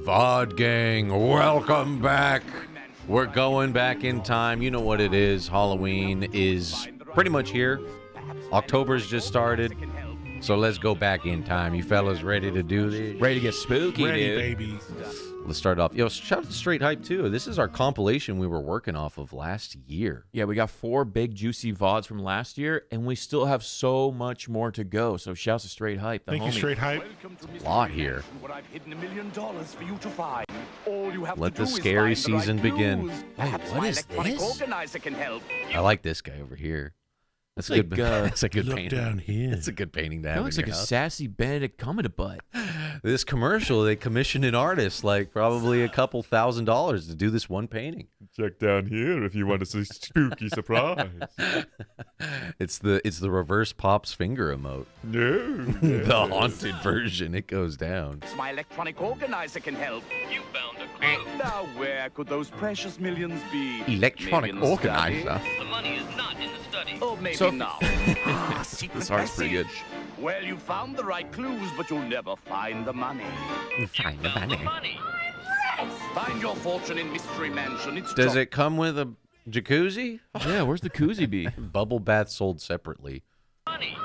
VOD gang, welcome back. We're going back in time. You know what it is. Halloween is pretty much here. October's just started. So let's go back in time. You fellas ready to do this? Ready to get spooky, ready, dude. Baby. Let's start off. Yo, shout out to Straight Hype, too. This is our compilation we were working off of last year. Yeah, we got 4 big, juicy VODs from last year, and we still have so much more to go. So, shouts to Straight Hype. Thank you, Straight Hype. A lot here. Let the scary season begin. Wait, what is this? I like this guy over here. That's a good. That's a good painting. Down here. That's a good painting. That looks like a sassy Benedict Cumberbatch. This commercial, they commissioned an artist, like probably a couple $1,000 to do this one painting. Check down here if you want to see spooky surprise. It's the reverse Pop's finger emote. No. The haunted version. It goes down. My electronic organizer can help. You found a clue. Now where could those precious millions be? Electronic organizer. The money is not in the study. Oh, maybe. Now. This art's pretty good. Well, you found the right clues, but you'll never find the money. Find the money. Find your fortune in Mystery Mansion. Does it come with a jacuzzi? Yeah, where's the koozie be? Bubble bath sold separately. Money.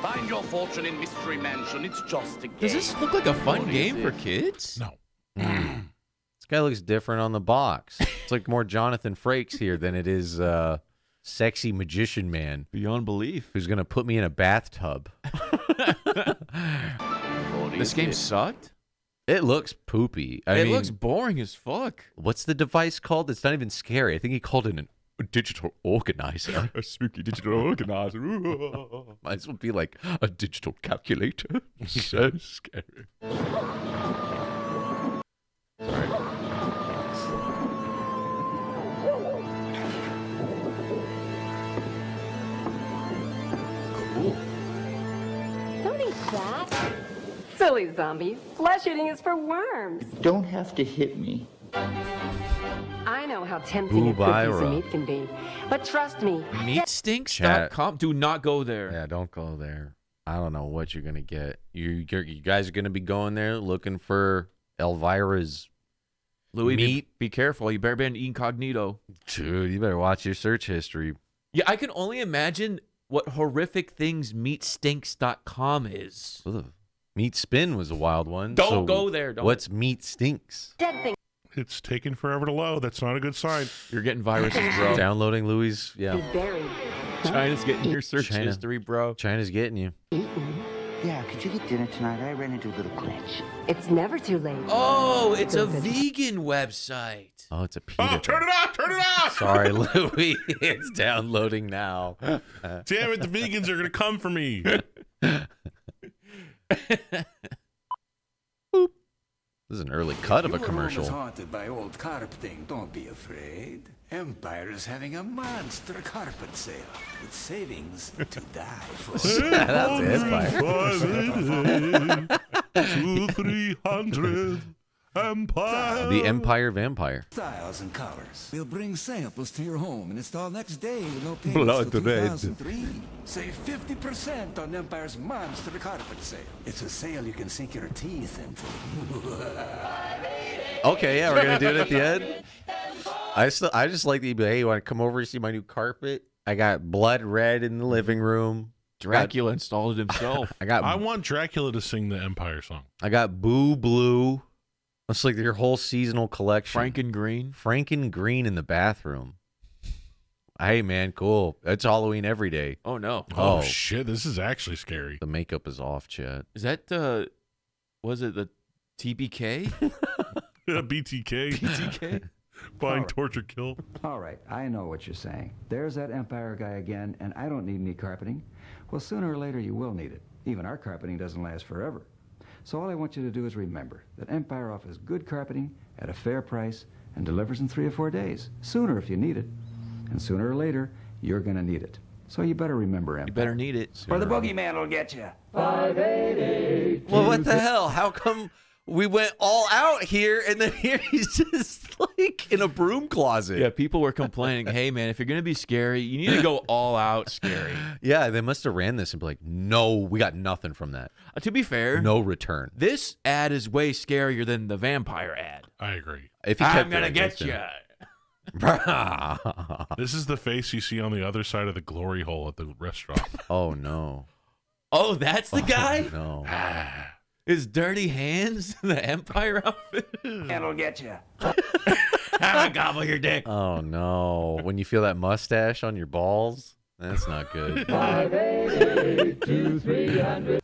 Find your fortune in Mystery Mansion. It's just a game. Does this look like a fun game for kids? No. This guy looks different on the box. It's like more Jonathan Frakes here than it is... Sexy magician man. Beyond belief. Who's going to put me in a bathtub. This game sucked? It looks poopy. I mean, looks boring as fuck. What's the device called? It's not even scary. I think he called it a digital organizer. A spooky digital organizer. Might as well be like a digital calculator. So scary. Sorry. That? Silly zombie. Flesh eating is for worms. You don't have to hit me. I know how tempting a cookies and meat can be. But trust me. Meatstinks.com. Do not go there. Yeah, don't go there. I don't know what you're going to get. You guys are going to be going there looking for Elvira's Louis meat. Be careful. You better be an incognito. Dude, you better watch your search history. Yeah, I can only imagine... what horrific things meatstinks.com is. Ugh. Meat Spin was a wild one. Don't go there. Don't. What's Meat Stinks? Dead thing. It's taking forever to load. That's not a good sign. You're getting viruses, bro. Downloading Louis. Yeah. China's getting your search history, bro. China's getting you. Yeah, could you get dinner tonight? I ran into a little glitch. It's never too late. Oh, it's a vegan website. Oh, it's a pizza. Oh, turn it off! Turn it off! Sorry, Louis. It's downloading now. Damn it, the vegans are going to come for me. This is an early cut of a commercial. Your home is haunted by old carp thing. Don't be afraid. Empire is having a monster carpet sale with savings to die for. That's Empire. 200-300. Empire. The Empire vampire. Styles and colors. We'll bring samples to your home and install next day with no payments. Blood red. Save 50% on Empire's monster carpet sale. It's a sale you can sink your teeth into. Okay, yeah, we're gonna do it at the end. I just like the hey, you want to come over and see my new carpet? I got blood red in the living room. Dracula installed it himself. I want Dracula to sing the Empire song. I got Boo Blue. It's like your whole seasonal collection. Franken-green. Franken-green in the bathroom. Hey, man, cool. It's Halloween every day. Oh, no. Oh, shit. This is actually scary. The makeup is off, chat. Is that, was it the TBK? Yeah, BTK. BTK? Buying torture kill. All right. I know what you're saying. There's that Empire guy again, and I don't need any carpeting. Well, sooner or later, you will need it. Even our carpeting doesn't last forever. So all I want you to do is remember that Empire offers good carpeting at a fair price and delivers in 3 or 4 days. Sooner if you need it. And sooner or later, you're going to need it. So you better remember Empire. You better need it. Or the boogeyman will get you. 588. Well, what the hell? How come we went all out here, and then here he's just like in a broom closet. Yeah, people were complaining, hey, man, if you're going to be scary, you need to go all out scary. Yeah, they must have ran this and be like, no, we got nothing from that. To be fair. No return. This ad is way scarier than the vampire ad. I agree. If he kept I'm going to get you. This is the face you see on the other side of the glory hole at the restaurant. Oh, no. Oh, that's the guy? No. His dirty hands in the Empire outfit. That'll get you. I'll gobble your dick. Oh, no. When you feel that mustache on your balls, that's not good. 5, 8, 2, 300.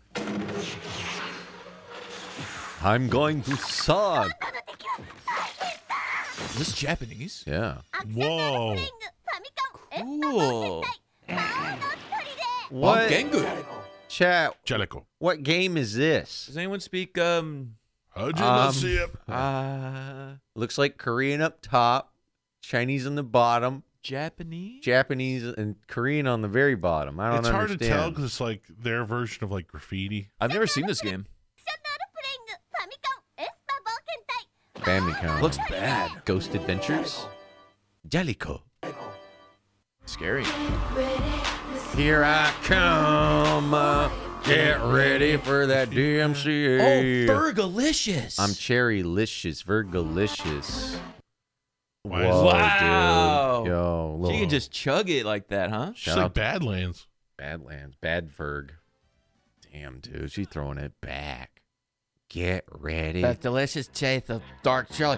I'm going to suck. Is this Japanese? Yeah. Whoa. Cool. What? Chat, what game is this? Does anyone speak, looks like Korean up top, Chinese on the bottom. Japanese? Japanese and Korean on the very bottom. I don't understand. It's hard to tell because it's like their version of like graffiti. I've never seen this game. Famicom. Looks bad. Ghost Adventures? Jellico. Scary. Here I come. Get ready for that DMCA. Oh, Vergalicious. I'm cherry-licious. Vergalicious. Whoa, wow. Dude. Yo, she can just chug it like that, huh? She's like Badlands. Badlands. Bad Ferg. Damn, dude. She's throwing it back. Get ready. The delicious taste of dark chili.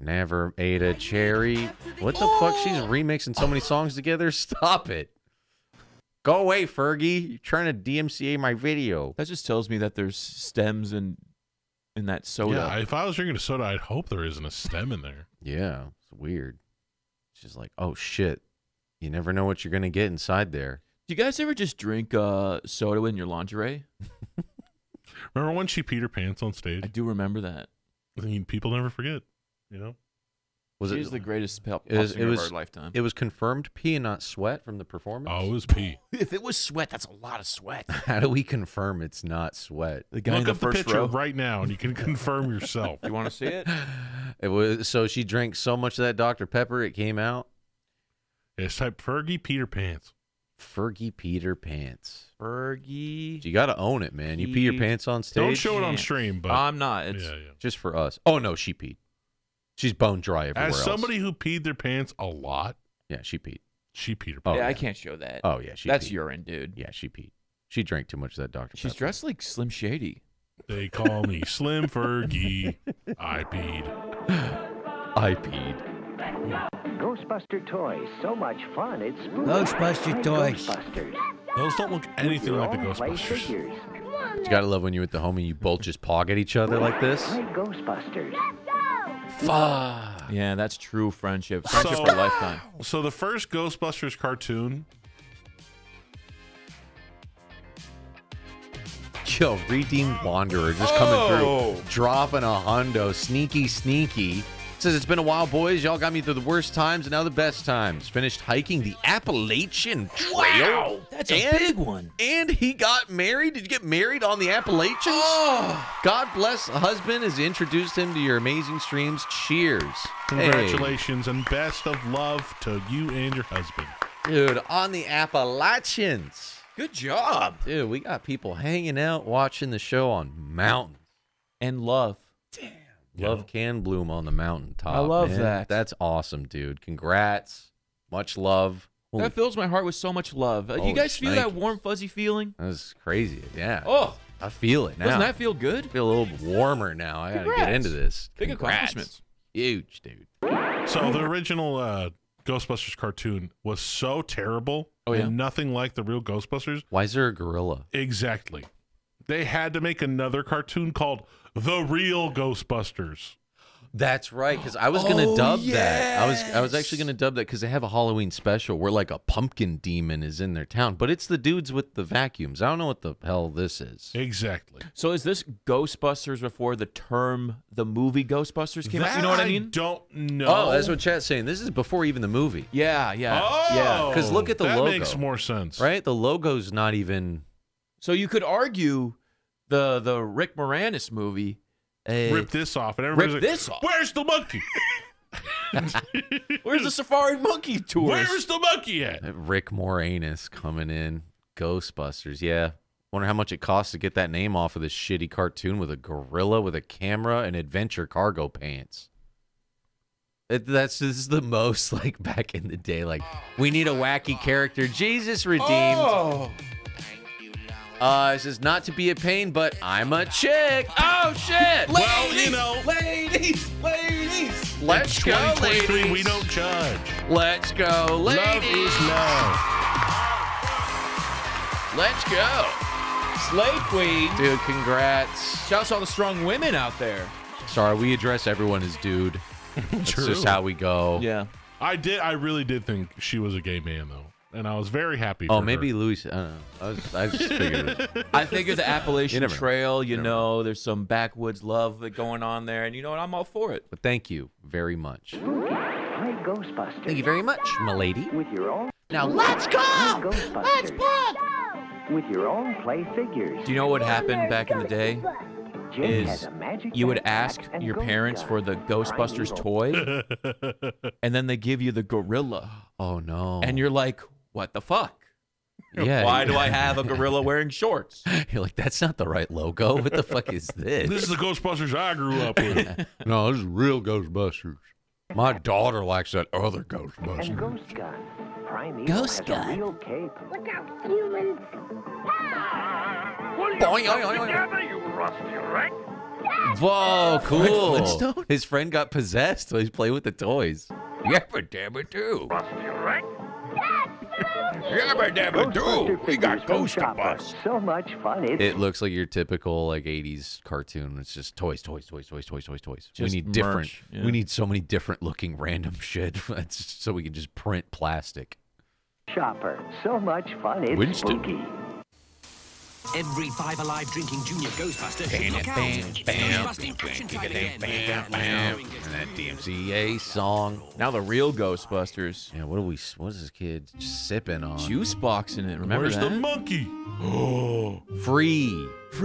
Never ate a cherry. What the fuck? She's remixing so many songs together. Stop it. Go away, Fergie. You're trying to DMCA my video. That just tells me that there's stems in that soda. Yeah, if I was drinking a soda, I'd hope there isn't a stem in there. Yeah, it's weird. She's like, oh, shit. You never know what you're going to get inside there. Do you guys ever just drink soda in your lingerie? Remember when she peed her pants on stage? I do remember that. I mean, people never forget. You know, was it the greatest pop singer of our lifetime? It was confirmed pee and not sweat from the performance. Oh, it was pee. If it was sweat, that's a lot of sweat. How do we confirm it's not sweat? The guy Look in the up first the picture row right now, and you can confirm yourself. You want to see it? It was so she drank so much of that Dr. Pepper, it came out. It's type Fergie Peter Pants. Fergie Peter Pants. Fergie. You got to own it, man. You pee your pants on stage. Don't show it on stream, but I'm not. It's just for us. Oh no, she peed. She's bone dry everywhere else. As somebody who peed their pants a lot. Yeah, she peed. She peed her pants. Oh, yeah, I can't show that. Oh, yeah, she peed. That's urine, dude. Yeah, she peed. She drank too much of that Dr. Pepper. She's dressed like Slim Shady. They call me Slim Fergie. I peed. I peed. Ghostbuster toys. So much fun. It's spooky. Ghostbuster toys. Those don't look anything like the Ghostbusters. You got to love when you're with the homie, you both just pog at each other like this. Ghostbusters. Fuck. Yeah, that's true friendship. Friendship for a lifetime. So the first Ghostbusters cartoon. Yo, Redeemed Wanderer just coming through. Dropping a hundo. Sneaky, sneaky. Says, it's been a while, boys. Y'all got me through the worst times and now the best times. Finished hiking the Appalachian Trail. Wow, that's a big one. And he got married. Did you get married on the Appalachians? Oh. God bless the husband as he introduced him to your amazing streams. Cheers. Congratulations and best of love to you and your husband. Dude, on the Appalachians. Good job. Dude, we got people hanging out, watching the show on mountains. And love. Damn. Love can bloom on the mountaintop. I love that. That's awesome, dude. Congrats. Much love. Holy that fills my heart with so much love. You guys feel that warm, fuzzy feeling? That's crazy. Yeah. Oh. I feel it now. Doesn't that feel good? I feel a little warmer now. I gotta get into this. Big accomplishments. Huge, dude. So the original Ghostbusters cartoon was so terrible and nothing like the real Ghostbusters. Why is there a gorilla? Exactly. They had to make another cartoon called The Real Ghostbusters. That's right, because I was gonna dub that. I was actually gonna dub that because they have a Halloween special where like a pumpkin demon is in their town, but it's the dudes with the vacuums. I don't know what the hell this is. Exactly. So is this Ghostbusters before the term the movie Ghostbusters came out? You know what I mean? I don't know. Oh, that's what chat's saying. This is before even the movie. Yeah, yeah. Oh, yeah. Because look at the logo. That makes more sense. Right? The logo's not even. So you could argue the Rick Moranis movie. Rip this off, and everybody's like, this off. Where's the monkey? Where's the Safari Monkey tour? Where's the monkey at? Rick Moranis coming in. Ghostbusters, yeah. Wonder how much it costs to get that name off of this shitty cartoon with a gorilla with a camera and adventure cargo pants. This is the most, like, back in the day, like, we need a wacky character. Jesus redeemed. Oh. It says, not to be a pain, but I'm a chick. Oh, shit. Ladies, well, you know. Ladies. Let's go, ladies. We don't judge. Let's go, ladies. Love is love. Let's go. Slay queen. Dude, congrats. Shout out to all the strong women out there. Sorry, we address everyone as dude. That's true. Just how we go. Yeah. I really did think she was a gay man, though. And I was very happy for her. Oh, maybe Luis. I don't know. I just figured. I figured the Appalachian Trail, you know, there's some backwoods love going on there. And you know what? I'm all for it. But thank you very much. Ghostbusters. Thank you very much, milady. With your own. Now let's go! Let's pop! With your own play figures. Do you know what happened back in the day? Is you would ask your parents for the Ghostbusters toy, and then they give you the gorilla. Oh, no. And you're like, what the fuck? Yeah. Why do I have a gorilla wearing shorts? You're like, that's not the right logo. What the fuck is this? This is the Ghostbusters I grew up with. No, this is real Ghostbusters. My daughter likes that other Ghostbusters. And Ghost Gun. Ghost Gun. Look out, humans. Whoa, cool. His friend got possessed while he's playing with the toys. Yabba-dabba-doo. Yabba-dabba-doo. We got Ghost Busters. So much fun. It looks like your typical, like, 80s cartoon. It's just toys. We need different. Yeah. We need so many different looking random shit so we can just print plastic. Shopper. So much fun. It's Winston. Spooky. Every five alive drinking junior Ghostbuster should look out. Ghostbusting action time again. That DMCA song. Now the real Ghostbusters. Yeah, what is this kid sipping on? Juice box in it. Remember that? Where's the monkey? Oh, free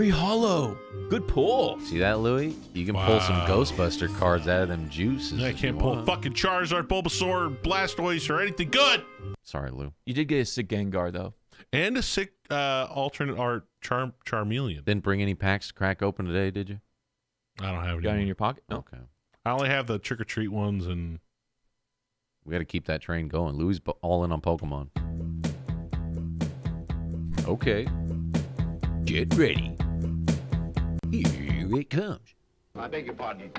hollow. Good pull. See that, Louie? You can pull some Ghostbuster cards out of them juices. I can't pull fucking Charizard, Bulbasaur, Blastoise, or anything good. Sorry, Lou. You did get a sick Gengar though. And a sick alternate art Charmeleon. Didn't bring any packs to crack open today, did you? I don't have any. Got any in your pocket? No. Okay. I only have the trick or treat ones, and we got to keep that train going. Louis all in on Pokemon. Okay. Get ready. Here it comes. I beg your pardon.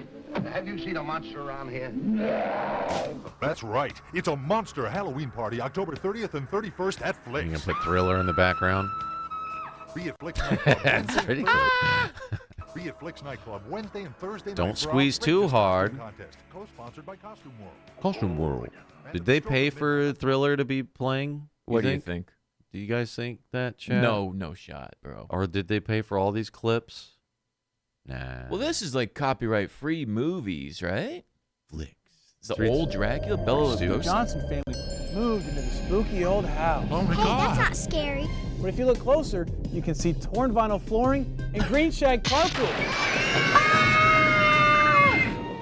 Have you seen a monster around here? No. That's right. It's a monster Halloween party, October 30th and 31st at Flicks. You're going to put Thriller in the background? Be at Flicks Nightclub. That's pretty cool. Be at Flicks Nightclub Wednesday and Thursday. Don't squeeze too hard. Co-sponsored by Costume World. Costume World. Did they pay for Thriller to be playing? What do you think? Do you guys think that, Chad? No, no shot, bro. Or did they pay for all these clips? Nah. Well, this is like copyright-free movies, right? Flicks. It's the old Dracula, Bela Lugosi. The Johnson family moved into the spooky old house. Oh, my God. Hey, that's not scary. But if you look closer, you can see torn vinyl flooring and green shag carpools. Ah!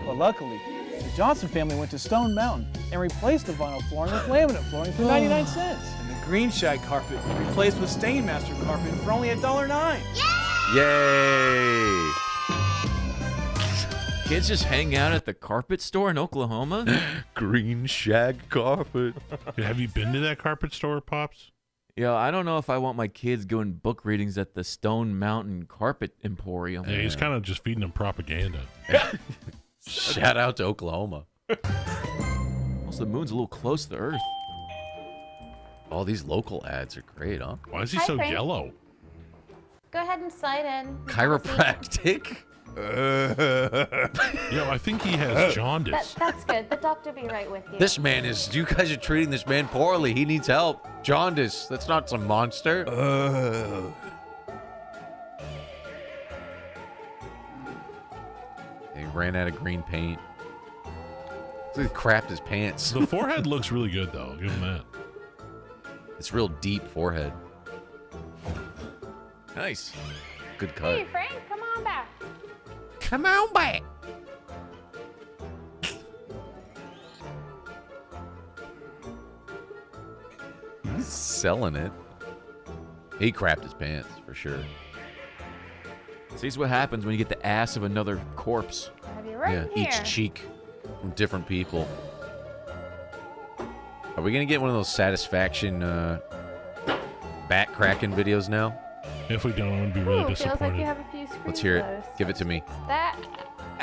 But luckily, the Johnson family went to Stone Mountain and replaced the vinyl flooring with laminate flooring for 99 cents. And the green shag carpet replaced with Stainmaster carpet for only $1.09. Yay! Yay! Kids just hang out at the carpet store in Oklahoma? Green shag carpet. Have you been to that carpet store, Pops? Yeah, I don't know if I want my kids doing book readings at the Stone Mountain Carpet Emporium. Yeah, he's kind of just feeding them propaganda. Shout out to Oklahoma. Also, the moon's a little close to the earth. All these local ads are great, huh? Why is he so yellow? Go ahead and slide in. Chiropractic? Yeah, I think he has jaundice. That's good. The doctor will be right with you. This man is... You guys are treating this man poorly. He needs help. Jaundice. That's not some monster. He ran out of green paint. He crapped his pants. The forehead looks really good, though. I'll give him that. It's real deep forehead. Nice. Good cut. Hey, Frank, come on back. Come on back. He's selling it. He crapped his pants for sure. See what happens when you get the ass of another corpse. Have you right here. Each cheek from different people. Are we gonna get one of those satisfaction back cracking videos now? If we don't, I'm gonna be really disappointed. Feels like you have a few screens. Let's hear it. Give it to me. That.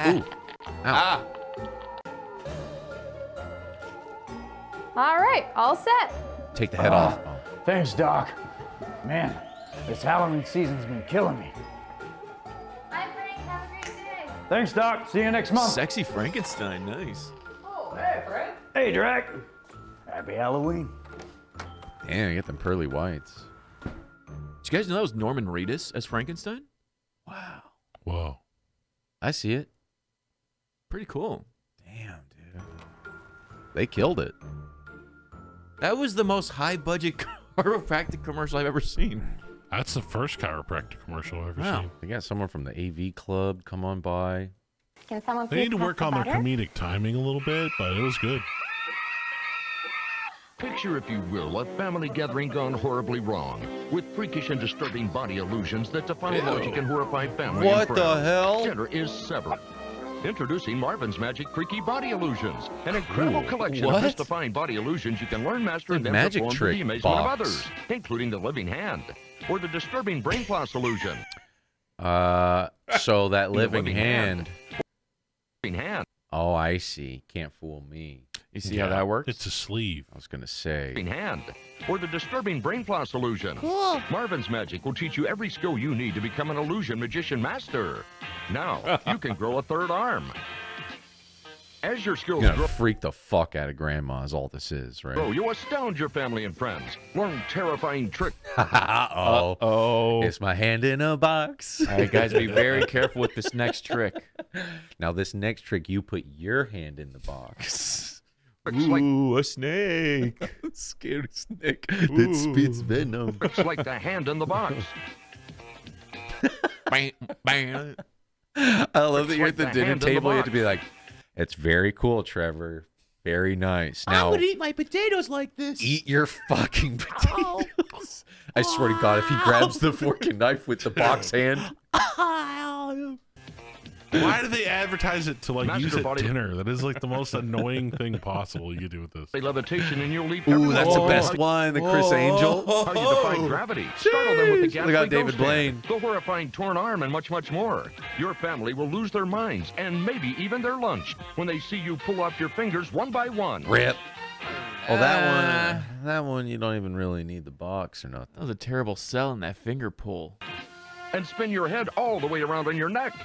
Ooh. Ah. All right, all set. Take the head off. Thanks, Doc. Man, this Halloween season's been killing me. Bye, Frank. Have a great day. Thanks, Doc. See you next month. Sexy Frankenstein. Nice. Oh, hey, Frank. Hey, Drac. Happy Halloween. Damn, you got them pearly whites. Did you guys know that was Norman Reedus as Frankenstein? Wow. Whoa. I see it. Pretty cool. Damn, dude. They killed it. That was the most high-budget chiropractic commercial I've ever seen. That's the first chiropractic commercial I've ever seen. They got someone from the AV Club come on by. Can someone please need to work on their comedic timing a little bit, but it was good. Picture, if you will, a family gathering gone horribly wrong, with freakish and disturbing body illusions that defy logic and horrify family and friends. What the hell? Dinner is severed. Introducing Marvin's Magic Freaky Body Illusions, an incredible collection of mystifying body illusions you can learn, master, and then perform to the amazement of others, including the living hand, or the disturbing brain floss illusion. So that living hand. Oh, I see. Can't fool me. You see how that works? It's a sleeve. I was going to say. Hand, or the disturbing brain floss illusion. Cool. Marvin's Magic will teach you every skill you need to become an illusion magician master. Now, you can grow a third arm. As your skills grow... freak the fuck out of Grandma is all this is, right? Oh, you astound your family and friends. Learn terrifying tricks. Uh-oh. It's my hand in a box. All right, guys, be very careful with this next trick. Now, this next trick, you put your hand in the box. Ooh, a snake. Scary snake that spits venom. It's like the hand in the box. Bam, bam. I love that you're at the dinner table. You have to be like, it's very cool, Trevor. Very nice. Now, I would eat my potatoes like this. Eat your fucking potatoes. I swear to God, if he grabs the fork and knife with the box hand. Why do they advertise it to, like, use at dinner? That is, like, the most annoying thing possible you could do with this. Levitation and you'll leap. Ooh, that's the best one, the Chris Angel. How you define gravity? Startle them with the ghastly ghost David Blaine. The horrifying torn arm and much, much more. Your family will lose their minds and maybe even their lunch when they see you pull off your fingers one by one. Rip. Oh, that one. That one, you don't even really need the box or nothing. That was a terrible sell in that finger pull. And spin your head all the way around on your neck.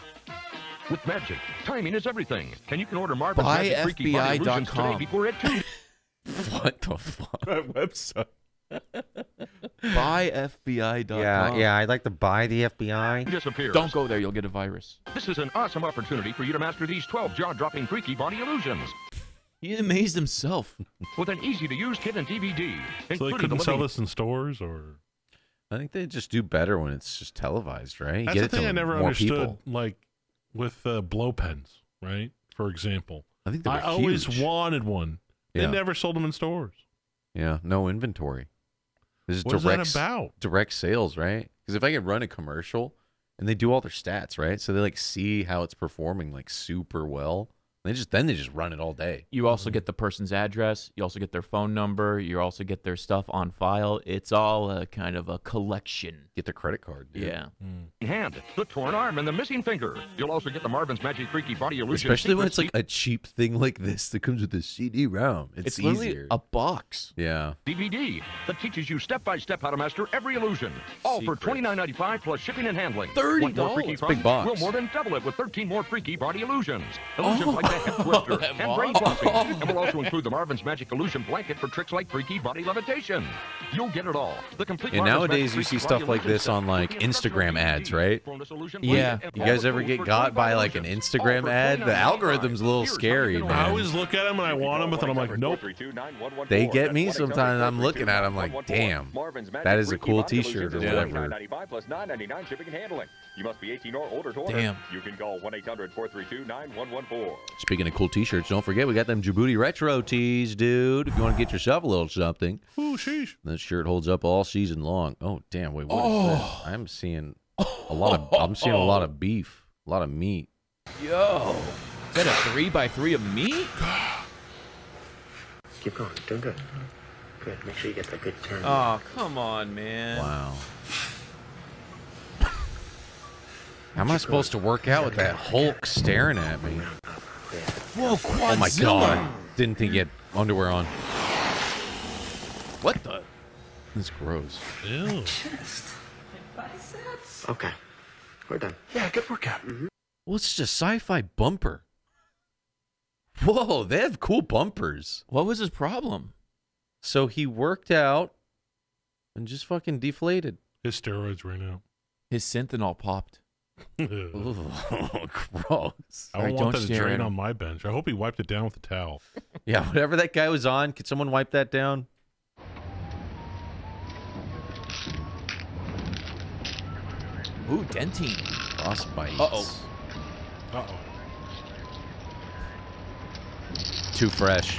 With magic, timing is everything, and you can order Marvin's Magic Freaky Body Illusions today before it too. What the fuck? That website. BuyFBI.com. Yeah, I'd like to buy the FBI. Disappears. Don't go there, you'll get a virus. This is an awesome opportunity for you to master these 12 jaw-dropping freaky body illusions. He amazed himself. With an easy-to-use kit and DVD. So they couldn't sell this in stores, or...? I think they just do better when it's just televised, right? That's the thing I never understood, like... With blow pens, right? For example, I think they were always wanted one. They never sold them in stores. Yeah, no inventory. This is direct sales, right? Because if I could run a commercial, and they do all their stats, right? So they like see how it's performing like super well. They just then run it all day. You also get the person's address. You also get their phone number. You also get their stuff on file. It's all a kind of a collection. Get their credit card, dude. Yeah. Hand, the torn arm, and the missing finger. You'll also get the Marvin's Magic Freaky Body Illusion. Especially when it's like a cheap thing like this that comes with a CD-ROM. It's literally a box. Yeah. DVD that teaches you step-by-step how to master every illusion. All for $29.95 plus shipping and handling. $30. Big box. We'll more than double it with 13 more Freaky Body Illusions. Illusions like Twister, and brain floppy, and we'll also include the Marvin's Magic Illusion blanket for tricks like freaky body levitation. you'll get it all. The complete and nowadays you see stuff like this on like Instagram ads, right? Yeah. You guys ever get got by like an Instagram ad? The algorithm's a little scary, man. I always look at them and I want them, but then I'm like, nope. They get me sometimes and I'm looking at them like, damn, that is a cool t-shirt or whatever. Damn. You can call 1-800-432-9114. Speaking of cool t-shirts, don't forget we got them Djibouti retro tees, dude. If you want to get yourself a little something. Ooh, sheesh. This shirt holds up all season long. Oh, damn. Wait, what is that? I'm seeing a lot of beef, a lot of meat. Yo. Is that a 3x3 of meat? Keep going. Doing good. Good. Make sure you get that good turn. Oh, come on, man. Wow. How am I supposed to work out with that Hulk staring at me? Whoa, Quadzilla. Oh my god. Didn't think he had underwear on. What the? That's gross. Ew. My chest. My biceps. Okay. We're done. Yeah, good workout. Mm-hmm. Well, it's just sci-fi bumper. Whoa, they have cool bumpers. What was his problem? So he worked out and just fucking deflated. His steroids right now. His Synthanol popped. Ooh, gross. I don't want that to drain on my bench. I hope he wiped it down with a towel. Yeah, whatever that guy was on, could someone wipe that down? Ooh, dentine. Frostbite. Uh-oh. Uh-oh. Too fresh.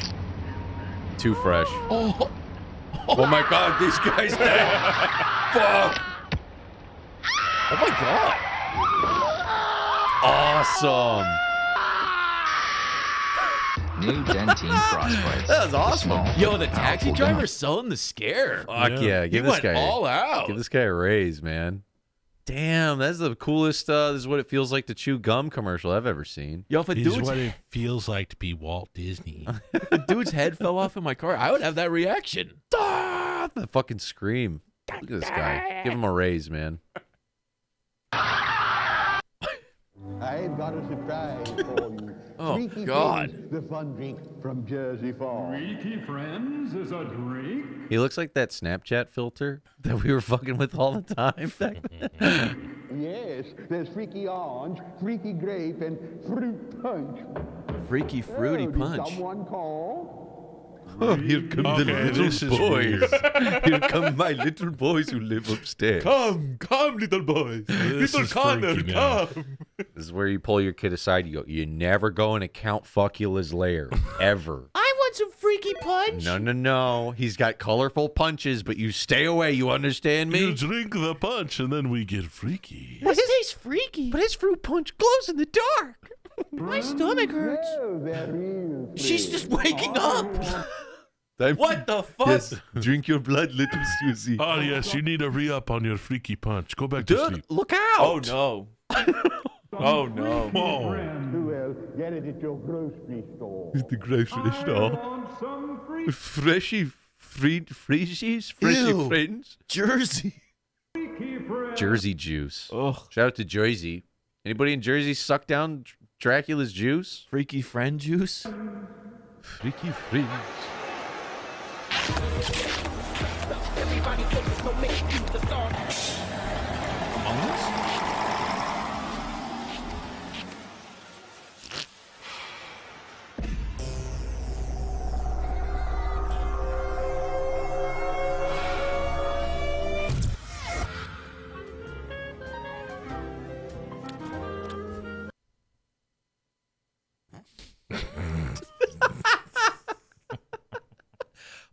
Too fresh. Oh, oh my god, these guys died. Fuck. Oh my god. Awesome. New dentine frostbite. That was awesome. Yo, the taxi driver's selling the scare. Fuck yeah. Give this guy all out. Give this guy a raise, man. Damn, that's the coolest. This is what it feels like to chew gum commercial I've ever seen. Yo, if a dude's... This is what it feels like to be Walt Disney. If a dude's head fell off in my car, I would have that reaction. Ah, the fucking scream. Look at this guy. Give him a raise, man. I've got a surprise for you. Oh, God. Friends, the fun drink from Jersey Falls. Freaky Friends is a drink? He looks like that Snapchat filter that we were fucking with all the time back then. Yes, there's Freaky Orange, Freaky Grape, and Fruit Punch. Freaky Fruity Punch. Someone call? Oh, here come the little boys. Here come my little boys who live upstairs. Come, come, little boys. Little Connor, come. This is where you pull your kid aside. You go, you never go in a Count Fuckula's lair, ever. I want some Freaky Punch. No, no, no. He's got colorful punches, but you stay away. You understand me? You drink the punch, and then we get freaky. But it tastes freaky. But his fruit punch glows in the dark. My stomach hurts. No, she's just waking up. What the fuck? Yes. Drink your blood, little Susie. Oh, yes, you need a re-up on your Freaky Punch. Go back to sleep. Look out. Oh, no. Oh, no. Well, get it at your grocery store. At the grocery store. Freshy Freezies? Freshy Friends? Jersey. Jersey juice. Oh. Shout out to Jersey. Anybody in Jersey suck down Dracula's juice? Freaky Friend juice? Freaky Friends. Among Us?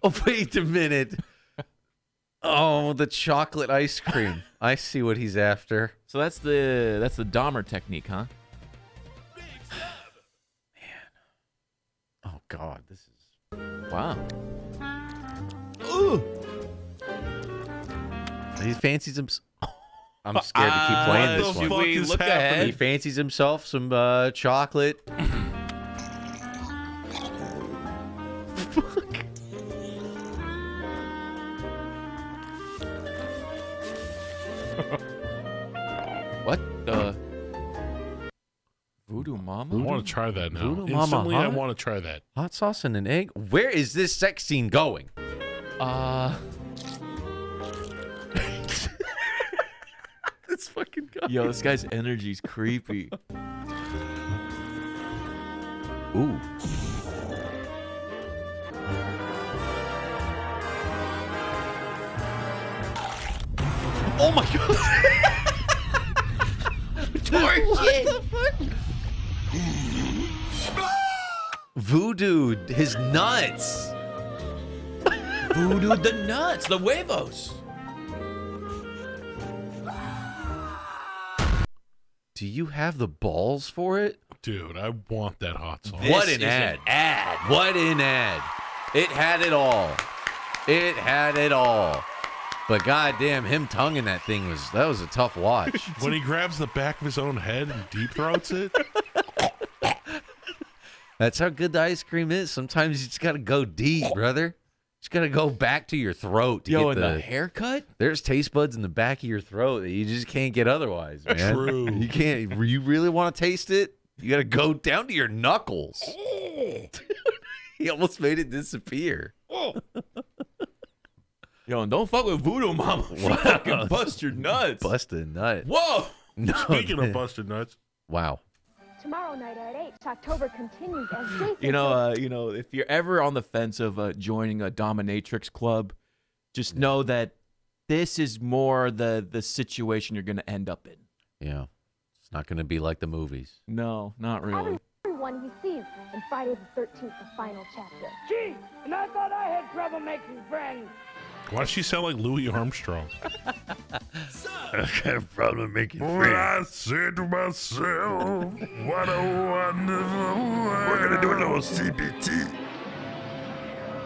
Oh, wait a minute. Oh, the chocolate ice cream. I see what he's after. So that's the Dahmer technique, huh? Man. Oh, God. This is... Wow. Ooh. He fancies himself... I'm scared to keep playing this one. We look ahead. He fancies himself some chocolate. What the? Voodoo Mama? I want to try that now. Voodoo Instantly, Mama, I want to try that. Hot sauce and an egg? Where is this sex scene going? this fucking guy. Yo, this guy's energy's creepy. Ooh. Oh my god! Torque, what the fuck? Voodoo, his nuts. Voodoo, the nuts, the huevos. Do you have the balls for it? Dude, I want that hot sauce. What an ad. What an ad. It had it all. It had it all. But goddamn, him tonguing that thing was, that was a tough watch. When he grabs the back of his own head and deep throats it. That's how good the ice cream is. Sometimes you just got to go deep, brother. Just got to go back to your throat to get the haircut. There's taste buds in the back of your throat that you just can't get otherwise, man. True. You can't. You really want to taste it? You got to go down to your knuckles. He almost made it disappear. Yo, and don't fuck with Voodoo Mama. Wow. Fucking bust your nuts. Busted nuts. Whoa! No, speaking of busted nuts. Wow. Tomorrow night at 8, October continues as Jason. You know, if you're ever on the fence of joining a dominatrix club, just know that this is more the situation you're going to end up in. Yeah, it's not going to be like the movies. No, not really. Everyone he sees in Friday the 13th, the final chapter. Gee, and I thought I had trouble making friends. Why does she sound like Louis Armstrong? I got a problem making friends. I said to myself, what a wonderful world. We're going to do a little CBT.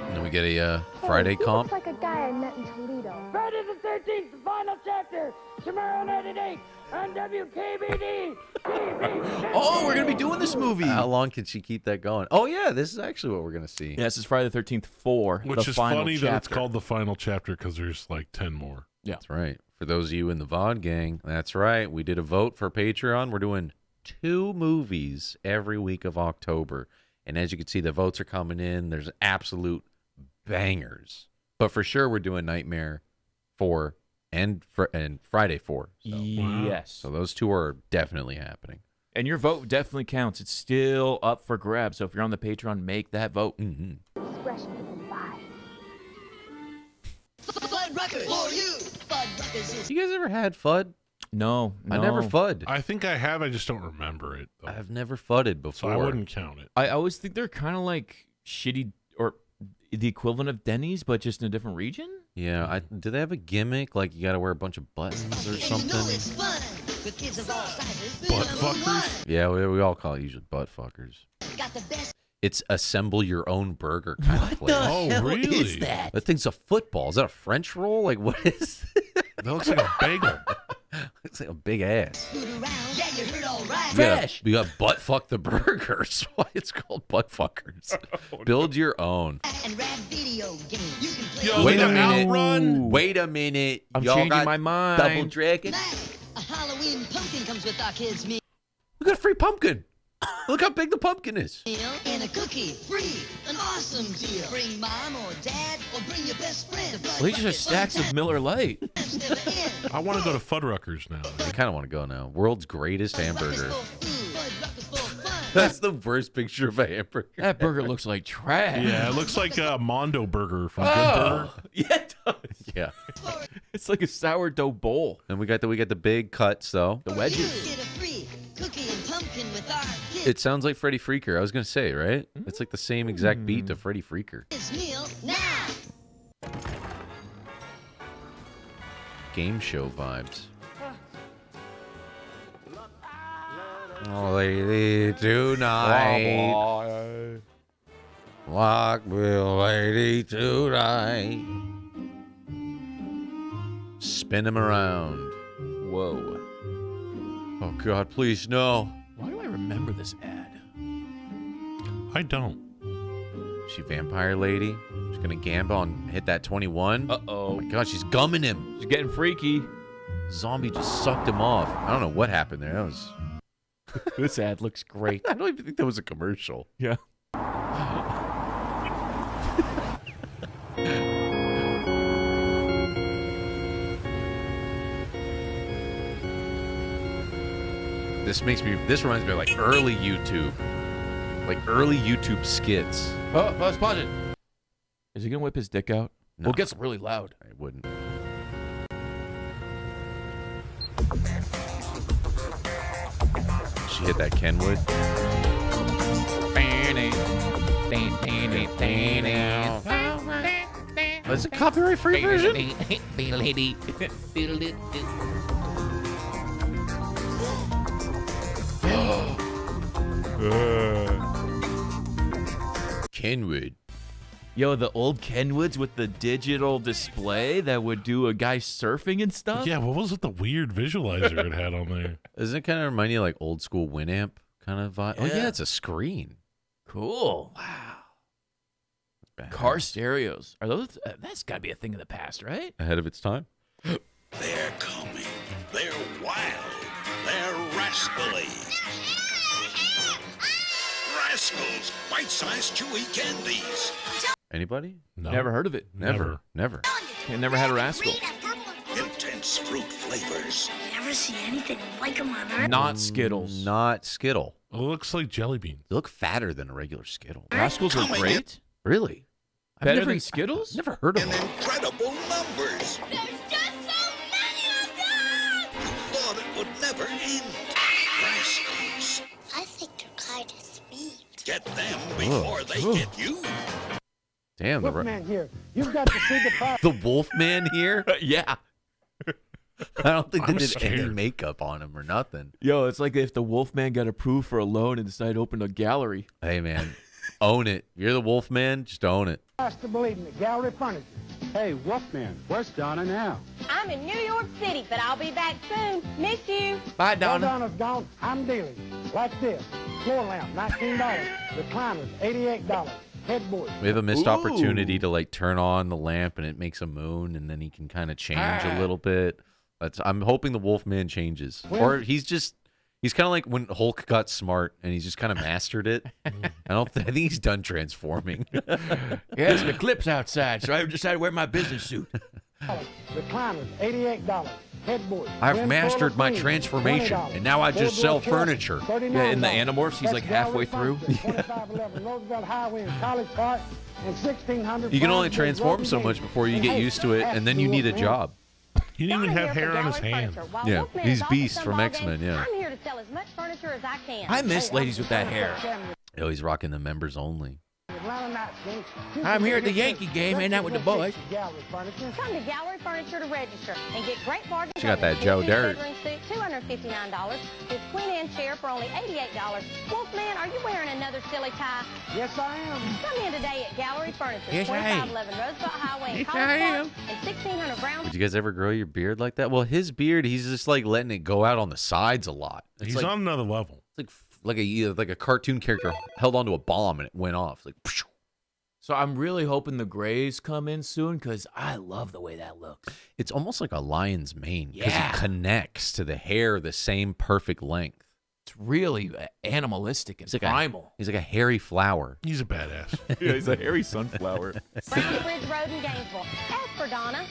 And then we get a Friday comp. He looks like a guy I met in Toledo. Friday the 13th, the final chapter. Tomorrow night at 8 on WKBD. Oh, we're going to be doing this movie. How long can she keep that going? Oh, yeah, this is actually what we're going to see. Yeah, this is Friday the 13th 4, which is funny that it's called the final chapter because there's like 10 more. Yeah. That's right. For those of you in the VOD gang, that's right. We did a vote for Patreon. We're doing 2 movies every week of October. And as you can see, the votes are coming in. There's absolute bangers. But for sure, we're doing Nightmare 4 and Friday 4. So. Yes. So those 2 are definitely happening. And your vote definitely counts. It's still up for grabs. So if you're on the Patreon, make that vote. Mm-hmm. Fuddruckers for you. Fuddruckers. You guys ever had Fudd? No, no. I never Fudd. I think I have. I just don't remember it. Though. I've never Fudded before. So I wouldn't count it. I always think they're kind of like shitty or the equivalent of Denny's, but just in a different region. Yeah. Do they have a gimmick? Like you got to wear a bunch of buttons or something? You know it's fun. With kids of all sizes, butt fuckers? Yeah, we all call it usually butt fuckers. Got the best. It's assemble your own burger kind of place. What the hell is that? That thing's a football. Is that a French roll? Like, what is that? That looks like a bagel. Looks like a big ass. You got butt fuck the burgers. Why it's called butt fuckers? Oh, build your own. And rap video game. You can play. Yo, wait a minute. Outrun. Wait a minute. I'm changing my mind. Double Dragon. A Halloween pumpkin comes with our kids' meal. We got a free pumpkin. Look how big the pumpkin is. And a cookie, free, an awesome deal. Bring mom or dad, or bring your best friend. Well, these are stacks of Miller Lite. I want to go to Fuddruckers now. I kind of want to go now. World's greatest hamburger. That's the worst picture of a hamburger. That burger looks like trash. Yeah, it looks like a Mondo burger from Good Burger. Yeah, it does. Yeah. It's like a sourdough bowl. And we got the big cuts though. The wedges. Get a free cookie and pumpkin with our kids. It sounds like Freddy Freaker. I was gonna say, right? Mm. It's like the same exact beat to Freddy Freaker. His meal now. Game show vibes. Oh, lady, tonight. Lockville, lady, tonight. Spin him around. Whoa. Oh, God, please, no. Why do I remember this ad? I don't. She vampire lady? She's going to gamble and hit that 21? Uh-oh. Oh, my God, she's gumming him. She's getting freaky. Zombie just sucked him off. I don't know what happened there. That was... This ad looks great. I don't even think that was a commercial. Yeah. This reminds me of like early YouTube. Like early YouTube skits. Oh, let's pause it. Is he gonna whip his dick out? No. Well, it gets really loud. I wouldn't. She hit that Kenwood. Is it copyright free version? Kenwood. Yo, the old Kenwoods with the digital display that would do a guy surfing and stuff? Yeah, what was with the weird visualizer it had on there? Doesn't it kind of remind you of like old school Winamp kind of vibe? Yeah. Oh, yeah, it's a screen. Cool. Wow. Bad. Car stereos. Are those? That's got to be a thing of the past, right? Ahead of its time. They're coming. They're wild. They're rascally. Rascals. Bite-sized chewy candies. Anybody? No. Never heard of it. Never. Never. I never had a rascal. Intense fruit flavors. Never seen anything like them on Earth. Not Skittles. Not Skittle. It looks like jelly beans. They look fatter than a regular Skittle. Rascals are great. Really? Better than Skittles? Never heard of them. Incredible numbers. There's just so many of them! You thought it would never end. Rascals. I think they're kind of sweet. Get them before they get you. Damn, the Wolfman here. You've got to see the power. The Wolfman here? Yeah. I don't think they did any makeup on him or nothing. Yo, it's like if the Wolfman got approved for a loan and decided to open a gallery. Hey, man. Own it. You're the Wolfman. Just own it. To believe me, Gallery Furniture. Hey, Wolfman, where's Donna now? I'm in New York City, but I'll be back soon. Miss you. Bye, Donna. Well, Donna's gone. I'm dealing. Like this. Floor lamp, $19. Recliners, $88. Headboard. We have a missed opportunity to like turn on the lamp and it makes a moon, and then he can kind of change a little bit. That's. I'm hoping the Wolfman changes, or he's just. He's kind of like when Hulk got smart, and he's just kind of mastered it. I think he's done transforming. Yeah, there's an eclipse outside, so I decided to wear my business suit. Recliners, $88. Headboard. I've mastered my transformation, and now I just sell furniture. Yeah, in the Animorphs, he's like halfway through. You can only transform so much before you get used to it, and then you need a job. He didn't even have hair on his hand. Yeah, he's Beast from X-Men, yeah. I'm here to sell as much furniture as I can. I miss ladies with that hair. Oh, he's rocking the members only. I'm here at the Yankee game, hanging out with the boys. Come to Gallery Furniture to register and get great bargains. She got that Joe Dirt. $259. This Queen Anne chair for only $88. Wolfman, are you wearing another silly tie? Yes, I am. Come in today at Gallery Furniture. Yes, I am. 2511 Roosevelt Highway. Yes, I am. And 1600 Brown. Did you guys ever grow your beard like that? Well, his beard, he's just like letting it go out on the sides a lot. He's like, on another level. It's like a cartoon character held onto a bomb and it went off. Like, pshh. So I'm really hoping the grays come in soon because I love the way that looks. It's almost like a lion's mane because it connects to the hair the same perfect length. It's really animalistic and primal. He's like a hairy flower. He's a badass. Yeah, he's a hairy sunflower. Brown Bridge Road in Gainesville. Ask for Donna.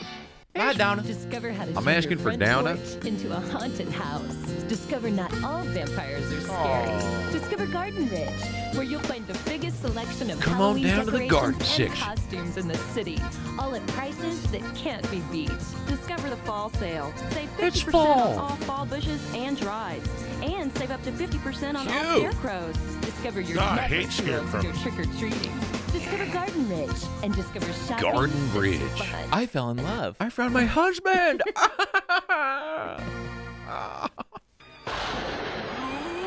Hi, Donna. Discover how to I'm asking for Donna. Into a haunted house. Discover not all vampires are scary. Aww. Discover Garden Ridge, where you'll find the biggest selection of Halloween decorations and costumes in the city, all at prices that can't be beat. Discover the fall sale. Save 50% on all fall bushes and drives, and save up to 50% on all scarecrows. Discover your next your trick or treating. Discover Garden Ridge and discover shopping. Garden Ridge. I fell in love. I found my husband.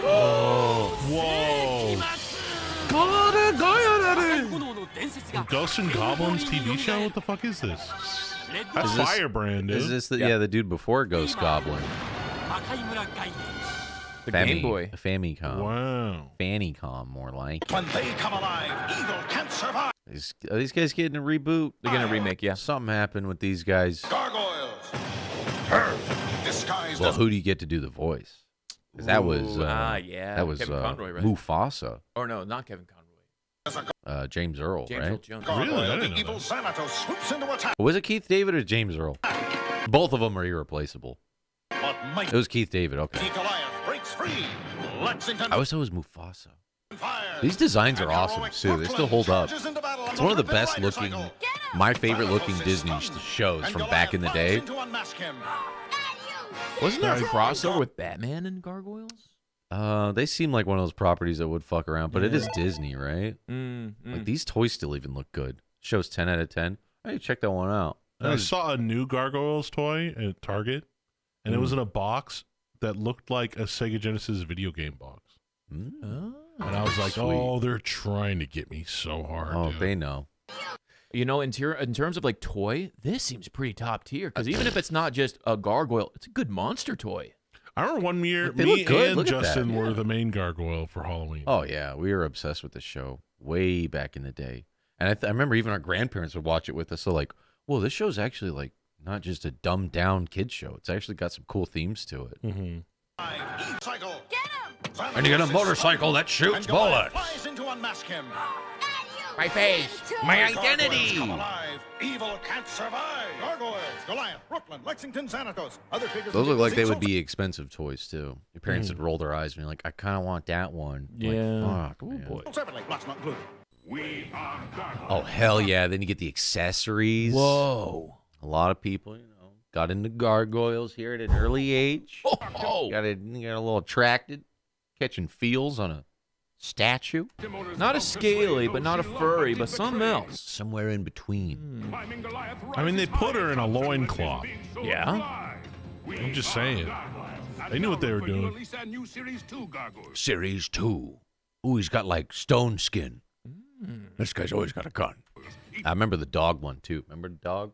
Oh, whoa. Ghosts and Goblins TV show? What the fuck is this? That's Firebrand, dude. Is this the, the dude before Ghost Goblin? The Game Boy. Famicom. Wow. Famicom, more like. When they come alive, evil can't survive. Are these guys getting a reboot? They're going to remake, yeah. Something happened with these guys. Gargoyles. Well, who do you get to do the voice? Because that was, that was Kevin Conroy, right? Mufasa. Or no, not Kevin Conroy. James Earl, right? James Earl Jones. Really? The evil Xanatos swoops into attack. Was it Keith David or James Earl? Both of them are irreplaceable. It was Keith David, okay. Goliath breaks free. Let's into I always thought it was Mufasa. These designs are awesome too. They still hold up. It's one of the best looking, my favorite looking Disney shows from back in the day. Wasn't there a crossover with Batman and Gargoyles? They seem like one of those properties that would fuck around, but it is Disney, right? Like these toys still even look good. Shows 10 out of 10. Hey, check that one out. I saw a new Gargoyles toy at Target, and it was in a box that looked like a Sega Genesis video game box. And I was like, oh, they're trying to get me so hard. Oh, dude. They know. You know, in terms of like toy, this seems pretty top tier because even if it's not just a gargoyle, it's a good monster toy. I remember one year, me and Justin were the main gargoyle for Halloween. Oh, yeah. We were obsessed with the show way back in the day. And I remember even our grandparents would watch it with us. So like, well, this show's actually like not just a dumbed down kid show. It's actually got some cool themes to it. And you get a motorcycle that shoots bullets. My face, my identity. Evil can't survive. Gargoyles, Goliath, Brooklyn, Lexington, Sanatos. Other figures. Those look like they would be expensive toys too. Your parents would roll their eyes and be like, "I kind of want that one." Yeah. Like, fuck, boy. Oh hell yeah! Then you get the accessories. Whoa. A lot of people, you know, got into gargoyles here at an early age. Got a little attracted, catching feels on a statue. Not a scaly, but not a furry, but something else. Somewhere in between. I mean, they put her in a loincloth. Yeah. I'm just saying. They knew what they were doing. Series 2. Ooh, he's got like stone skin. This guy's always got a gun. I remember the dog one too. Remember the dog?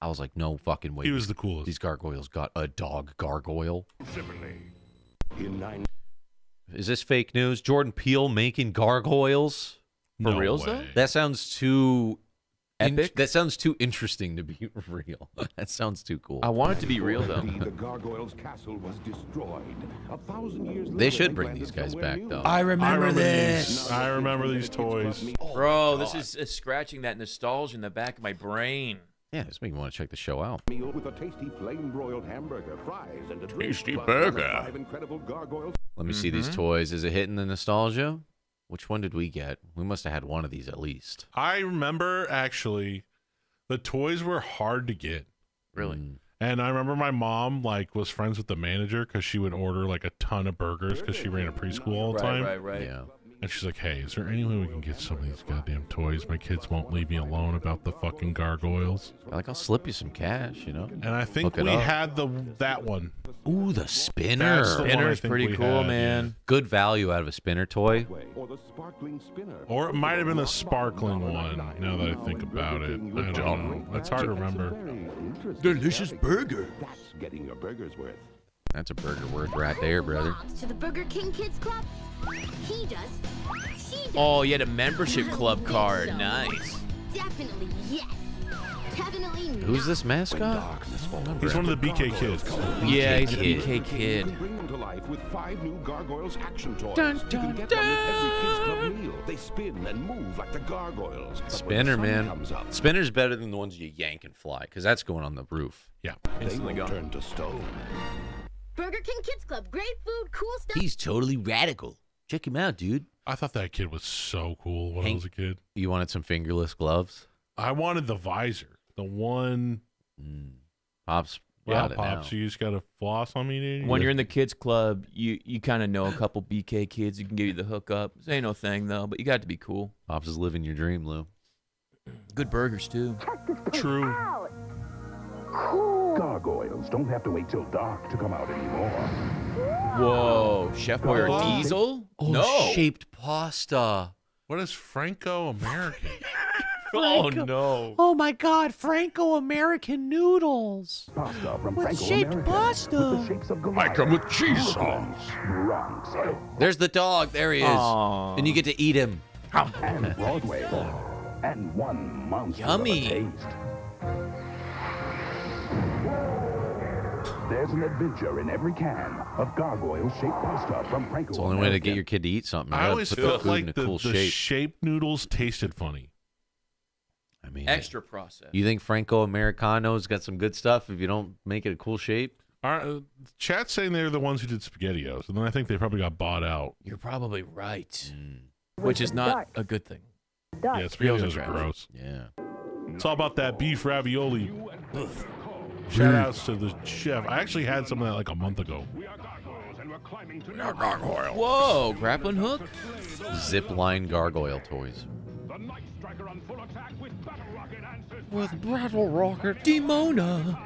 I was like, no fucking way. He was the coolest. These gargoyles got a dog gargoyle. Is this fake news? Jordan Peele making gargoyles? For reals, though? That sounds too epic. That sounds too interesting to be real. That sounds too cool. I want it to be real, though. The gargoyles' castle was destroyed. 1,000 years later, they should bring these guys back, though. I remember this. I remember these toys. Bro, this is scratching that nostalgia in the back of my brain. Yeah, this makes me want to check the show out. Meal with a tasty flame broiled hamburger, fries, and a tasty burger. Let me see these toys. Is it hitting the nostalgia? Which one did we get? We must have had one of these at least. I remember actually, the toys were hard to get. Really? And I remember my mom like was friends with the manager because she would order like a ton of burgers because she ran a preschool all the time. Right. Yeah. And she's like, hey, is there any way we can get some of these goddamn toys? My kids won't leave me alone about the fucking gargoyles. Like, I'll slip you some cash, you know? And I think we had that one. Ooh, the spinner. Spinner's pretty cool, man. Yeah. Good value out of a spinner toy. Or it might have been the sparkling one, now that I think about it. I don't know. It's hard to remember. Delicious burger. That's getting your burger's worth. That's a burger word right there, brother. To the Burger King Kids Club. He does. She does. Oh, you had a membership club card. So. Nice. Definitely yes. Definitely not. Who's this mascot? He's one of the BK kids. Yeah, he's a BK kid. Bring them to life with 5 new gargoyles action toys. Dun, dun, you can get them with every Kids Club meal. They spin and move like the gargoyles. Spinner, man. Spinner's better than the ones you yank and fly, because that's going on the roof. Yeah. They will turn to stone. Burger King Kids Club, great food, cool stuff. He's totally radical. Check him out, dude. I thought that kid was so cool when I was a kid. You wanted some fingerless gloves? I wanted the visor. The one... Pops. Wow, Pops, you just got a floss on me, dude? When you're in the kids club, you kind of know a couple BK kids. You can give you the hookup. This ain't no thing, though, but you got to be cool. Pops is living your dream, Lou. Good burgers, too. Check this thing out. Cool. Gargoyles don't have to wait till dark to come out anymore. Whoa, Chef Boyardee Diesel? Oh, no. Shaped pasta. What is Franco-American? Oh no. Oh my God, Franco-American noodles. Pasta from Franco-American. Pasta. I come with cheese sauce. There's the dog. There he is. Aww. And you get to eat him. And Broadway. And one monster. Yummy. There's an adventure in every can of gargoyle-shaped pasta from Franco. It's the only way to get your kid to eat something. I always felt like the shaped noodles tasted funny. I mean, extra process. You think Franco-Americano's got some good stuff if you don't make it a cool shape? Our chat's saying they're the ones who did SpaghettiOs, and then I think they probably got bought out. You're probably right. Which is not a good thing. Yeah, SpaghettiOs are gross. Yeah. It's all about that beef ravioli. Shout outs to the chef. I actually had some of that like a month ago. Whoa, grappling hook? Zipline gargoyle toys. With battle rocket Demona.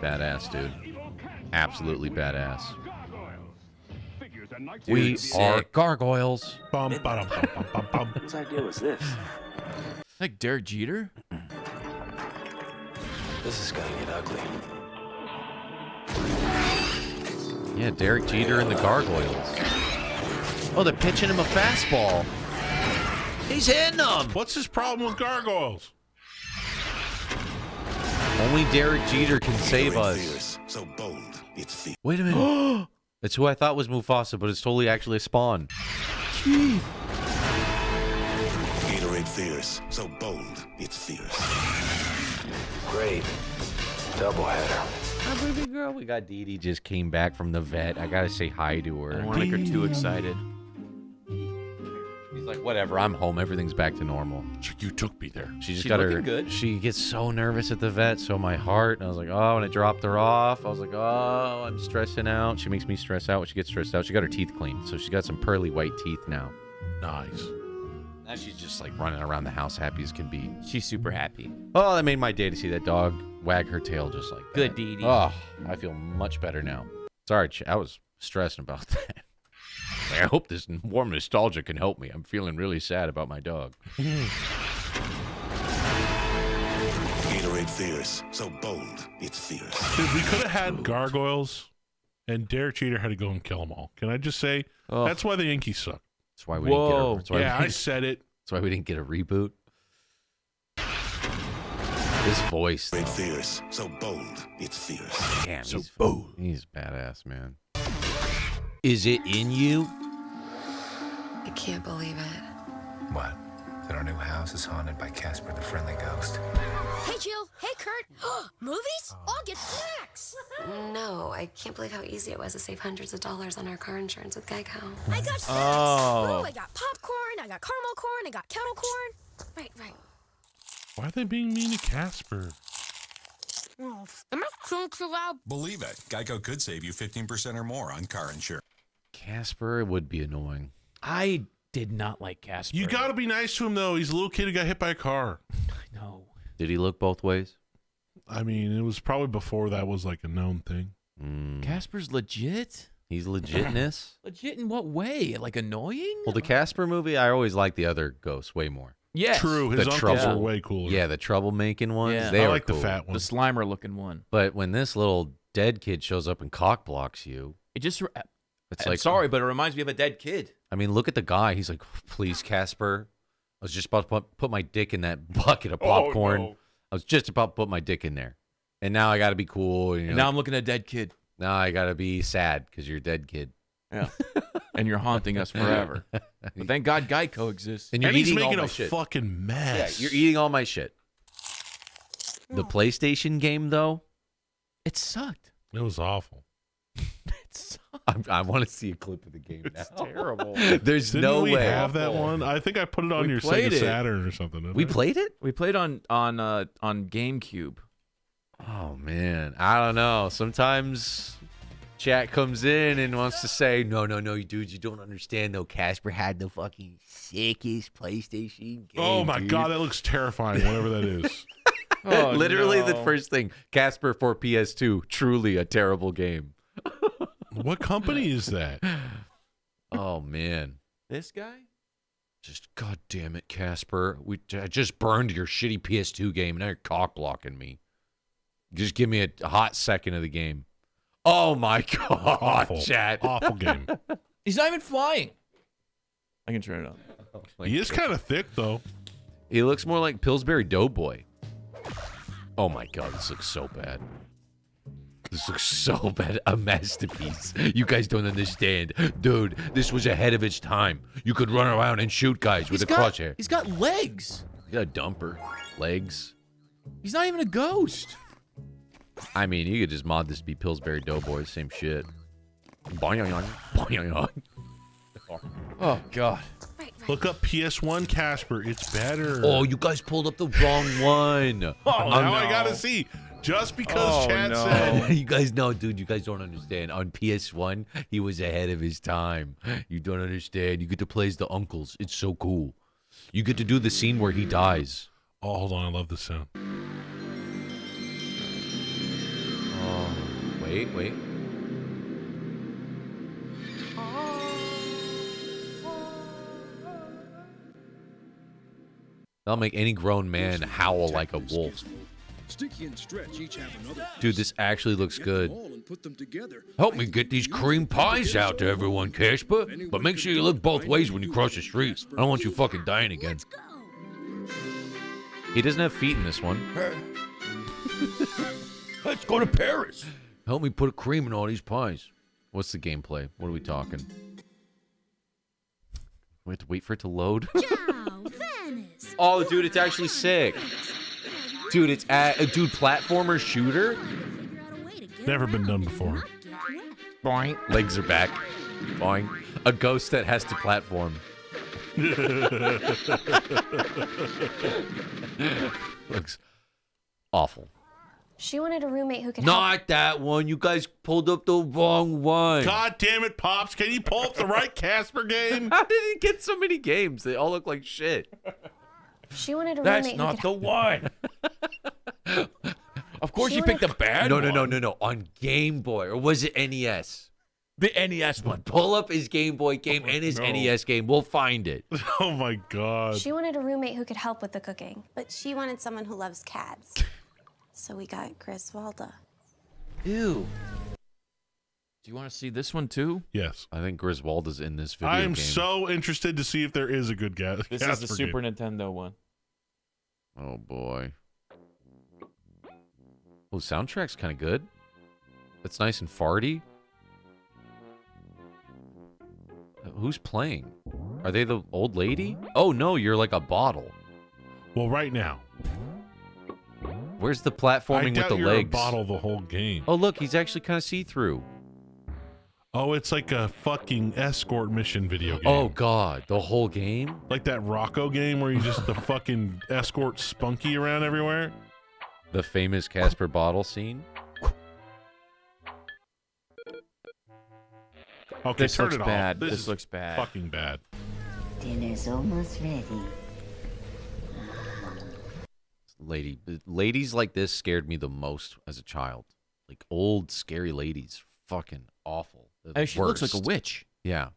Badass, dude. Absolutely badass. Dude, we are gargoyles. Bum, bum, bum, bum, bum. Whose idea was this? Like Derek Jeter? This is gonna get ugly. Yeah, Derek Jeter and the gargoyles. Oh, they're pitching him a fastball. He's hitting them. What's his problem with gargoyles? Only Derek Jeter can save us. So bold, it's wait a minute. It's who I thought was Mufasa, but it's totally actually a Spawn. Jeez. Gatorade fierce, so bold, it's fierce. Great. Doubleheader. Hi, baby girl. We got Dee Dee just came back from the vet. I gotta say hi to her. I don't want to make her too excited. He's like, whatever, I'm home. Everything's back to normal. You took me there. She just got her. Good. She gets so nervous at the vet, so my heart. And I was like, oh, and it dropped her off. I was like, oh, I'm stressing out. She makes me stress out when she gets stressed out. She got her teeth cleaned, so she's got some pearly white teeth now. Nice. Now she's just like running around the house happy as can be. She's super happy. Oh, that made my day to see that dog wag her tail just like that. Good, Dee Dee. Oh, I feel much better now. Sorry, I was stressing about that. Like, I hope this warm nostalgia can help me. I'm feeling really sad about my dog. Gatorade fierce, so bold, it's fierce. Dude, we could have had gargoyles, and Derek Jeter had to go and kill them all. Can I just say, that's why the Yankees suck. That's why we didn't get a, yeah, I said it. That's why we didn't get a reboot. His voice, though. Fierce, so bold, it's fierce. Damn, so he's bold. He's badass, man. Is it in you? I can't believe it. What? That our new house is haunted by Casper the Friendly Ghost. Hey, Jill. Hey, Kurt. Movies? I'll get snacks. No, I can't believe how easy it was to save hundreds of dollars on our car insurance with Geico. I got snacks. Oh, I got popcorn. I got caramel corn. I got kettle corn. Right, right. Why are they being mean to Casper? Am I so loud? Believe it. Geico could save you 15% or more on car insurance. Casper would be annoying. I did not like Casper. You gotta be nice to him, though. He's a little kid who got hit by a car. I know. Did he look both ways? I mean, it was probably before that was like a known thing. Mm. Casper's legit? He's legitness? Legit in what way? Like annoying? Well, the Casper movie, I always liked the other ghosts way more. Yes. True. His uncles were way cooler. Yeah, the troublemaking ones. Yeah. They I like cool. The fat one. The Slimer looking one. But when this little dead kid shows up and cock blocks you, it just. It's like, sorry, but it reminds me of a dead kid. I mean, look at the guy. He's like, please, Casper. I was just about to put my dick in that bucket of popcorn. Oh, no. I was just about to put my dick in there. And now I got to be cool. You know, and now I'm looking at a dead kid. Now I got to be sad because you're a dead kid. Yeah. And you're haunting us forever. But thank God Geico exists. And you're and eating he's making all my a shit. Fucking mess. Yeah, you're eating all my shit. The PlayStation game, though, it sucked. It was awful. It sucked. I want to see a clip of the game now. It's terrible. There's didn't no we way. Have that one? I think I put it on we your Sega it. Saturn or something. We played it? We played on GameCube. Oh, man. I don't know. Sometimes chat comes in and wants to say, no, dudes, you don't understand, though. Casper had the fucking sickest PlayStation game. Oh, my dude. God. That looks terrifying, whatever that is. Oh, literally no. The first thing. Casper for PS2. Truly a terrible game. What company is that? Oh, man. This guy? Just, God damn it, Casper. I just burned your shitty PS2 game, and now you're cock-blocking me. Just give me a hot second of the game. Oh, my God, awful, chat. Awful game. He's not even flying. I can turn it on. Oh, like, he is kind of thick, though. He looks more like Pillsbury Doughboy. Oh, my God, this looks so bad. This looks so bad. A masterpiece. You guys don't understand. Dude, this was ahead of its time. You could run around and shoot guys with a crosshair. He's got legs. He's got a dumper. Legs. He's not even a ghost. I mean, you could just mod this to be Pillsbury Doughboys. Same shit. Oh, God. Look up PS1 Casper. It's better. Oh, you guys pulled up the wrong one. I gotta see. Just because Chad said. You guys know, dude, you guys don't understand. On PS1, he was ahead of his time. You don't understand. You get to play as the uncles. It's so cool. You get to do the scene where he dies. Oh, hold on. I love this sound. Oh, wait, wait. That'll make any grown man howl like a wolf. Dude, this actually looks good. Help me get these cream pies out to everyone, Casper. But make sure you look both ways when you cross the street. I don't want you fucking dying again. He doesn't have feet in this one. Let's go to Paris. Help me put cream in all these pies. What's the gameplay? What are we talking? We have to wait for it to load? Oh, dude, it's actually sick. Dude, it's dude, platformer shooter? Never been done before. Boing. Legs are back. Boing. A ghost that has to platform. Looks awful. She wanted a roommate who could help. That one. You guys pulled up the wrong one. God damn it, Pops. Can you pull up the right Casper game? How did he get so many games? They all look like shit. She wanted a roommate. That's not the one. Of course you picked the bad one. No. On Game Boy. Or was it NES? The NES one. Pull up his Game Boy game and his NES game. We'll find it. Oh, my God. She wanted a roommate who could help with the cooking. But she wanted someone who loves cats. So we got Griswolda. Ew. Do you want to see this one too? Yes. I think Griswolda's in this video. I am so interested to see if there is a good guess. This is the Super Nintendo one. Oh boy. Oh, soundtrack's kind of good. That's nice and farty. Who's playing? Are they the old lady? Oh no, you're like a bottle. Well, right now. Where's the platforming with the legs? I bottle the whole game. Oh, look, he's actually kind of see-through. Oh, it's like a fucking escort mission video game. Oh, God, the whole game? Like that Rocco game where you just the fucking escort Spunky around everywhere? The famous Casper bottle scene? Okay, this turn it off. Bad. This looks bad. Fucking bad. Dinner's almost ready. Ladies like this scared me the most as a child. Like old scary ladies, fucking awful. I mean, she looks like a witch. Yeah,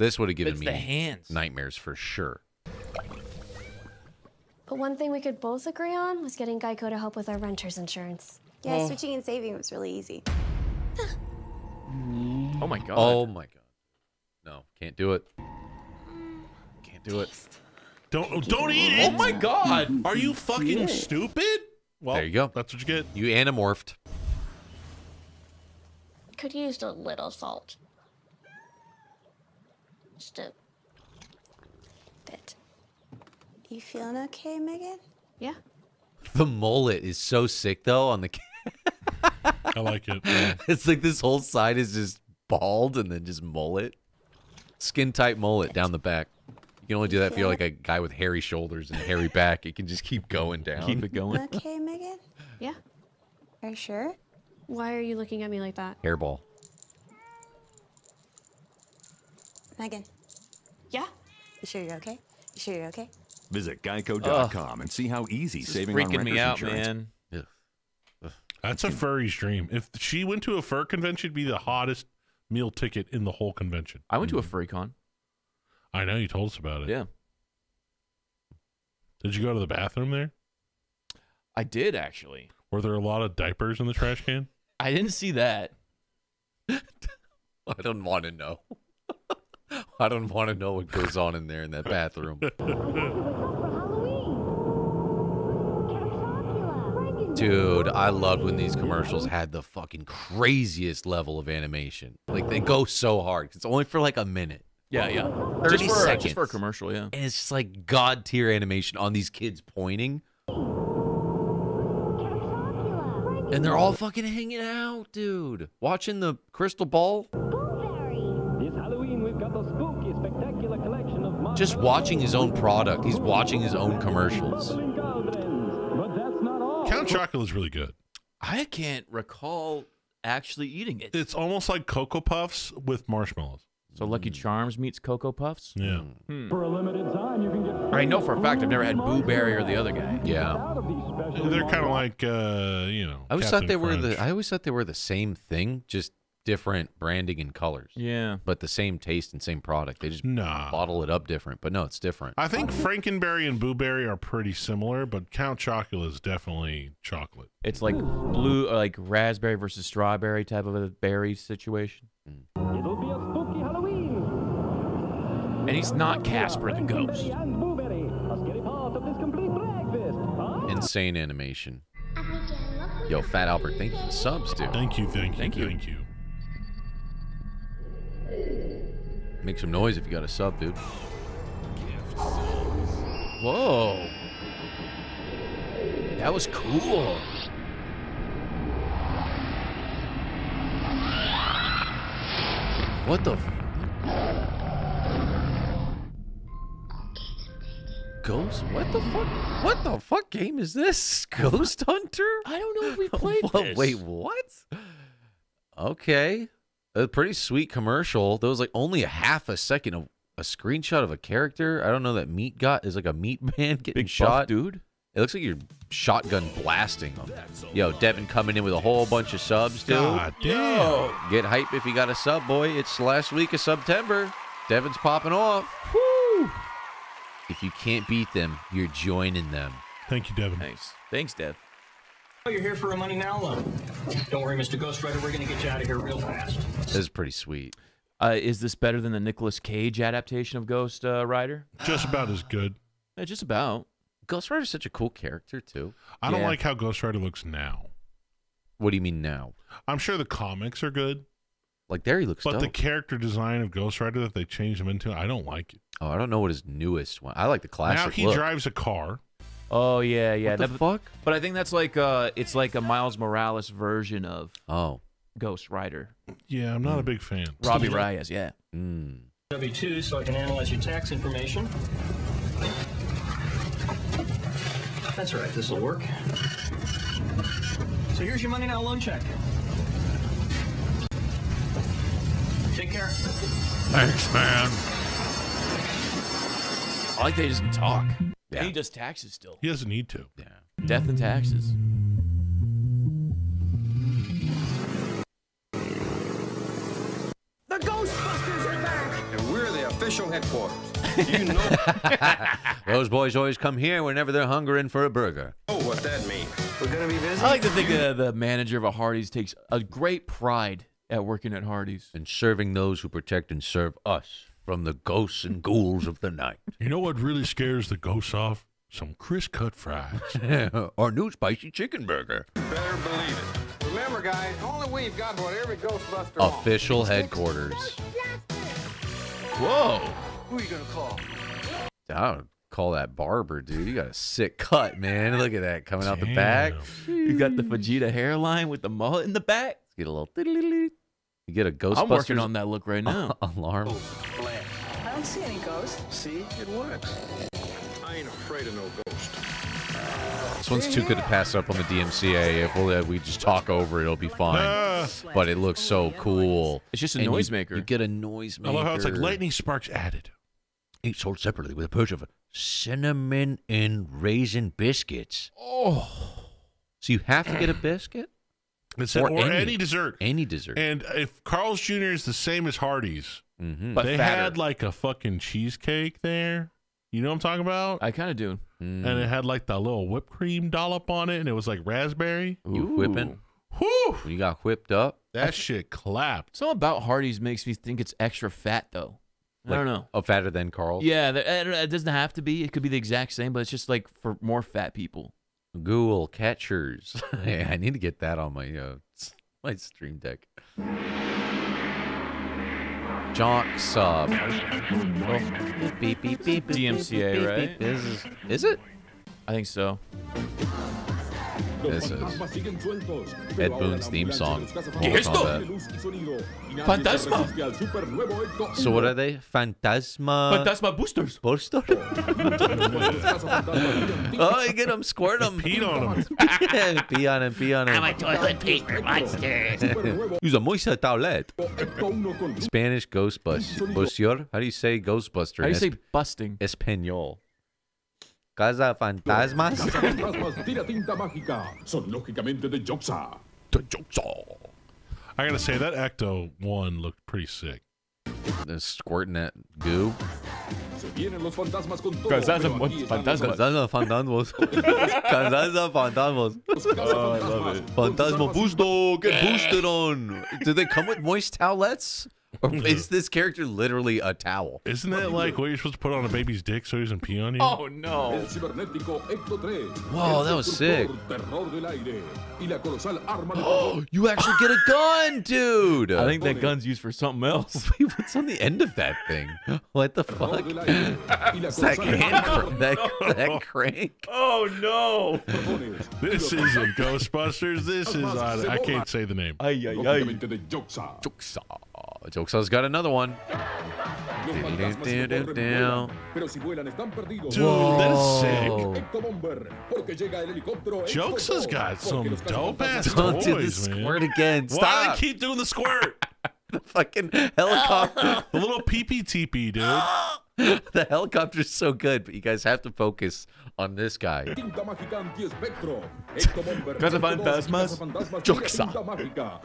this would have given me nightmares for sure. But one thing we could both agree on was getting Geico to help with our renter's insurance. Yeah, switching and saving was really easy. Oh my God. Oh my God. No, can't do it. Can't do it. Don't eat it! Oh my God! Are you fucking stupid? Well, there you go. That's what you get. You anamorphed. Could use a little salt. Just a bit. You feeling okay, Megan? Yeah. The mullet is so sick though on the. I like it. Yeah. It's like this whole side is just bald and then just mullet, skin tight mullet down the back. You can only do that if you're like a guy with hairy shoulders and a hairy back. It can just keep going down. Keep it going. Okay, Megan? Yeah. Are you sure? Why are you looking at me like that? Hairball. Megan. Yeah? You sure you're okay? You sure you're okay? Visit Geico.com and see how easy saving on renter's insurance. Freaking me out, man. Ugh. Ugh. That's a furry's dream. If she went to a fur convention, it'd be the hottest meal ticket in the whole convention. I went to a furry con. I know, you told us about it. Yeah. Did you go to the bathroom there? I did, actually. Were there a lot of diapers in the trash can? I didn't see that. I don't want to know. I don't want to know what goes on in there in that bathroom. Dude, I loved when these commercials had the fucking craziest level of animation. Like, they go so hard. It's only for like a minute. Yeah, yeah. 30 seconds. Just for a commercial, yeah. And it's just like God-tier animation on these kids pointing. And they're all fucking hanging out, dude. Watching the crystal ball. This Halloween, we've got the spooky, spectacular collection of... Just watching his own product. He's watching his own commercials. Count Chocula's really good. I can't recall actually eating it. It's almost like Cocoa Puffs with marshmallows. So Lucky Charms meets Cocoa Puffs? Yeah. For a limited time, you can get... I know for a fact I've never had Boo Berry or the other guy. Yeah. They're kind of like, you know, I always thought they were the... I always thought they were the same thing, just different branding and colors. Yeah. But the same taste and same product. They just bottle it up different. But no, it's different. I think Frankenberry and Boo Berry are pretty similar, but Count Chocula is definitely chocolate. It's like blue, like raspberry versus strawberry type of a berry situation. It'll be a... And he's not Casper the Ghost. Insane animation. Yo, Fat Albert, thank you for the subs, dude. Thank you. Make some noise if you got a sub, dude. Whoa. That was cool. What the... Ghost? What the fuck? What the fuck game is this? Ghost Hunter? I don't know if we played this. Wait, what? Okay. A pretty sweet commercial. There was like only a half a second of a screenshot of a character. I don't know, that meat got is like a meat man getting big shot. Buff dude. It looks like you're shotgun blasting them. Yo, Devin coming in with a whole bunch of subs, dude. God damn. Yo, get hype if you got a sub, boy. It's last week of September. Devin's popping off. Woo! If you can't beat them, you're joining them. Thank you, Devin. Nice. Thanks, Dev. Oh, you're here for a money now loan. Don't worry, Mr. Ghostwriter. We're going to get you out of here real fast. This is pretty sweet. Is this better than the Nicolas Cage adaptation of Ghost Rider? Just about as good. Yeah, just about. Ghost Rider's such a cool character, too. I don't like how Ghost Rider looks now. What do you mean now? I'm sure the comics are good. Like, there he looks dope. But the character design of Ghost Rider that they changed him into, I don't like it. Oh, I don't know what his newest one. I like the classic. Now he drives a car. Oh yeah, yeah. What the fuck? But I think that's like it's like a Miles Morales version of Ghost Rider. Yeah, I'm not a big fan. Robbie Reyes, yeah. W-2, so I can analyze your tax information. That's all right. This will work. So here's your money now loan check. Take care. Thanks, man. I like they just talk. Yeah. He does taxes still. He doesn't need to. Yeah. Death and taxes. The Ghostbusters are back, and we're the official headquarters. You know, those boys always come here whenever they're hungering for a burger. Oh, what that means? We're gonna be busy. I like to think that the manager of a Hardee's takes a great pride at working at Hardee's and serving those who protect and serve us from the ghosts and ghouls of the night. You know what really scares the ghosts off? Some crisp cut fries. Our new spicy chicken burger. Better believe it. Remember, guys, only we've got what every Ghostbuster official wants. Headquarters. Whoa. Who are you going to call? I would call that barber, dude. You got a sick cut, man. Look at that coming out the back. You got the Vegeta hairline with the mullet in the back. Let's get a little... You get a Ghostbusters. I'm working on that look right now. Alarm. I don't see any ghosts. See, it works. I ain't afraid of no ghost. This one's too good to pass up on the DMCA. If we just talk over it, it'll be fine. But it looks so cool. It's just a noisemaker. You get a noisemaker. I love how it's like lightning sparks added. Each sold separately with a purchase of cinnamon and raisin biscuits. Oh. So you have to get a biscuit? Or any dessert. Any dessert. And if Carl's Jr. is the same as Hardee's, but they had like a fucking cheesecake there. You know what I'm talking about? I kind of do. And it had like the little whipped cream dollop on it, and it was like raspberry. You whipping? Whew. You got whipped up. That shit clapped. Something about Hardee's makes me think it's extra fat, though. Like, I don't know. Oh, fatter than Carl? Yeah, it doesn't have to be. It could be the exact same, but it's just like for more fat people. Ghoul catchers. Hey, I need to get that on my stream deck. Jonk sub. Beep, beep, beep, DMCA, right? Is it? I think so. This is Ed Boon's theme song. Fantasma. So what are they? Fantasma boosters. Oh, you get them, squirt them, pee on them. Pee on him. I'm a toilet paper monster. Use a moisa toilet. Spanish Ghostbusters. How do you say Ghostbuster? How do you say busting? Espanol. Casa Fantasmas. Casa Fantasmas tira tinta mágica. Son lógicamente de Joxa. De Joxa. I gotta say, that Ecto 1 looked pretty sick. They're squirting that goo. Fantasmas. Oh, I love it. Fantasma Busto, get boosted on. Do they come with moist towelettes? Or is this character literally a towel? Isn't that like what you're supposed to put on a baby's dick so he doesn't pee on you? Oh, no. Whoa, that was sick. Oh, you actually get a gun, dude. I think that gun's used for something else. Wait, what's on the end of that thing? What the fuck? It's that hand that crank. Oh, no. This isn't Ghostbusters. This is, I can't say the name. Joxa. Joxa's got another one. Joxa's got some dope ass toys. Don't do the squirt again. Stop. Why do they keep doing the squirt? The fucking helicopter. The little pee-pee-teepee, dude. The helicopter's so good, but you guys have to focus on this guy. Casa Fantasmas, Joxa.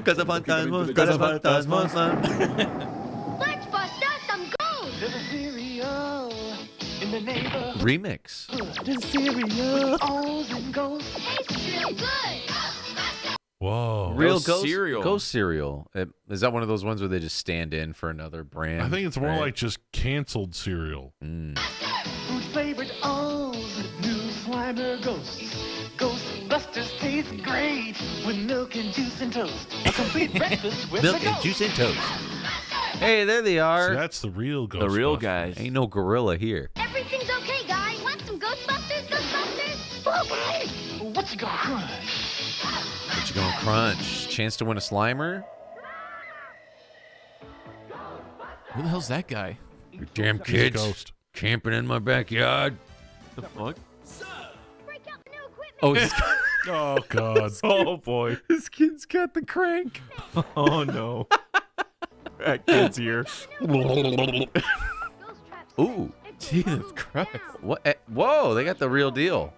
Casa Fantasmas, Casa Fantasmas. Let's bust out some ghosts. There's cereal in the neighborhood. Remix. There's cereal. All them ghosts taste real good. Whoa. Real ghost cereal. Ghost cereal. Is that one of those ones where they just stand in for another brand? I think it's more like just canceled cereal. Who's favorite O's? New Slimer Ghosts. Ghostbusters taste great with milk and juice and toast. A complete breakfast with milk and juice and toast. Hey, there they are. So that's the real Ghostbusters. The real guys. Ain't no gorilla here. Everything's okay, guys. Want some Ghostbusters? Ghostbusters? Bye-bye. What's it gonna crush? What you gonna crunch? Chance to win a Slimer? Who the hell's that guy? You damn kids camping in my backyard. The fuck? Break out the new equipment. Oh, oh god. Oh boy. This kid's got the crank. Oh no. That kid's here. Ooh. Jesus Christ. What? Whoa, they got the real deal.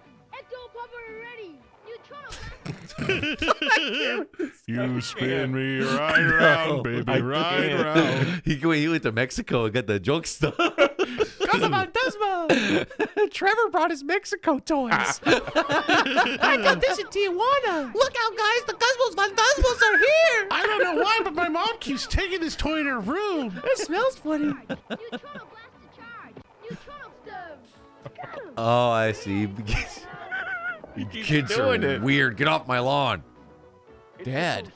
You spin me right around, baby, right around. He went to Mexico and got the joke stuff. Casa Fantasma. Trevor brought his Mexico toys. I got this in Tijuana. Look out, guys, the Cosmos Fantasmas are here. I don't know why, but my mom keeps taking this toy in her room. It smells funny. Oh, I see. You kids are weird. Get off my lawn. Dad.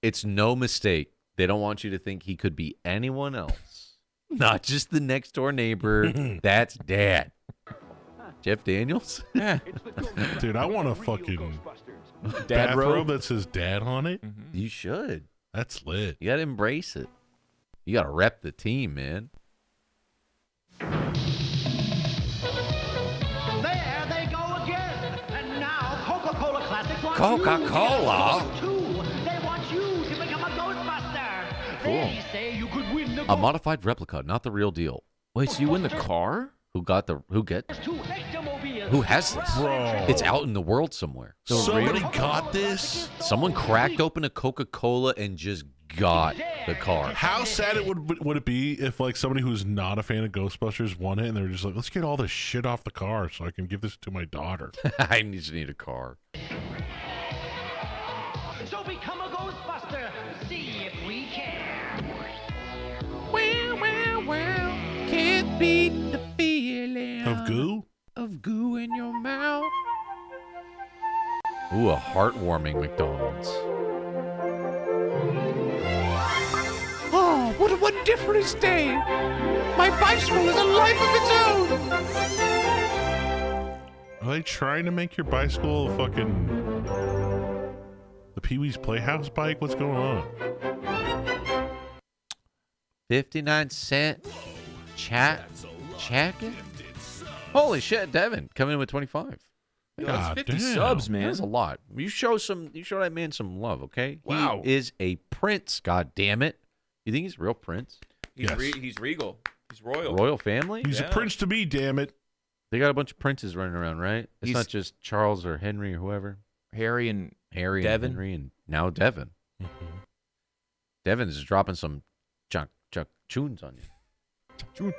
It's no mistake. They don't want you to think he could be anyone else. Not just the next door neighbor. That's Dad. Jeff Daniels? Yeah. Dude, I want a fucking dad robe that says Dad on it. Mm-hmm. You should. That's lit. You got to embrace it. You got to rep the team, man. Coca-Cola. Cool. A modified replica, not the real deal. Wait, so you win the car? Who has this? Bro. It's out in the world somewhere. Somebody got this. Someone cracked open a Coca-Cola and just got the car. How sad it would it be if like somebody who's not a fan of Ghostbusters won it and they're just like, let's get all this shit off the car so I can give this to my daughter. I just need a car. So become a Ghostbuster. See if we can. Well. Can't beat the feeling of goo? Of goo in your mouth. Ooh, a heartwarming McDonald's. Oh, what a wonderful day. My bicycle is a life of its own. Are they trying to make your bicycle a fucking the Pee-wee's Playhouse bike? What's going on? 59 cent chat jacket. Holy shit, Devin coming in with 25. Yo, that's 50 damn. Subs, man. That's a lot. You show that man some love, okay? Wow. He is a prince. God damn it. You think he's a real prince? He's yes. He's regal. He's royal. Royal family. He's yeah. a prince to be. Damn it. They got a bunch of princes running around, right? It's not just Charles or Henry or whoever. Harry and Devin. And Henry and now Devin. Mm-hmm. Devin is dropping some chunes on you. Chun.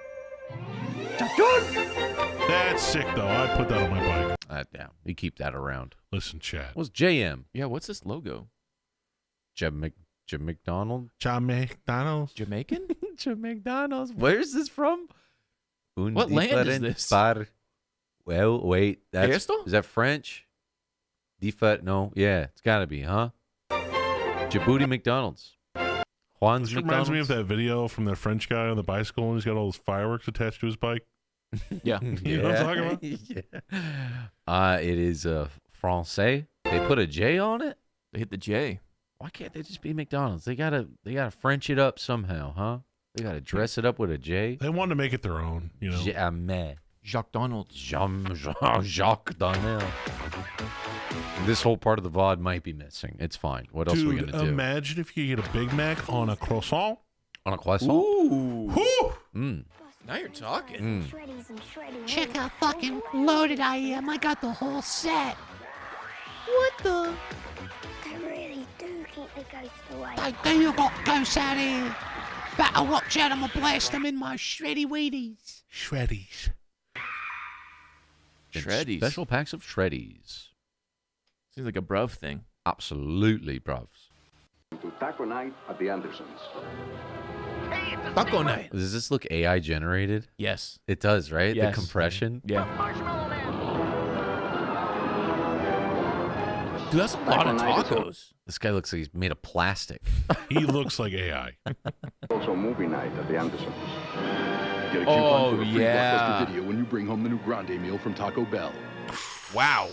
That's sick, though. I'd put that on my bike. Yeah, you keep that around. Listen, chat. What's JM? Yeah, what's this logo? Jim McDonald's? Jamaican? Jim McDonald's. Where's this from? What land is this? Well, wait. That's, is that French? No. Yeah, it's got to be, huh? Djibouti McDonald's. Juan's this McDonald's. Reminds me of that video from that French guy on the bicycle and he's got all those fireworks attached to his bike. Yeah. You know what I'm talking about? Yeah. It is Francais. They put a J on it? They hit the J. Why can't they just be McDonald's? They gotta French it up somehow, huh? They gotta dress it up with a J. They want to make it their own, you know. Jamais. Jacques Donald. This whole part of the VOD might be missing. It's fine. What else are we gonna do? Imagine if you get a Big Mac on a croissant. On a croissant? Ooh. Whew. Mm. Now you're talking. Mm. Check how fucking loaded I am. I got the whole set. What the? I really do keep the ghost away. I do got ghosts out here. Better watch out. I'm gonna blast them in my shreddy weedies. Shreddies. Special packs of shreddies. Seems like a bruv thing. Absolutely, bruvs. To Taco Night at the Andersons. Taco Night. Does this look AI generated? Yes. It does, right? Yes. The compression? Yeah. Dude, that's a lot of tacos. This guy looks like he's made of plastic. He looks like AI. Also, movie night at the Andersons. Get a coupon for a free blockbuster video when you bring home the new Grande meal from Taco Bell. Wow.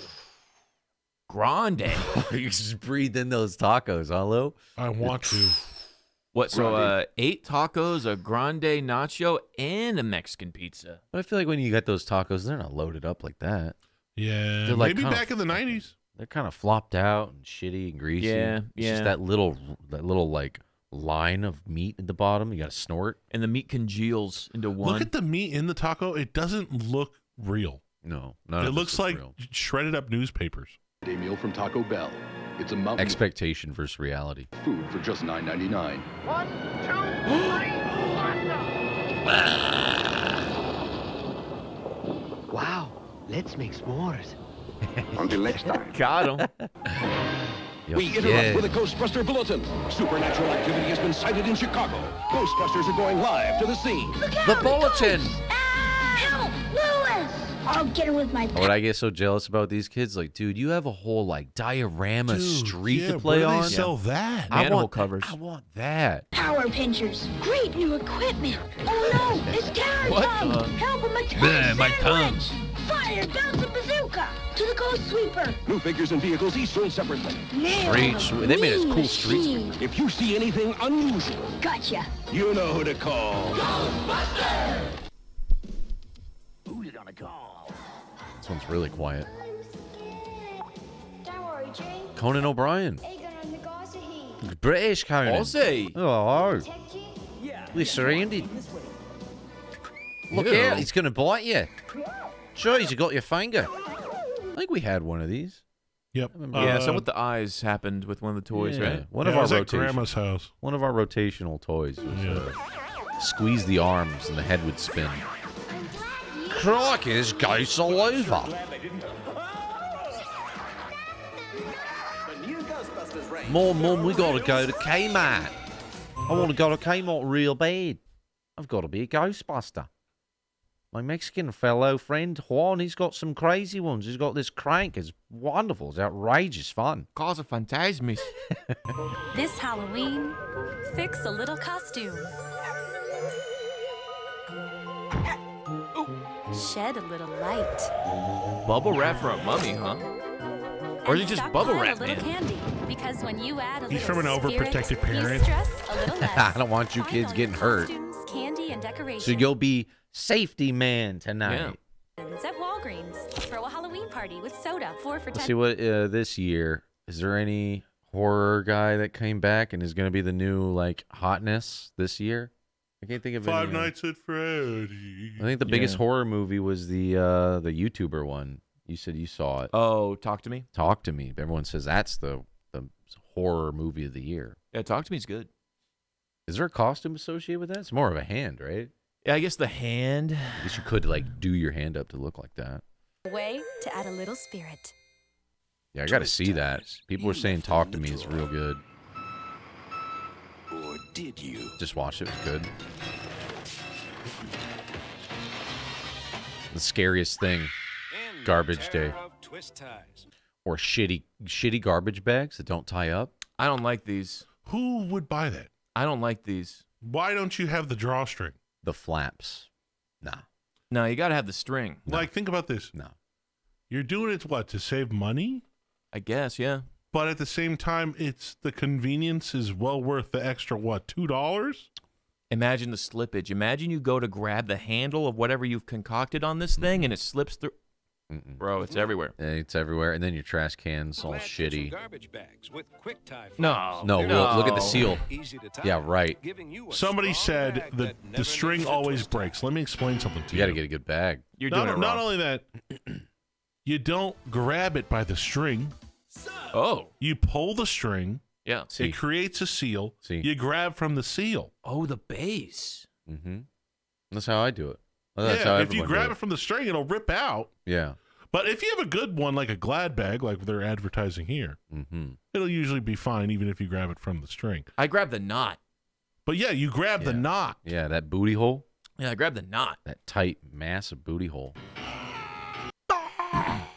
Grande. You just breathe in those tacos, hello? I want to. What, so 8 tacos, a grande nacho, and a Mexican pizza. But I feel like when you get those tacos, they're not loaded up like that. Yeah, they're like maybe back in the 90s. They're kind of flopped out and shitty and greasy. Yeah, It's just that little like line of meat at the bottom. You got to snort. And the meat congeals into one. Look at the meat in the taco. It doesn't look real. No. It looks like shredded up newspapers. Day meal from Taco Bell. It's a mountain. Expectation versus reality. Food for just $9.99. 1, 2, 3, 4. Wow, let's make s'mores. Until next time. Got him. We interrupt with a Ghostbuster bulletin. Supernatural activity has been sighted in Chicago. Ghostbusters are going live to the scene. The bulletin. I'll get it with my back. What I get so jealous about these kids, like, dude, you have a whole like diorama street to play on. Sell that. Animal covers. I want that. Power pinchers. Great new equipment. Oh no, it's Karen. What? Help with my tongue. My tongue. Fire, bounce, and bazooka. To the ghost sweeper. New figures and vehicles each sold separately. They made us cool street sweeper. If you see anything unusual, gotcha. You know who to call. Ghostbuster. Who's it gonna call? This one's really quiet. I'm scared. Don't worry, G. Conan O'Brien. British Conan. Aussie. Oh. We're surrounded. Look out, he's going to bite you. Jeez, you got your finger. I think we had one of these. Yep. Yeah, so with the eyes happened with one of the toys, right? One of our rotational. Grandma's house. One of our rotational toys. Was, squeeze the arms and the head would spin. Crikey's ghosts all over. Mum, we gotta go to Kmart. I want to go to Kmart real bad. I've got to be a Ghostbuster. My Mexican fellow friend Juan, he's got some crazy ones. He's got this crank. It's wonderful. It's outrageous fun. Casa Fantasmas. This Halloween, fix a little costume. shed a little light. Bubble wrap for a mummy, huh? Or is it just bubble wrap, man? Candy, because when you add a little from an overprotective parent. I don't want you kids getting hurt. Candy and so you'll be safety man tonight. Yeah. At Walgreens, throw a Halloween party with soda. 4 for $10. Let's see what this year. Is there any horror guy that came back and is going to be the new like hotness this year? I can't think of any. Five Nights at Freddy's. I think the biggest horror movie was the YouTuber one. You said you saw it. Oh, Talk to Me. Talk to Me. Everyone says that's the horror movie of the year. Yeah, Talk to Me is good. Is there a costume associated with that? It's more of a hand, right? Yeah, I guess the hand. I guess you could like do your hand up to look like that. Way to add a little spirit. Yeah, I gotta see that. People were saying Talk to Me is real good. Or did you? Just watch it. It was good. The scariest thing. Garbage day. Or shitty garbage bags that don't tie up. I don't like these. Who would buy that? I don't like these. Why don't you have the drawstring? The flaps. Nah. No, you got to have the string. No. Like, think about this. No. You're doing it, what, to save money? I guess, yeah. But at the same time, it's the convenience is well worth the extra, what, $2? Imagine the slippage. Imagine you go to grab the handle of whatever you've concocted on this thing, and it slips through. Mm-mm. Bro, it's everywhere. It's everywhere, and then your trash can's all shitty. Garbage bags with quick tie flaps. No, no. Look at the seal. Yeah, right. Somebody said the string always breaks. Let me explain something to you. You got to get a good bag. You're doing it wrong. Not only that, you don't grab it by the string. Oh. You pull the string. Yeah. See. It creates a seal. See. You grab from the seal. Oh, the base. Mm-hmm. That's how I do it. Yeah, if you grab it from the string, it'll rip out. Yeah. But if you have a good one, like a Glad bag, like they're advertising here, it'll usually be fine, even if you grab it from the string. I grab the knot. But yeah, you grab the knot. Yeah, that booty hole. Yeah, I grab the knot. That tight, massive booty hole. Glad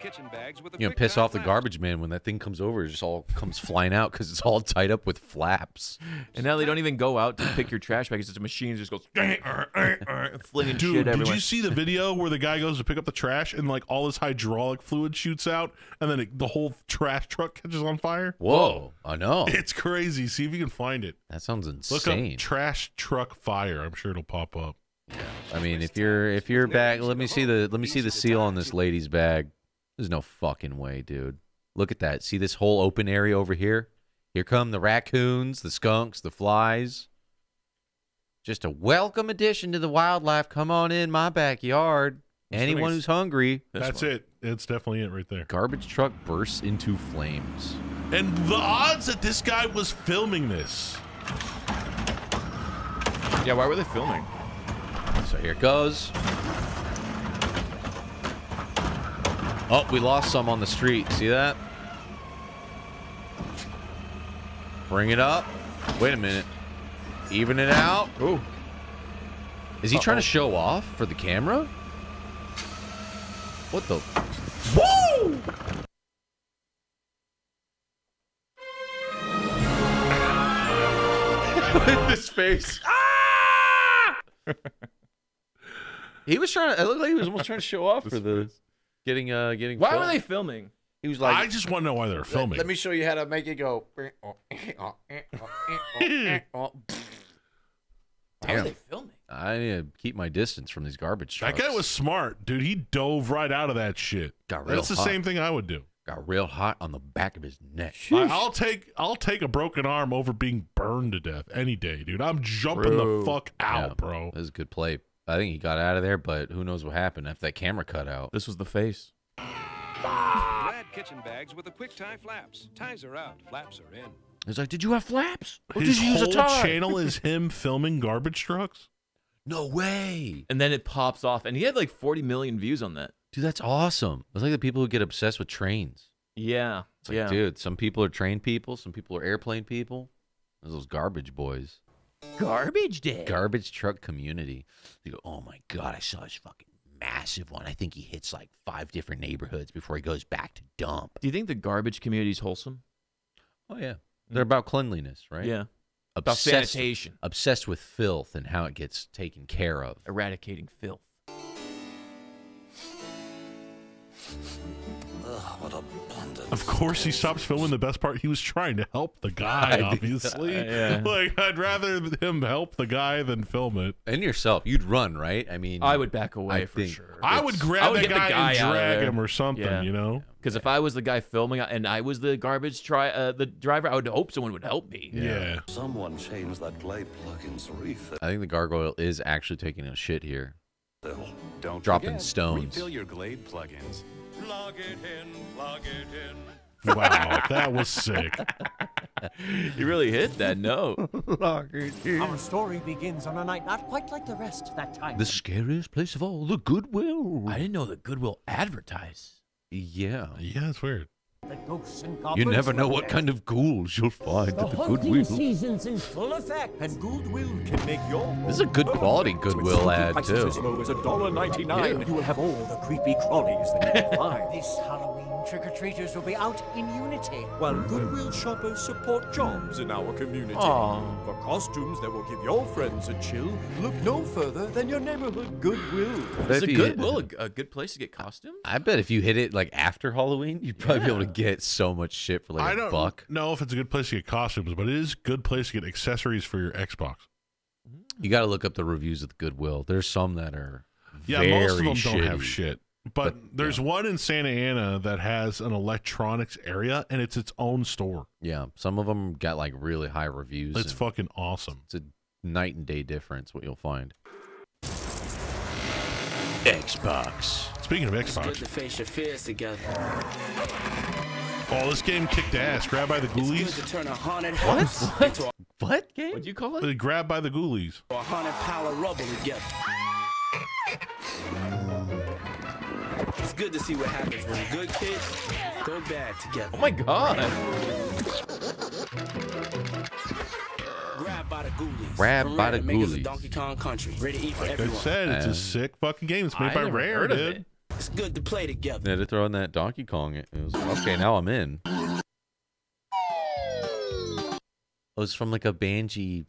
kitchen bags with a piss off the garbage man when that thing comes over. It just all comes flying out because it's all tied up with flaps. And now they don't even go out to pick your trash bag. It's just a machine that just goes flinging shit everywhere. Dude, did you see the video where the guy goes to pick up the trash and like all his hydraulic fluid shoots out and then the whole trash truck catches on fire? Whoa, I know. It's crazy. See if you can find it. That sounds insane. Look up trash truck fire. I'm sure it'll pop up. Yeah. I mean, if your bag, let me see the seal on this lady's bag. There's no fucking way, dude. Look at that. See this whole open area over here? Here come the raccoons, the skunks, the flies. Just a welcome addition to the wildlife. Come on in my backyard. Anyone who's hungry. That's it. It's definitely it right there. Garbage truck bursts into flames. And the odds that this guy was filming this. Yeah, why were they filming? So here it goes. Oh, we lost some on the street. See that? Bring it up. Wait a minute. Even it out. Ooh. Is he trying to show off for the camera? What the? Whoa! With this face. Ah! He was trying to. It looked like he was almost trying to show off for the. Getting. Why filmed. Were they filming? He was like, I just want to know why they're filming. Let me show you how to make it go. Why are they filming? I need to keep my distance from these garbage trucks. That guy was smart, dude. He dove right out of that shit. Got real. That's the hot. Same thing I would do. Got real hot on the back of his neck. I'll take a broken arm over being burned to death any day, dude. I'm jumping the fuck out, bro. That was a good play. I think he got out of there, but who knows what happened after that camera cut out. This was the face. Glad kitchen bags with the quick tie flaps. Ties are out, flaps are in. He's like, did you have flaps? Or did you use a tie? His whole channel is him filming garbage trucks? No way. And then it pops off, and he had like 40 million views on that. Dude, that's awesome. It's like the people who get obsessed with trains. Yeah. It's like, dude, some people are train people, some people are airplane people. There's those garbage boys. Garbage day. Garbage truck community. They go, oh my God, I saw this fucking massive one. I think he hits like 5 different neighborhoods before he goes back to dump. Do you think the garbage community is wholesome? Oh, yeah. They're about cleanliness, right? Yeah. About sanitation. Obsessed with filth and how it gets taken care of. Eradicating filth. Ugh, what abundance. Of course he stops filming the best part. He was trying to help the guy, obviously. Yeah. Like, I'd rather him help the guy than film it. And yourself. You'd run, right? I mean, I would back away for sure. I would grab that guy and drag him or something, you know? Because if I was the guy filming and I was the garbage the driver, I would hope someone would help me. Yeah. Someone changed that light plug-in's refill. I think the gargoyle is actually taking a shit here. Don't dropping stones. Refill your Glade plug-ins. Plug it in, plug it in. Wow, that was sick. You really hit that note. Our story begins on a night not quite like the rest that time. The scariest place of all, the Goodwill. I didn't know the Goodwill advertised. Yeah. Yeah, it's weird. You never know what kind of ghouls you'll find at the Goodwill. Season's in full effect, and Goodwill can make your. This is a good quality Goodwill ad too. As low as $1.99, you will have all the creepy crawlies that you can find. This Halloween, trick-or-treaters will be out in unity, while Goodwill shoppers support jobs in our community. Aww. For costumes that will give your friends a chill, look no further than your neighborhood Goodwill. Is a Goodwill a good place to get costumes? I bet if you hit it like after Halloween, you'd probably be able to get so much shit for like a buck. I don't know if it's a good place to get costumes, but it is a good place to get accessories for your Xbox. You got to look up the reviews at the Goodwill. There's some that are very most of them shitty. Don't have shit. But there's one in Santa Ana that has an electronics area, and it's its own store. Yeah, some of them got like really high reviews. It's fucking awesome. It's a night and day difference what you'll find. Xbox. Speaking of Xbox, oh, this game kicked ass. Grab by the Ghoulies. What? What game? What'd you call it? The Grab by the Ghoulies. It's good to see what happens when good kids go bad together. Oh my god. Grab by the Ghoulies. Grab by the Ghoulies. Donkey Kong Country. Ready to eat for everyone. Like I said, it's a sick fucking game. It's made by Rare, dude. It's good to play together. Yeah, they're throwing that Donkey Kong. It was, okay, now I'm in. Oh, it's from like a Banjo-Kazooie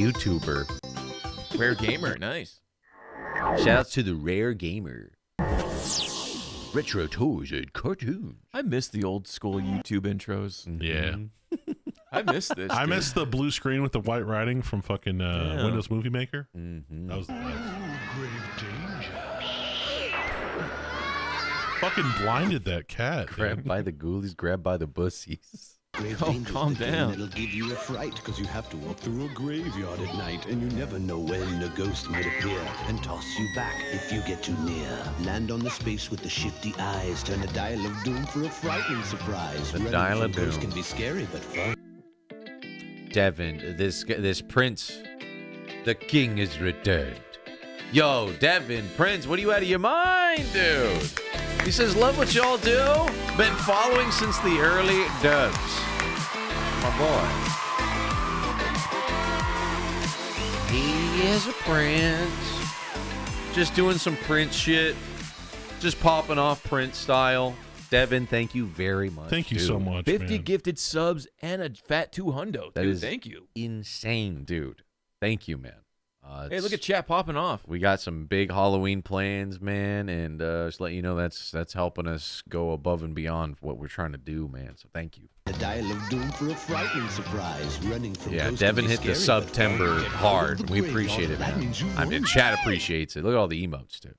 YouTuber. Rare Gamer, nice. Shout out to the Rare Gamer. Retro toys and cartoons. I miss the old school YouTube intros. Yeah. I miss this. I miss the blue screen with the white writing from fucking Windows Movie Maker. Mm-hmm. That was the best. Fucking blinded that cat. Grab by the Ghoulies, grab by the bussies. Oh, calm down. It'll give you a fright because you have to walk through a graveyard at night and you never know when a ghost might appear and toss you back if you get too near. Land on the space with the shifty eyes. Turn the dial of doom for a frightening surprise. The dial of doom can be scary but fun. Devin, this prince, the king is returned. Yo, Devin, Prince, what are you out of your mind, dude? He says, love what y'all do. Been following since the early dubs. My boy. He is a prince. Just doing some Prince shit. Just popping off Prince style. Devin, thank you very much. Thank you so much, 50 man. Gifted subs and a fat 200. That is thank you. Insane, dude. Thank you, man. Hey, look at chat popping off. We got some big Halloween plans, man, and just let you know that's helping us go above and beyond what we're trying to do, man. So thank you. The dial of doom for a frightening surprise, running from Devin hit the September hard. We appreciate it, man. I mean, chat appreciates it. Look at all the emotes, too.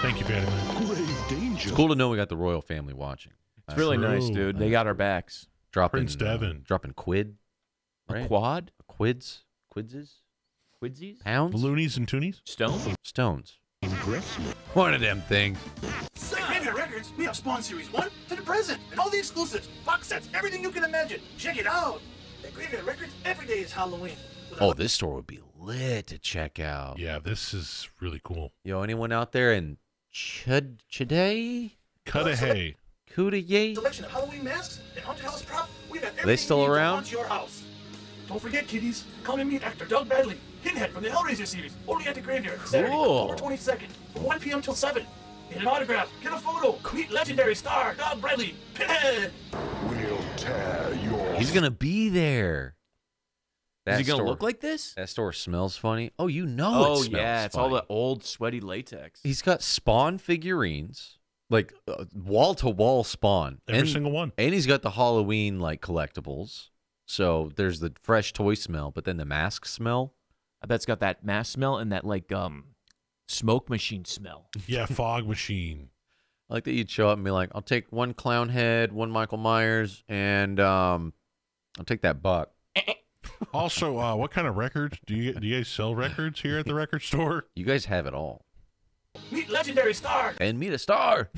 Thank you, very much. It's cool to know we got the royal family watching. It's really nice, dude. They got our backs. Prince Devin dropping quid. Right. A quad. Quids? Quidses? Quidsies? Pounds? Loonies and toonies? Stones? Stones. One of them things. At Records, we have Spawn Series 1 to the present, and all the exclusives, box sets, everything you can imagine. Check it out. At Graveyard Records, every day is Halloween. Oh, this store would be lit to check out. Yeah, this is really cool. Yo, anyone out there in Chudday? Cudahy. Cudahy? Selection of Halloween masks and haunted house prop. We have everything. Are they still around? Your house. Don't forget, kiddies, come and meet actor Doug Badley, Pinhead from the Hellraiser series, only at the Graveyard, Saturday, October 22nd, from 1 p.m. till 7. Get an autograph, get a photo, meet legendary star Doug Bradley, Pinhead. We'll tear your... He's going to be there. That Is it going to look like this? That store smells funny. Oh, you know it smells funny. Oh, yeah. It's all the old sweaty latex. He's got Spawn figurines, like wall-to-wall Spawn. Every single one. And he's got the Halloween, like, collectibles. So there's the fresh toy smell, but then the mask smell. I bet it's got that mask smell and that, like, smoke machine smell. Yeah, fog machine. I like that you'd show up and be like, I'll take one clown head, one Michael Myers, and I'll take that buck. Also, what kind of records do you guys sell records here at the record store? You guys have it all. Meet legendary star and meet a star.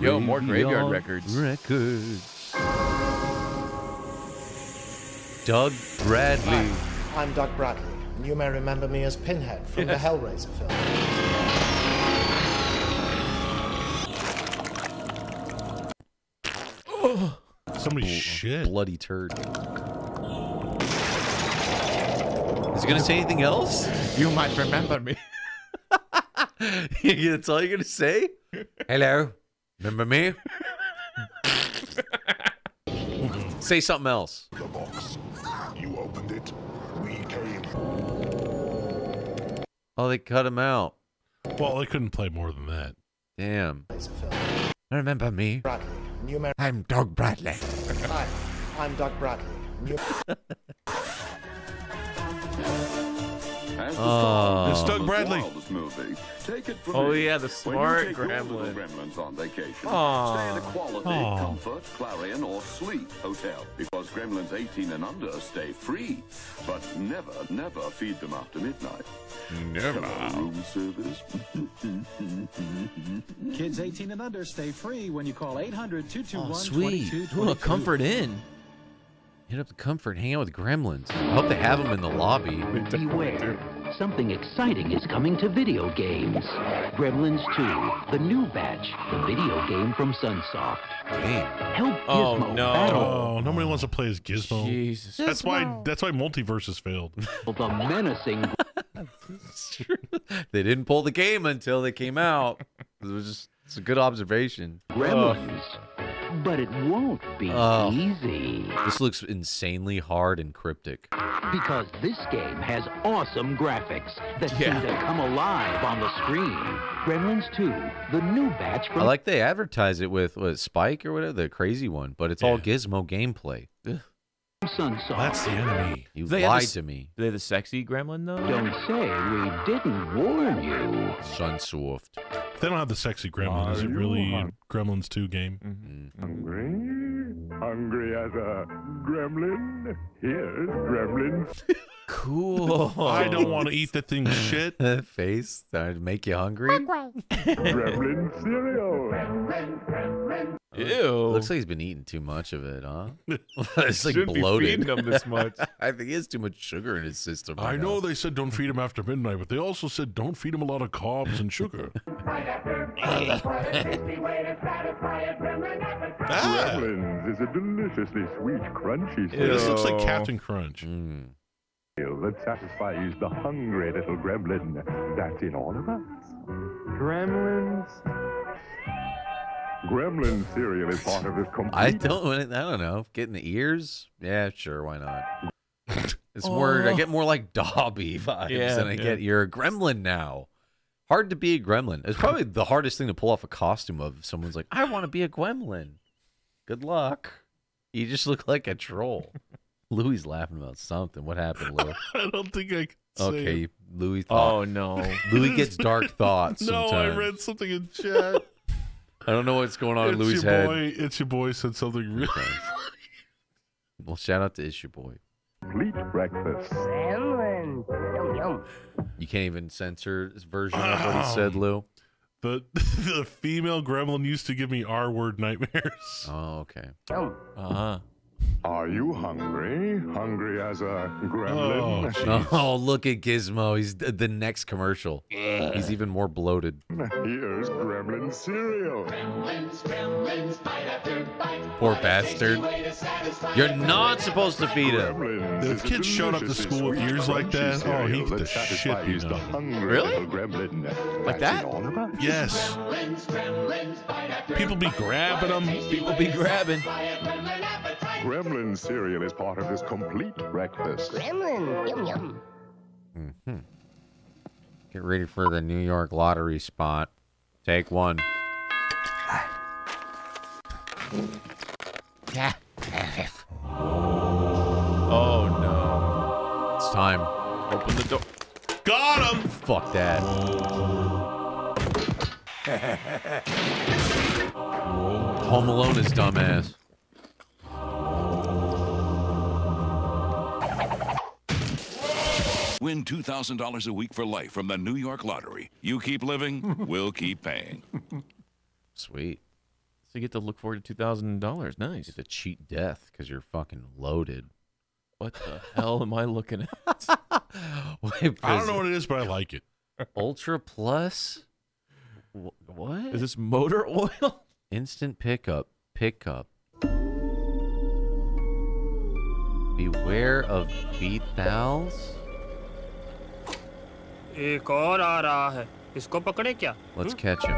Yo, more graveyard records. Doug Bradley. Hi, I'm Doug Bradley, and you may remember me as Pinhead from the Hellraiser film. Somebody's shit. Bloody turd. Is he going to say anything else? You might remember me. That's all you're going to say? Hello. Remember me? Say something else. The box. You opened it. We came. Oh, they cut him out. Well, they couldn't play more than that. Damn. Remember me? Bradley. I'm Doug Bradley. Hi, I'm Doug Bradley. It's Doug Bradley. Oh yeah, the smart gremlins on vacation. Stay in a quality, comfort, Clarion, or Sleep hotel because gremlins 18 and under stay free, but never feed them after midnight. Never. Room service. Kids 18 and under stay free when you call 800-221-2222. Oh, sweet. What a Comfort Inn. Hit up the Comfort, hang out with gremlins. I hope they have them in the lobby. Beware. Something exciting is coming to video games. Gremlins 2, the new batch, the video game from Sunsoft. Damn. Help Gizmo battle. Oh, nobody wants to play as Gizmo. Jesus. That's why Multiverses failed. The menacing. They didn't pull the game until they came out. It's a good observation. Gremlins. But it won't be easy. This looks insanely hard and cryptic. Because this game has awesome graphics that seem to come alive on the screen. Gremlins 2, the new batch from... I like they advertise it with Spike or whatever, the crazy one, but it's all Gizmo gameplay. Ugh. Sunsoft. That's the enemy. You lied to me. Are they the sexy gremlin, though? Don't say we didn't warn you. Sunsoft. If they don't have the sexy gremlin, is it really Gremlins 2 game? Mm-hmm. Hungry? Hungry as a gremlin? Here's gremlin. Cool. I don't want to eat that thing's shit. That face. That'd make you hungry. Gremlin cereal. Ew. Looks like he's been eating too much of it, huh? It's like bloated. Be feeding him this much. I think he has too much sugar in his system. Right I know now. They said don't feed him after midnight, but they also said don't feed him a lot of carbs and sugar. Gremlins is a deliciously sweet, crunchy thing. This looks like Captain Crunch. Mm. That satisfies the hungry little gremlin that's in all of us. Gremlins. Gremlin cereal is part of this complete... I don't know. Getting the ears? Yeah, sure. Why not? It's word. I get more like Dobby vibes than I get you're a gremlin now. Hard to be a gremlin. It's probably the hardest thing to pull off a costume of. Someone's like, I want to be a gremlin. Good luck. You just look like a troll. Louie's laughing about something. What happened, Louie? I don't think I can say it. Louie thought. Oh, no. Louie gets dark thoughts sometimes. No, I read something in chat. I don't know what's going on in Louis' head. It's your boy said something really funny. Well, shout out to It's Your Boy. Complete breakfast. You can't even censor this version of what he said, Lou. The female gremlin used to give me R-word nightmares. Oh, okay. Uh-huh. Are you hungry? Hungry as a gremlin? Oh, look at Gizmo. He's the next commercial. He's even more bloated. Here's gremlin cereal. Gremlins, gremlins, bite after bite. Poor bastard. You're not supposed to feed him. If kids showed up to school with ears like that, oh, he'd the shit be done. Really? Like that? Yes. People be grabbing them. People be grabbing. Gremlin cereal is part of this complete breakfast. Gremlin, yum yum. Mm-hmm. Get ready for the New York lottery spot. Take one. Oh no. It's time. Open the door. Got him! Fuck that. Home Alone is dumbass. Win $2,000 a week for life from the New York Lottery. You keep living, we'll keep paying. Sweet. So you get to look forward to $2,000. Nice. You get to cheat death because you're fucking loaded. What the hell am I looking at? Wait, I don't know what it is, but I like it. Ultra Plus? What? Is this motor oil? Instant pickup. Pickup. Beware of beat thals. Let's catch him.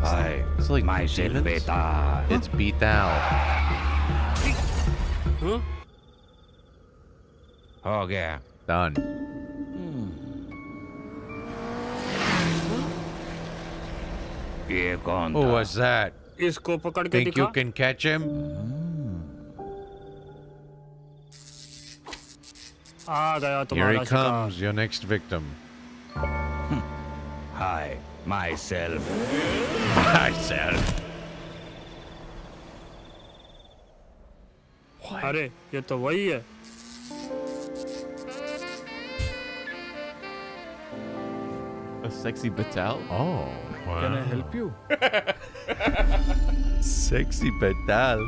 Hi. It's like my Selveta. It's beat down. Huh? Oh yeah. Done. Hmm. Oh, what's that? Think you can catch him? Here he comes, your next victim. Hi, myself. Myself. What? A sexy batal? Oh. Wow. Can I help you? Sexy batal.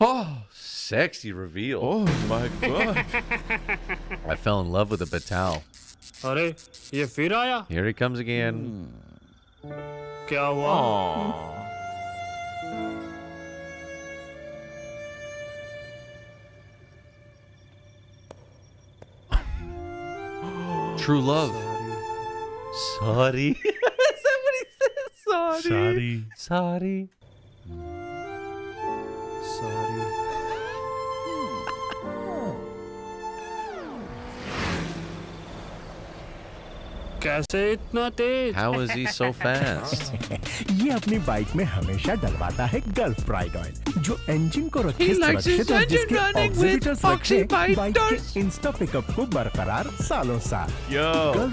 Oh. Sexy reveal. Oh my god. I fell in love with a batal. Here he comes again. Aww. True love. Sorry. Is that what he said? Sorry. Sorry. Sorry. How is he so fast? He likes his engine running with Foxy Biters. Yo. How is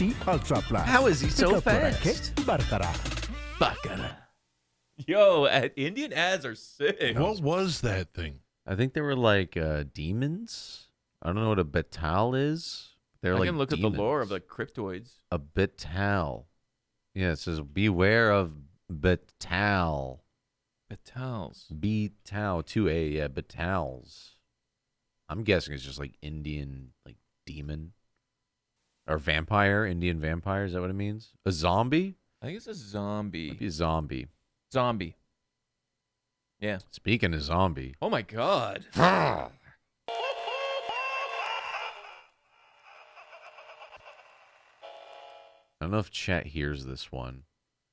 he so fast? Yo, Indian ads are sick. What was that thing? I think they were like demons. I don't know what a batal is. They're I like can look demons. At the lore of the cryptoids. A batal. Yeah, it says beware of batal. Batals. Batal. 2A, yeah, batals. I'm guessing it's just like Indian, like demon. Or vampire, Indian vampire, is that what it means? A zombie? I think it's a zombie. Might be a zombie. Zombie. Yeah. Speaking of zombie. Oh my god. I don't know if chat hears this one.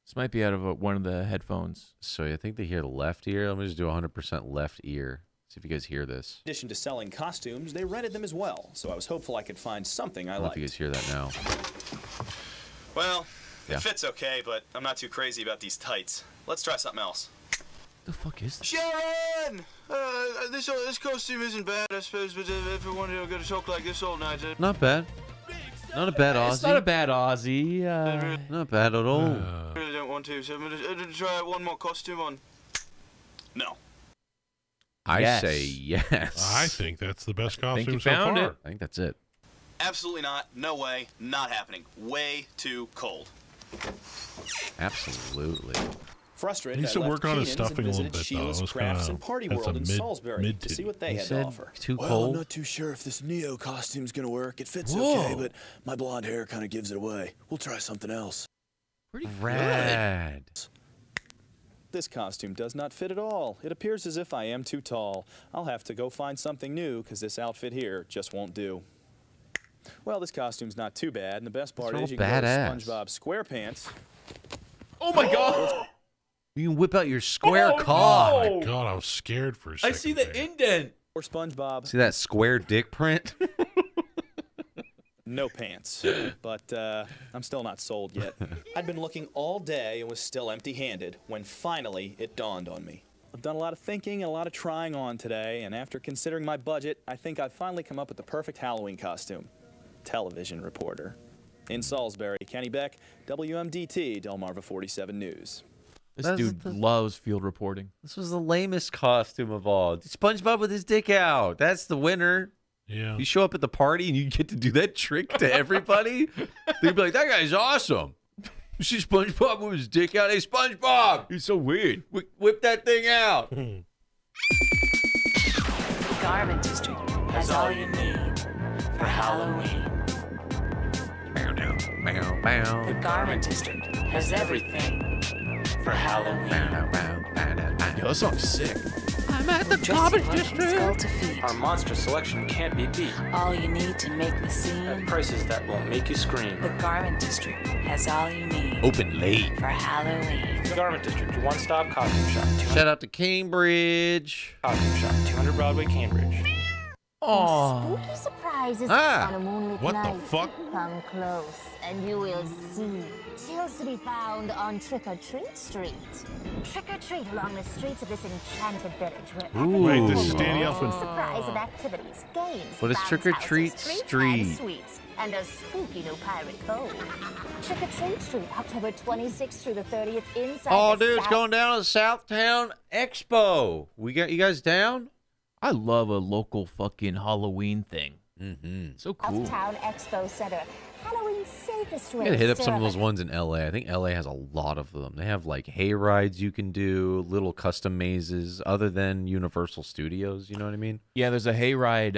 This might be out of one of the headphones. So I think they hear the left ear. Let me just do 100% left ear. See if you guys hear this. In addition to selling costumes, they rented them as well. So I was hopeful I could find something I liked. I don't know if you guys hear that now. Well, yeah. It fits okay, but I'm not too crazy about these tights. Let's try something else. What the fuck is this? Sharon! This costume isn't bad, I suppose, but everyone is going to talk like this all night. Not bad. Not a bad Aussie. It's not a bad Aussie. Not bad at all. I really don't want to, so I'm going to try one more costume on. No. I say yes. I think that's the best costume so far. I think that's it. Absolutely not. No way. Not happening. Way too cold. Absolutely. Frustrated, he needs to work on his stuffing a little bit, Sheila's though. Crafts and Party World in Salisbury to see what they had to offer. Too cold. Well, I'm not too sure if this Neo costume's gonna work. It fits okay, but my blonde hair kind of gives it away. We'll try something else. Pretty rad. This costume does not fit at all. It appears as if I am too tall. I'll have to go find something new because this outfit here just won't do. Well, this costume's not too bad, and the best part is you can go to SpongeBob SquarePants. Oh my god! You can whip out your square cock. No. Oh my God, I was scared for a second. I see the indent. Or SpongeBob. See that square dick print? No pants, but I'm still not sold yet. I'd been looking all day and was still empty-handed when finally it dawned on me. I've done a lot of thinking and a lot of trying on today, and after considering my budget, I think I've finally come up with the perfect Halloween costume. Television reporter. In Salisbury, Kenny Beck, WMDT, Delmarva 47 News. This dude loves field reporting. This was the lamest costume of all. SpongeBob with his dick out. That's the winner. Yeah. You show up at the party and you get to do that trick to everybody. They'd be like, that guy's awesome. You see SpongeBob with his dick out? Hey, SpongeBob! He's so weird. Whip that thing out. The Garment District has all you need for Halloween. Bow, bow. The Garment District has everything for Halloween. Bow, bow, bow, bow, bow. Yo, that song's sick. I'm at the Garment District. Our monster selection can't be beat. All you need to make the scene. At prices that won't make you scream. The Garment District has all you need. Open late. For Halloween. The Garment District, your one-stop costume shop. Shout out to Cambridge. Costume shop, 200 Broadway, Cambridge. Oh. Spooky surprises on a moonlit night. What the fuck? Come close and you will see. Chills to be found on Trick or Treat Street. Trick or treat along the streets of this enchanted village. Wait, this is Danny Elfman. Surprise and activities, games. What is Trick or Treat Street? Sweets and a spooky new pirate code. Trick or Treat Street, October 26th through the 30th inside. Oh, dude, it's going down to Southtown Expo. We got you guys down. I love a local fucking Halloween thing. Mm-hmm. So cool. Southtown Expo Center. Halloween's safest way. You gotta hit up some of those ones in LA. I think LA has a lot of them. They have like hay rides you can do, little custom mazes, other than Universal Studios. You know what I mean? Yeah, there's a hay ride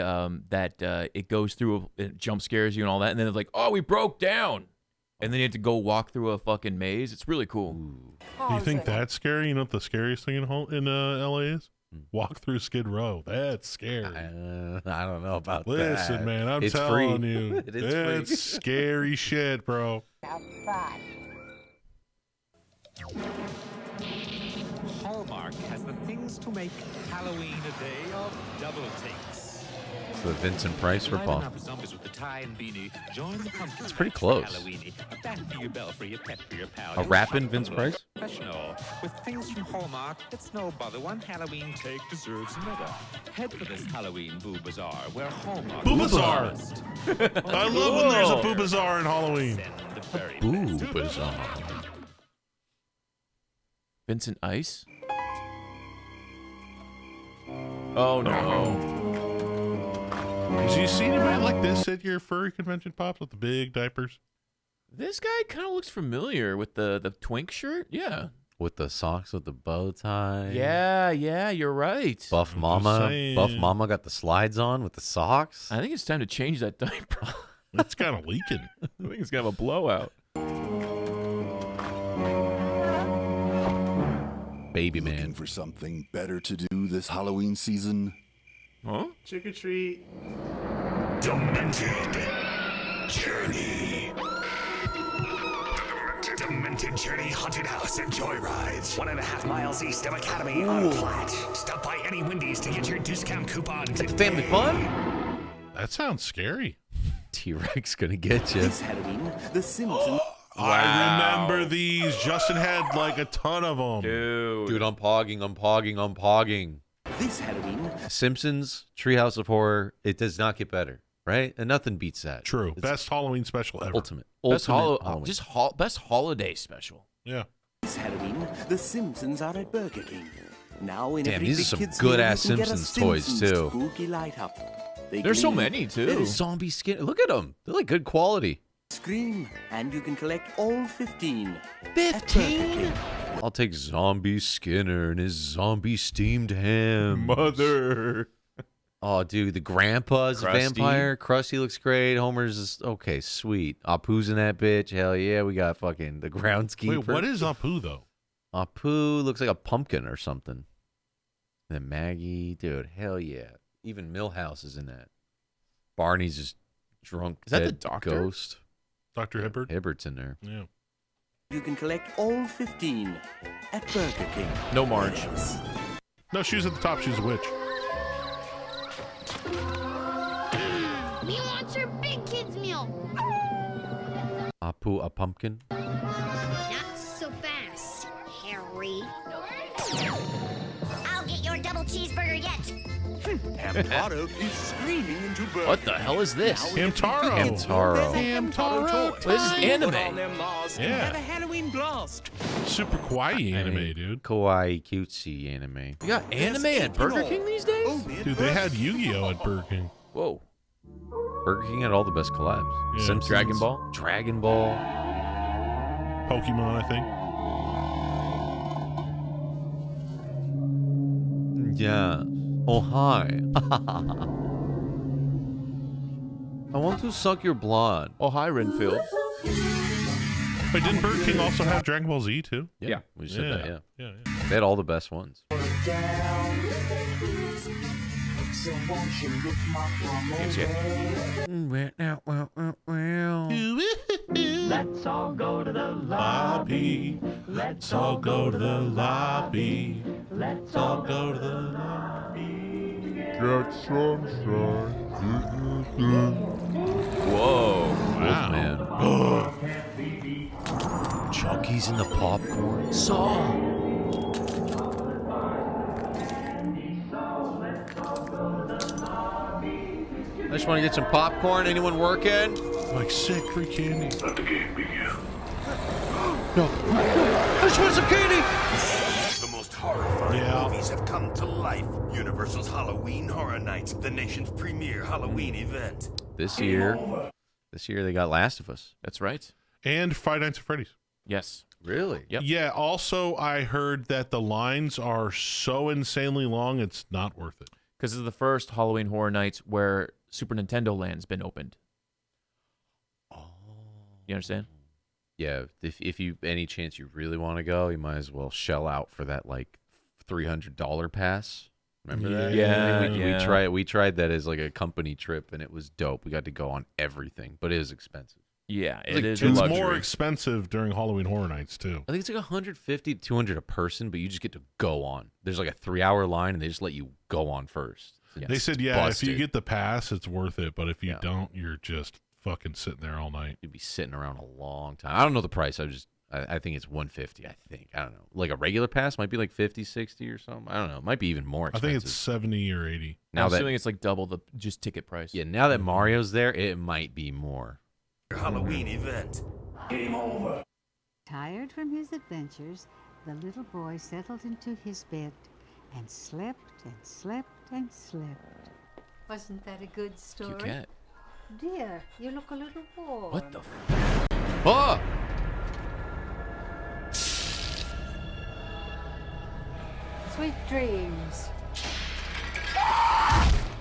that it goes through, it jump scares you and all that, and then it's like, oh, we broke down. And then you have to go walk through a fucking maze. It's really cool. Ooh. Do you think that's scary? You know what the scariest thing in LA is? Walk through Skid Row. That's scary. I don't know about that. Listen, man, I'm telling you. It's scary shit, bro. Hallmark has the things to make Halloween a day of double takes. It's the Vincent Price ripoff. It's pretty close. A rapping Vince Price? Professional with things from Hallmark. It's no bother. One Halloween take deserves another. Head for this Halloween Boo Bazaar, where Hallmark. Boo Bazaar. I love when there's a Boo Bazaar in Halloween. A Boo Bazaar. Vincent Ice. Oh no. Did you see anybody like this at your furry convention, Pops, with the big diapers? This guy kind of looks familiar with the twink shirt. Yeah. With the socks with the bow tie. Yeah, yeah, you're right. Buff Mama. Buff Mama got the slides on with the socks. I think it's time to change that diaper. It's kind of leaking. I think it's kind of a blowout. Baby man. Looking for something better to do this Halloween season? Huh? Trick or treat. Demented Journey. Demented Journey Haunted House and Joyrides. 1.5 miles east of Academy on Platte. Stop by any Wendy's to get your discount coupon today. Family fun? That sounds scary. T-Rex gonna get you. This Halloween, The Simpsons. I remember these. Justin had like a ton of them. Dude, I'm pogging. This Halloween, Simpsons, Treehouse of Horror. It does not get better, right? And nothing beats that. True. It's best Halloween special ever. Ultimate Halloween. Just best holiday special. Yeah. This Halloween, The Simpsons are at Burger King. Now in every these are some good-ass Simpsons toys, too. Spooky light up. There's so many, too. Zombie skin. Look at them. They're like good quality. Scream, and you can collect all 15. 15? I'll take Zombie Skinner and his zombie steamed ham. Mother. Oh, dude, the grandpa's Krusty. Vampire. Krusty looks great. Homer's is okay, sweet. Apu's in that bitch. Hell yeah, we got fucking the groundskeeper. Wait, what is Apu, though? Apu looks like a pumpkin or something. Then Maggie, dude, hell yeah. Even Milhouse is in that. Barney's just drunk. Is that the doctor? Ghost. Dr. Hibbert? Hibbert's in there. Yeah. You can collect all 15 at Burger King. No Marge. No, shoes at the top. She's a witch. We want your big kids meal. Apu, a pumpkin. Not so fast, Harry. I'll get your double cheeseburger yet. Hamtaro is screaming into burger. What the hell is this? Hamtaro. This is anime. Yeah. Halloween blast. Super kawaii anime, dude. Kawaii, cutesy anime. You got anime at Burger King these days? Dude, they had Yu-Gi-Oh at Burger King. Whoa. Burger King had all the best collabs. Yeah, Simpsons. Dragon Ball. Dragon Ball. Pokemon, I think. Yeah. Oh, hi. I want to suck your blood. Oh, hi, Renfield. But didn't Burger King also have Dragon Ball Z, too? Yeah. We said that, yeah. They had all the best ones. Let's all go to the lobby. Let's all go to the lobby. Let's all go to the lobby. Get sunshine. Whoa. Wow. Wolfman. Chucky's in the popcorn. Saw. I just want to get some popcorn. Anyone working? Like sick free candy. Let the game begin. No. I just want some candy! The most horrifying movies have come to life. Universal's Halloween Horror Nights, the nation's premier Halloween event. This year they got Last of Us. That's right. And Five Nights at Freddy's. Yes. Really? Yep. Yeah, also I heard that the lines are so insanely long, it's not worth it. Because this is the first Halloween Horror Nights where Super Nintendo Land's been opened. Oh. You understand? Yeah. If you any chance you really want to go, you might as well shell out for that like $300 pass. Remember that? Yeah. We tried that as like a company trip, and it was dope. We got to go on everything, but it was expensive. Yeah, it's more expensive during Halloween Horror Nights too. I think it's like $150, $200 a person, but you just get to go on. There's like a 3-hour line, and they just let you go on first. Yes, they said, yeah, busted. If you get the pass, it's worth it. But if you don't, you're just fucking sitting there all night. You'd be sitting around a long time. I don't know the price. I think it's $150. I think I don't know. Like a regular pass might be like $50, $60 or something. I don't know. It might be even more expensive. I think it's $70 or $80. Now I'm assuming it's like double the just ticket price. Yeah. Now that Mario's there, it might be more. Halloween event. Game over. Tired from his adventures, the little boy settled into his bed and slept and slept. And slept. Wasn't that a good story? You can't. Dear, you look a little warm. What the f? Oh! Sweet dreams.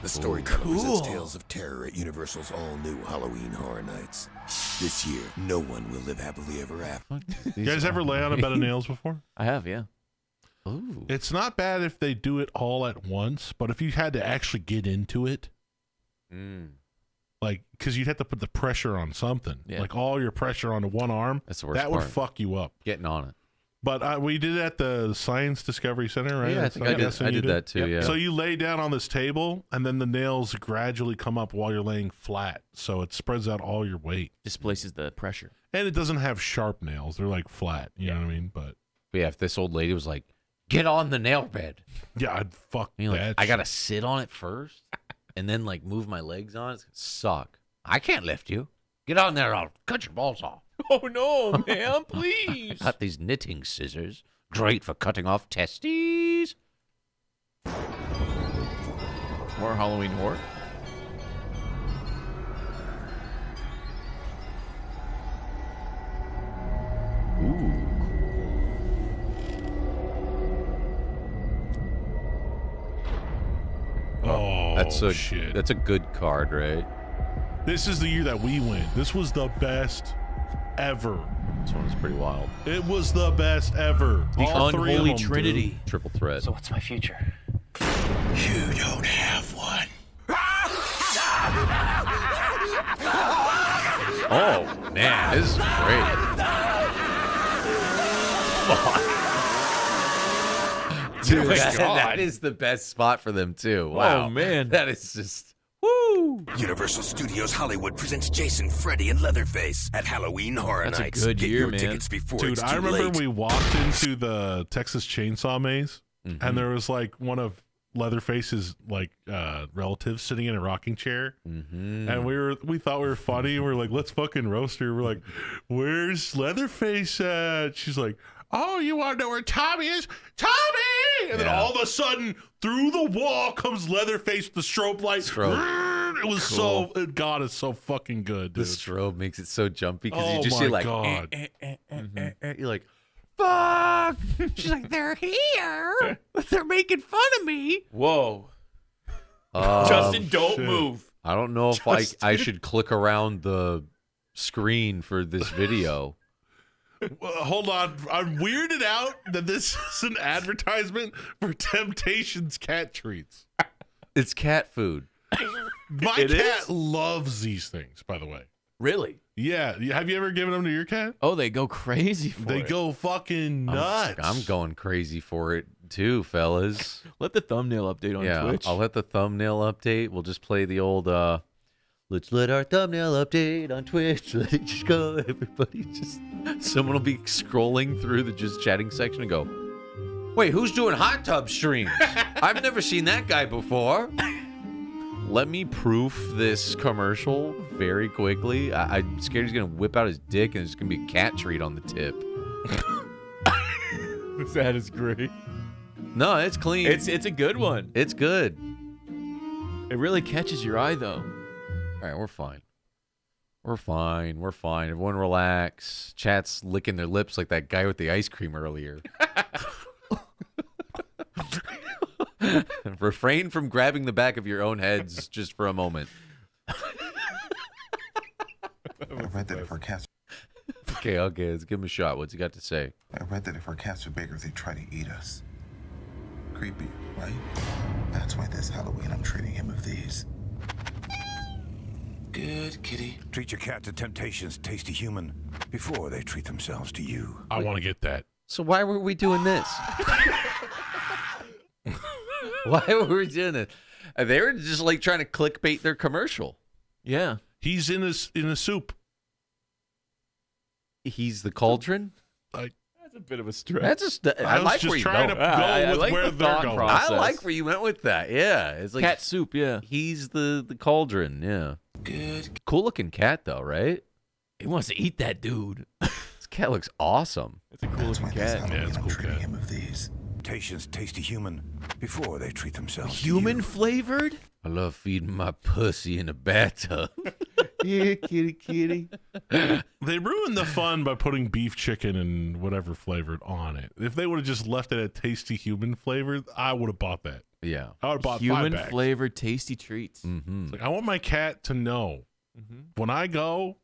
The story covers tales of terror at Universal's all-new Halloween Horror Nights. This year, no one will live happily ever after. You guys ever lay on a bed of nails before? I have, yeah. Ooh. It's not bad if they do it all at once, but if you had to actually get into it, like, because you'd have to put the pressure on something, like all your pressure onto one arm, that's the worst part. Would fuck you up. Getting on it. But we did it at the Science Discovery Center, right? Yeah, I think I did that too, yeah. So you lay down on this table, and then the nails gradually come up while you're laying flat, so it spreads out all your weight. Displaces the pressure. And it doesn't have sharp nails. They're, like, flat. You know what I mean? But yeah, if this old lady was like, get on the nail bed. Yeah, I'd fuck that. Like, I gotta sit on it first, and then like move my legs on. It's gonna suck. I can't lift you. Get on there, I'll cut your balls off. Oh no, ma'am, please. I got these knitting scissors, great for cutting off testes. More Halloween horror. Ooh. Oh, shit. That's a good card, right? This is the year that we win. This was the best ever. This one was pretty wild. It was the best ever. The unholy trinity. Dude. Triple threat. So what's my future? You don't have one. Oh, man. This is great. Dude, that is the best spot for them, too. Wow. Oh, man. That is just... Woo! Universal Studios Hollywood presents Jason, Freddy, and Leatherface at Halloween Horror Nights. That's a good year, man. Dude, I remember we walked into the Texas Chainsaw Maze, and there was, like, one of Leatherface's, like, relatives sitting in a rocking chair. And we thought we were funny. We're like, let's fucking roast her. We're like, where's Leatherface at? She's like, oh, you want to know where Tommy is? Tommy! And then all of a sudden, through the wall comes Leatherface with the strobe light. Strobe. It was so, God, it's so fucking good, dude. The strobe makes it so jumpy because you just see, like, you're like, fuck! She's like, they're here! They're making fun of me! Whoa. Justin, don't move. I don't know if I should click around the screen for this video. Hold on. I'm weirded out that this is an advertisement for Temptations cat treats. It's cat food. My cat loves these things, by the way. Really? Yeah. Have you ever given them to your cat? Oh, they go crazy for it. They go fucking nuts. I'm going crazy for it, too, fellas. Let the thumbnail update on Twitch. I'll let the thumbnail update. We'll just play the old... Let's let our thumbnail update on Twitch. Let it just go. Everybody just... Someone will be scrolling through the just chatting section and go, wait, who's doing hot tub streams? I've never seen that guy before. Let me proof this commercial very quickly. I'm scared he's going to whip out his dick and there's going to be a cat treat on the tip. That is great. No, it's clean. It's a good one. It's good. It really catches your eye, though. All right, we're fine. We're fine. We're fine. Everyone relax. Chat's licking their lips like that guy with the ice cream earlier. Refrain from grabbing the back of your own heads just for a moment. I read that if our cats... Okay, let's give him a shot. What's he got to say? I read that if our cats were bigger, they'd try to eat us. Creepy, right? That's why this Halloween I'm treating him with these. Good kitty. Treat your cat to Temptations, tasty human, before they treat themselves to you. I want to get that. So why were we doing this? Why were we doing this? They were just like trying to clickbait their commercial. Yeah. He's in a soup. He's the cauldron? That's a bit of a stretch. I like where you went with that. I like where you went with that. Yeah. It's like cat soup, yeah. He's the cauldron, yeah. Good. Cool looking cat though, right? He wants to eat that dude. This cat looks awesome. It's a cool looking cat. Yeah, it's a cool cat. Him of these. Temptations tasty human before they treat themselves. Human flavored? I love feeding my pussy in a bathtub. Yeah, kitty. They ruined the fun by putting beef chicken and whatever flavored on it. If they would have just left it at tasty human flavored, I would have bought that. Yeah, I would buy human flavored tasty treats. It's like, I want my cat to know when I go,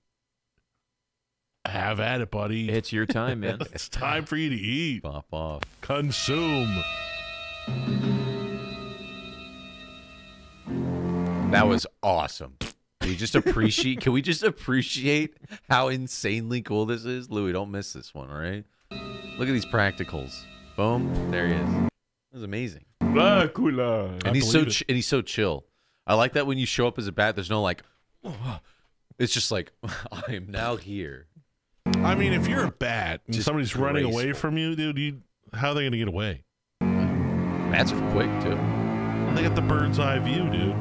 have at it, buddy. It's your time, man. It's time for you to eat. Pop off. Consume. That was awesome. Can we just appreciate how insanely cool this is? Louis, don't miss this one, all right? Look at these practicals. Boom. There he is. That was amazing. Dracula. And he's so chill. I like that when you show up as a bat, there's no like... It's just like, I am now here. I mean, if you're a bat and somebody's running away from you, dude, how are they going to get away? Bats are quick, too. Well, they got the bird's eye view, dude.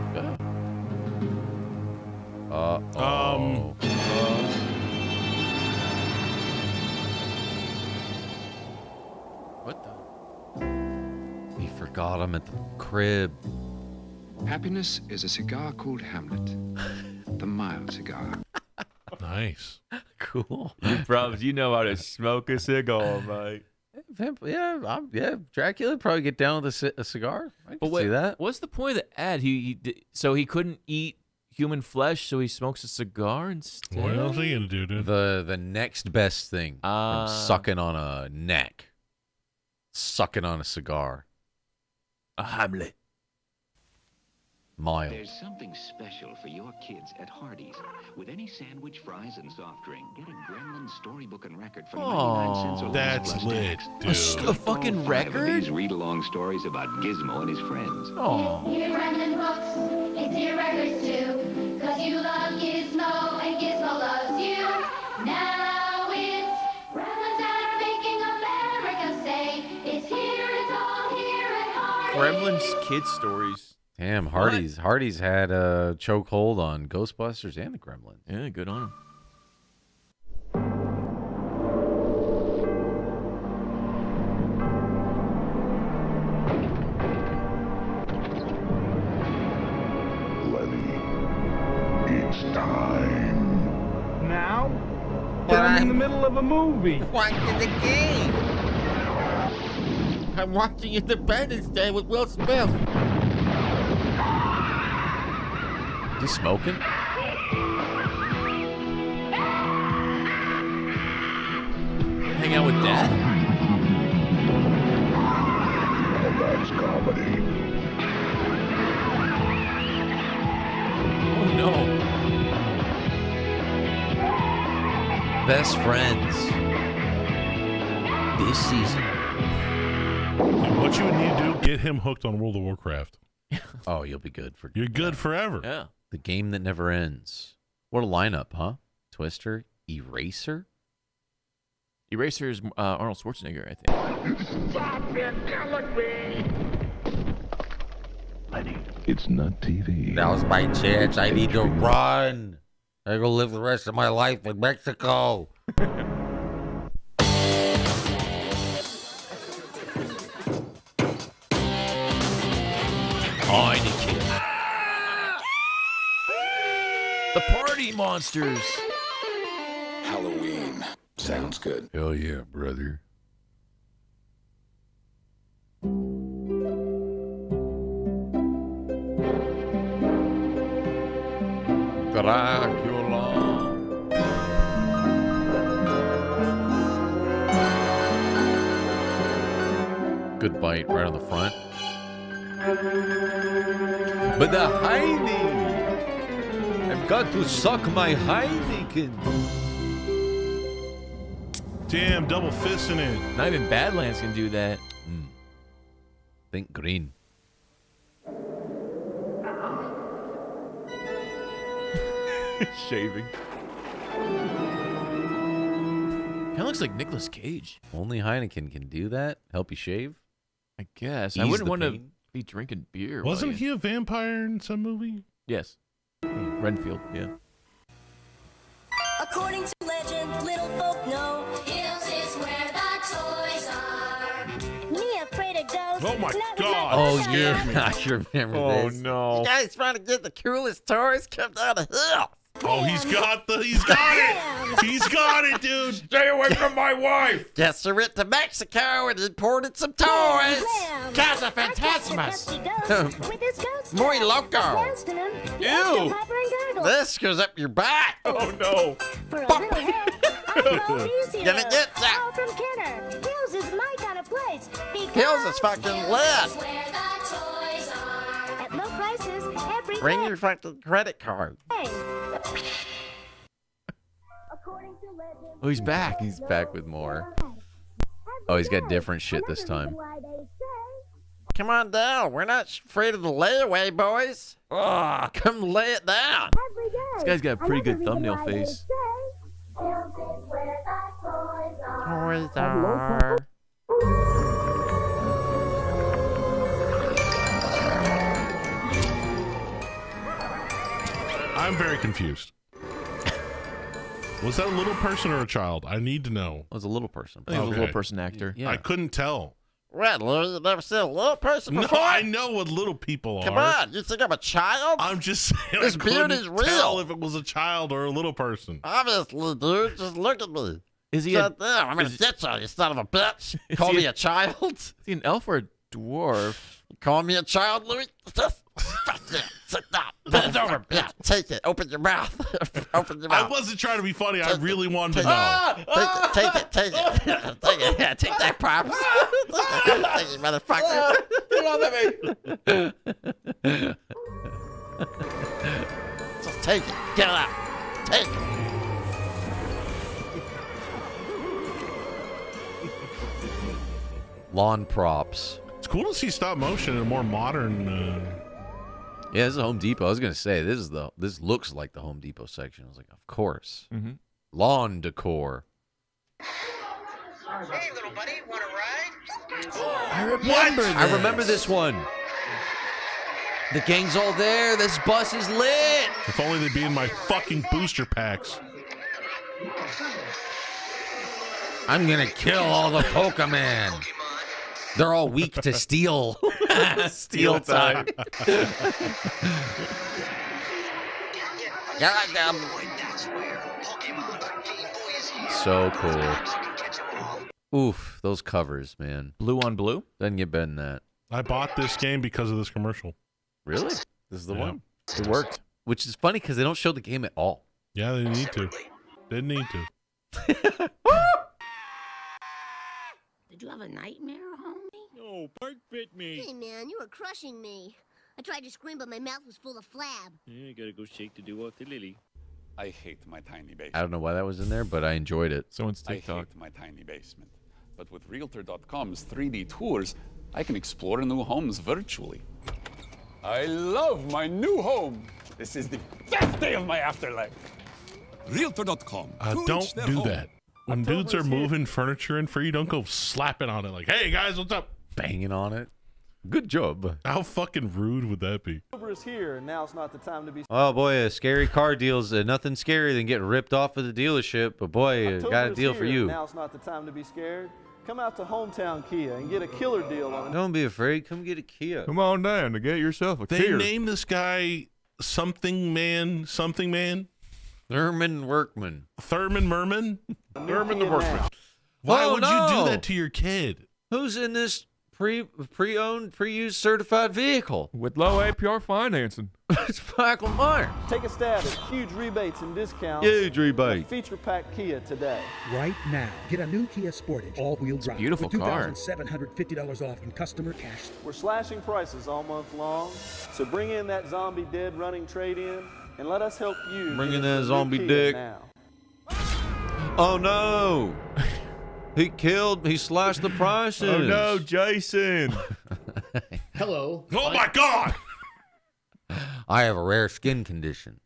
What the? He forgot him at the crib. Happiness is a cigar called Hamlet. The mild cigar. Nice. Cool. You know how to smoke a cigar, mate. Yeah, Dracula probably get down with a cigar. I can see that. What's the point of the ad? So he couldn't eat human flesh, so he smokes a cigar instead? What else are you going to do, dude? The next best thing from sucking on a neck. Sucking on a cigar. A Hamlet. mile. There's something special for your kids at Hardee's. With any sandwich, fries, and soft drink, get a Gremlin storybook and record for 99 cents or less. That's lit, dude. A fucking record? Read-along stories about Gizmo and his friends. Oh. Your Gremlin books and your records too, 'cause you love Gizmo and Gizmo loves you. Now it's Gremlins that are making America say it's here, it's all here at Hardee's. Gremlins kids stories. Damn, Hardee's. What? Hardee's had a chokehold on Ghostbusters and the Gremlins. Yeah, good on him. Lenny, it's time. Now? But I'm in the middle of a movie. Watching the game. I'm watching Independence Day with Will Smith. Is he smoking? Hang out with Dad? Now that's comedy. Oh no. Best friends. This season. What you need to do, get him hooked on World of Warcraft. Oh, you'll be good for. You're good forever. Yeah. The game that never ends. What a lineup, huh? Twister, Eraser. Eraser is Arnold Schwarzenegger, I think. Stop it, killing me! Lenny, it's not TV. That was my chance. I need to run. I go live the rest of my life in Mexico. I need to kill. The party monsters. Halloween. Sounds good. Hell yeah, brother. Dracula. Good bite right on the front. But the hiding. I've got to suck my Heineken. Damn, double fisting it. Not even Badlands can do that. Mm. Think green. Shaving. Kinda looks like Nicolas Cage. Only Heineken can do that. Help you shave? I guess. Ease I wouldn't want to be drinking beer. Wasn't he a vampire in some movie? Yes. Renfield, yeah. According to legend, little folk know Hills is where the toys are. Me afraid of ghosts. Oh my God! Oh yeah, I remember this. Oh no! The guy's trying to get the coolest toys kept out of Hills. Oh, he's got it! He's got it, dude! Stay away from my wife! Guess I went to Mexico and imported some toys! Casa Fantasmas! Muy loco! Ew! This goes up your butt! Oh no! Gonna get that! Hills is my kind of place! Hills is fucking lit! Low prices every day. Bring your fucking credit card. Hey. Oh, he's back. He's back with more. Oh, he's got different shit this time. Come on down. We're not afraid of the layaway, boys. Oh, come lay it down. This guy's got a pretty good thumbnail face. Toys are. I'm very confused. Was that a little person or a child? I need to know. It was a little person. I think it was a little person actor. Yeah. I couldn't tell. What? You've never seen a little person before? No, I know what little people are. Come on. You think I'm a child? I'm just saying this beard is real. I couldn't tell if it was a child or a little person. Obviously, dude. Just look at me. Is he a... I'm going to ditch you, son of a bitch. Call me a child? Is he an elf or a dwarf? Call me a child, Louis? Fuck it. Sit down. Bend it over. Yeah, take it. Open your mouth. Open your mouth. I wasn't trying to be funny. Take I really it. Wanted to know. Take it. Take it. Take it. Take it. Yeah, take that, Pops. Take it, motherfucker. Get off of me. Take it. Get it out. Take it. Lawn props. It's cool to see stop motion in a more modern. Yeah, this is a Home Depot. I was gonna say this is the this looks like the Home Depot section. I was like, of course. Mm-hmm. Lawn decor. Hey, little buddy, want a ride? Oh, I remember this. I remember this one. The gang's all there. This bus is lit. If only they'd be in my fucking booster packs. I'm gonna kill all the Pokemon. They're all weak to steel. Steel time. So cool. Oof, those covers, man. Blue on blue? Doesn't get better than that. I bought this game because of this commercial. Really? This is the one. It worked. Which is funny because they don't show the game at all. Yeah, they need to. They didn't need to. Did you have a nightmare, homie? No, Bart bit me. Hey, man, you were crushing me. I tried to scream, but my mouth was full of flab. Yeah, I gotta go shake the do off the lily. I hate my tiny basement. I don't know why that was in there, but I enjoyed it. Someone's TikTok. I hate my tiny basement. But with Realtor.com's 3D tours, I can explore new homes virtually. I love my new home. This is the best day of my afterlife. Realtor.com. Don't do that. When dudes are moving furniture in for you, don't go slapping on it like, hey guys, what's up? Banging on it. Good job. How fucking rude would that be? Oh boy, a scary car deals. Nothing scarier than getting ripped off of the dealership, but boy, got a deal for you. Now's not the time to be scared. Come out to hometown Kia and get a killer deal on it. Don't be afraid. Come get a Kia. Come on down to get yourself a Kia. They named this guy something man, something man. Thurman Workman. Thurman Merman? Thurman the Workman. Why would you do that to your kid? Who's in this pre-owned, pre-used certified vehicle? With low APR financing. It's Michael Meyer. Take a stab at huge rebates and discounts. Huge rebates. Feature pack Kia today. Right now, get a new Kia Sportage all-wheel drive. Beautiful car. $2,750 off in customer cash. We're slashing prices all month long, so bring in that zombie dead running trade-in. And let us help you. Bringing that zombie dick. Now. Oh no! He killed. He slashed the prices. Oh no, Jason! Hello. Oh my God! I have a rare skin condition.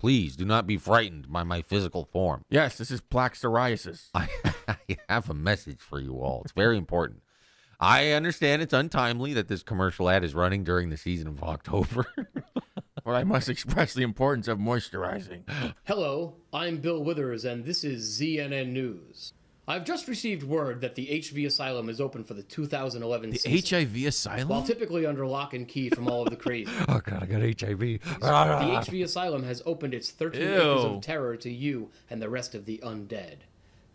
Please do not be frightened by my physical form. Yes, this is plaque psoriasis. I have a message for you all. It's very important. I understand it's untimely that this commercial ad is running during the season of October. Or I must express the importance of moisturizing. Hello, I'm Bill Withers, and this is ZNN News. I've just received word that the HIV asylum is open for the 2011 season. The HIV asylum? While typically under lock and key from all of the crazy. Oh, God, I got HIV. The HIV asylum has opened its 13 acres of terror to you and the rest of the undead.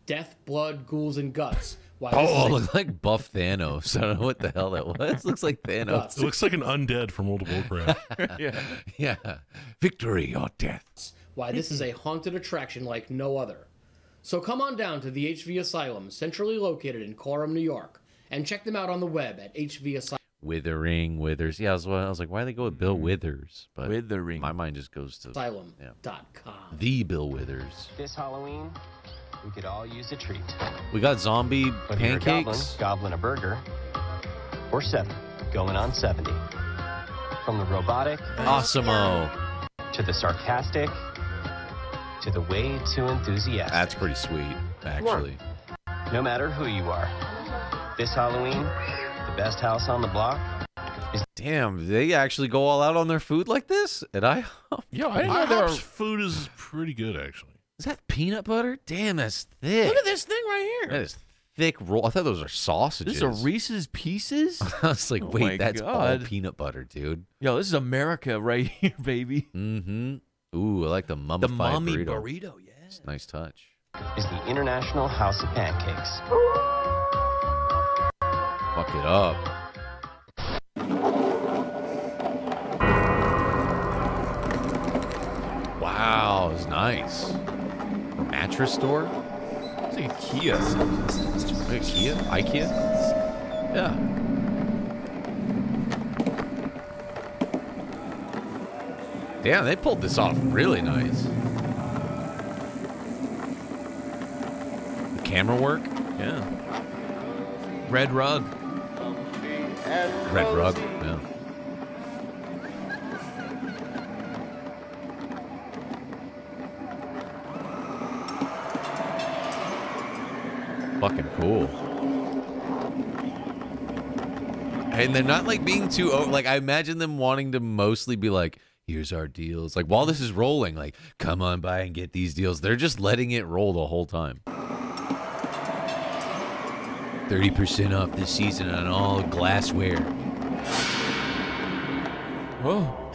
Death, blood, ghouls, and guts. Wow, oh, it looks like buff Thanos. I don't know what the hell that was. Looks like Thanos. It looks like an undead from World of Warcraft. Yeah. Yeah. Victory or death. Why, this is a haunted attraction like no other. So come on down to the HV Asylum, centrally located in Coram, New York, and check them out on the web at HV Asylum. Withering, Withers. Yeah, I was like, why do they go with Bill Withers? But Withering. My mind just goes to Asylum.com. The Bill Withers. This Halloween, we could all use a treat. We got zombie pancakes. Goblin a burger. Or 7. Going on 70. From the robotic. Awesome-o. To the sarcastic. To the way too enthusiastic. That's pretty sweet, actually. Warm. No matter who you are. This Halloween, the best house on the block. Damn, they actually go all out on their food like this? And I know their food is pretty good, actually. Is that peanut butter? Damn, that's thick. Look at this thing right here. That is thick roll. I thought those are sausages. These are Reese's Pieces? I was like, wait, that's all peanut butter, dude. Yo, this is America right here, baby. Mm-hmm. Ooh, I like the mummified burrito. The mommy burrito, yeah. It's a nice touch. It's the International House of Pancakes. Fuck it up. Wow, it's nice. Mattress store? It's like a Kia. Like a Kia? IKEA? Yeah. Yeah, they pulled this off really nice. The camera work, yeah. Red rug. Red rug, yeah. Fucking cool. And they're not like being too over, like I imagine them wanting to mostly be like, here's our deals. Like while this is rolling, like come on by and get these deals. They're just letting it roll the whole time. 30% off this season on all glassware. Whoa.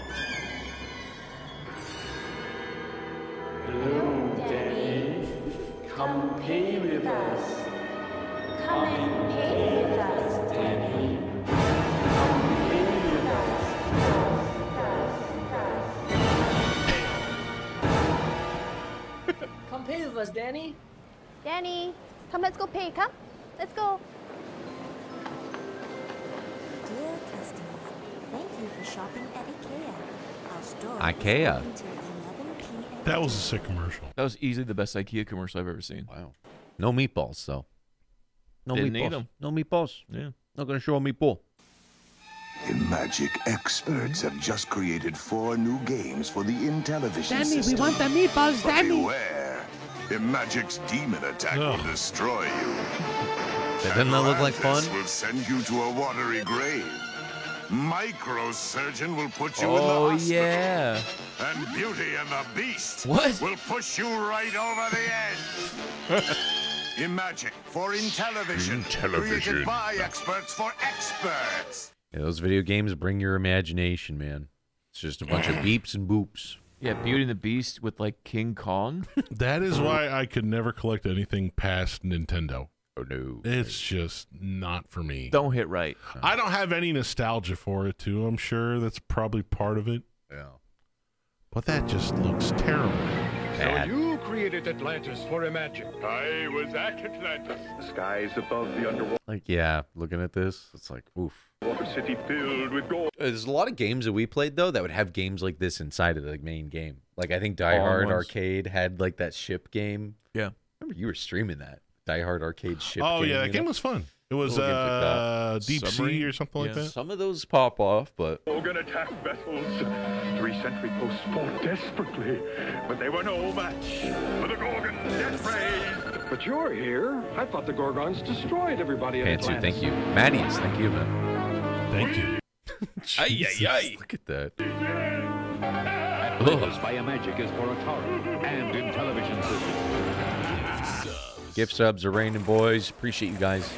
Hello, Daddy. Come play with us. Come and play with us, Daddy. Come play with us, Danny. Danny, come, let's go play. Come, let's go. Dear customers, thank you for shopping at IKEA. Our store IKEA. That was a sick commercial. That was easily the best IKEA commercial I've ever seen. Wow. No meatballs, though. No Didn't meatballs. Need them. No meatballs. Yeah. Not gonna show a meatball. In Magic, experts have just created 4 new games for the Intellivision system. Danny, we want the meatballs, Danny. But beware, Magic's demon attack will destroy you. Doesn't that look like fun? Will send you to a watery grave. Microsurgeon will put you in the hospital. Oh yeah. And Beauty and the Beast will push you right over the edge. Imagine for Intellivision, created by experts for experts. Yeah, those video games bring your imagination, man. It's just a bunch of beeps and boops. Yeah, Beauty and the Beast with like King Kong. That is why I could never collect anything past Nintendo. Oh no, it's just not for me. Don't hit right. No. I don't have any nostalgia for it, too. I'm sure that's probably part of it. Yeah, but that just looks terrible. Bad. So you created Atlantis for Imagine. I was at Atlantis. The skies above the underwater. Like, yeah, looking at this, it's like, oof. Water city filled with gold. There's a lot of games that we played, though, that would have games like this inside of the main game. Like, I think Die Hard Arcade had, like, that ship game. Yeah. Remember, you were streaming that. Die Hard Arcade ship game. Oh, yeah, that game was fun. It was Deep Sea or something like that. Some of those pop off, but... Logan attacked vessels. 3 sentry posts fought desperately, but they were no match for the Gorgon's death raid. But you're here. I thought the Gorgons destroyed everybody in Atlantis. Thank you. Manny's, thank you, man. Thank you. Jesus, look at that. Atlantis by Magic is for Atari and Intellivision system. Gift subs are raining, boys. Appreciate you guys.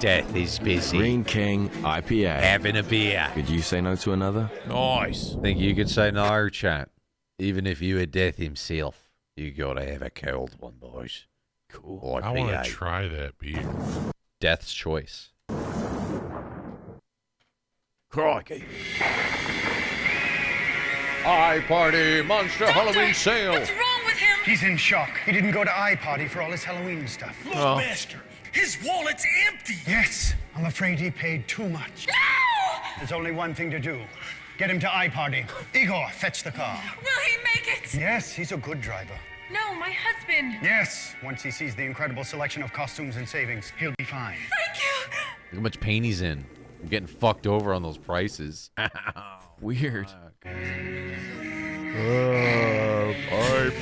Death is busy. Green King IPA. Having a beer. Could you say no to another? Nice. Think you could say no, chat? Even if you were Death himself, you gotta have a cold one, boys. Cool. IPA. I want to try that beer. Death's choice. Crikey. iParty Monster Doctor, Halloween Sale. What's wrong with him? He's in shock. He didn't go to iParty for all his Halloween stuff. Look, bastard. His wallet's empty! Yes, I'm afraid he paid too much. No! There's only one thing to do. Get him to iParty. Igor, fetch the car. Will he make it? Yes, he's a good driver. No, my husband. Yes, once he sees the incredible selection of costumes and savings, he'll be fine. Thank you! Look how much pain he's in. I'm getting fucked over on those prices. Weird. iParty.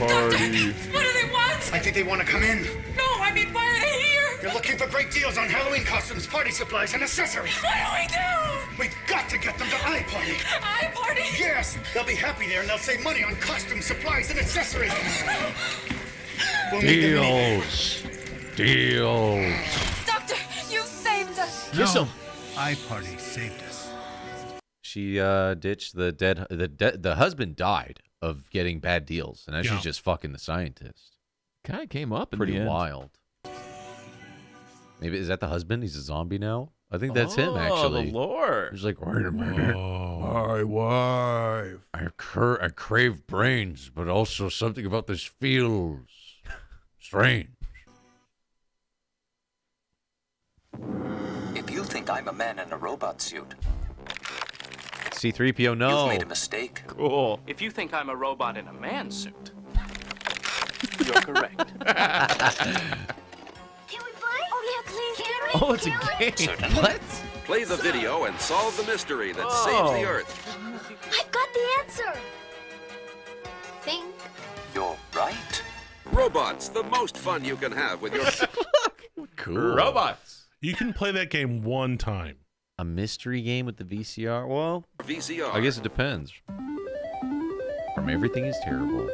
Doctor, what do they want? I think they want to come in. No, I mean, why are they here? They're looking for great deals on Halloween costumes, party supplies, and accessories. What do? We've got to get them to iParty. iParty? Yes. They'll be happy there, and they'll save money on costumes, supplies, and accessories. We'll deals. Deals. Doctor, you saved us. No, iParty saved us. She ditched the dead. The husband died of getting bad deals, and now she's just fucking the scientist. Kind of came up in the end. Pretty wild. Maybe, is that the husband? He's a zombie now? I think that's him, actually. Oh, the lore. He's like, wait a minute. My wife. I crave brains, but also something about this feels strange. If you think I'm a man in a robot suit... C-3PO, no. You've made a mistake. Cool. If you think I'm a robot in a man suit, you're correct. Oh, it's a game. What? Play the video and solve the mystery that saves the Earth. I've got the answer. I think you're right. Robots, the most fun you can have with your cool robots. You can play that game one time. A mystery game with the VCR? Well, VCR. I guess it depends. From Everything Is Terrible.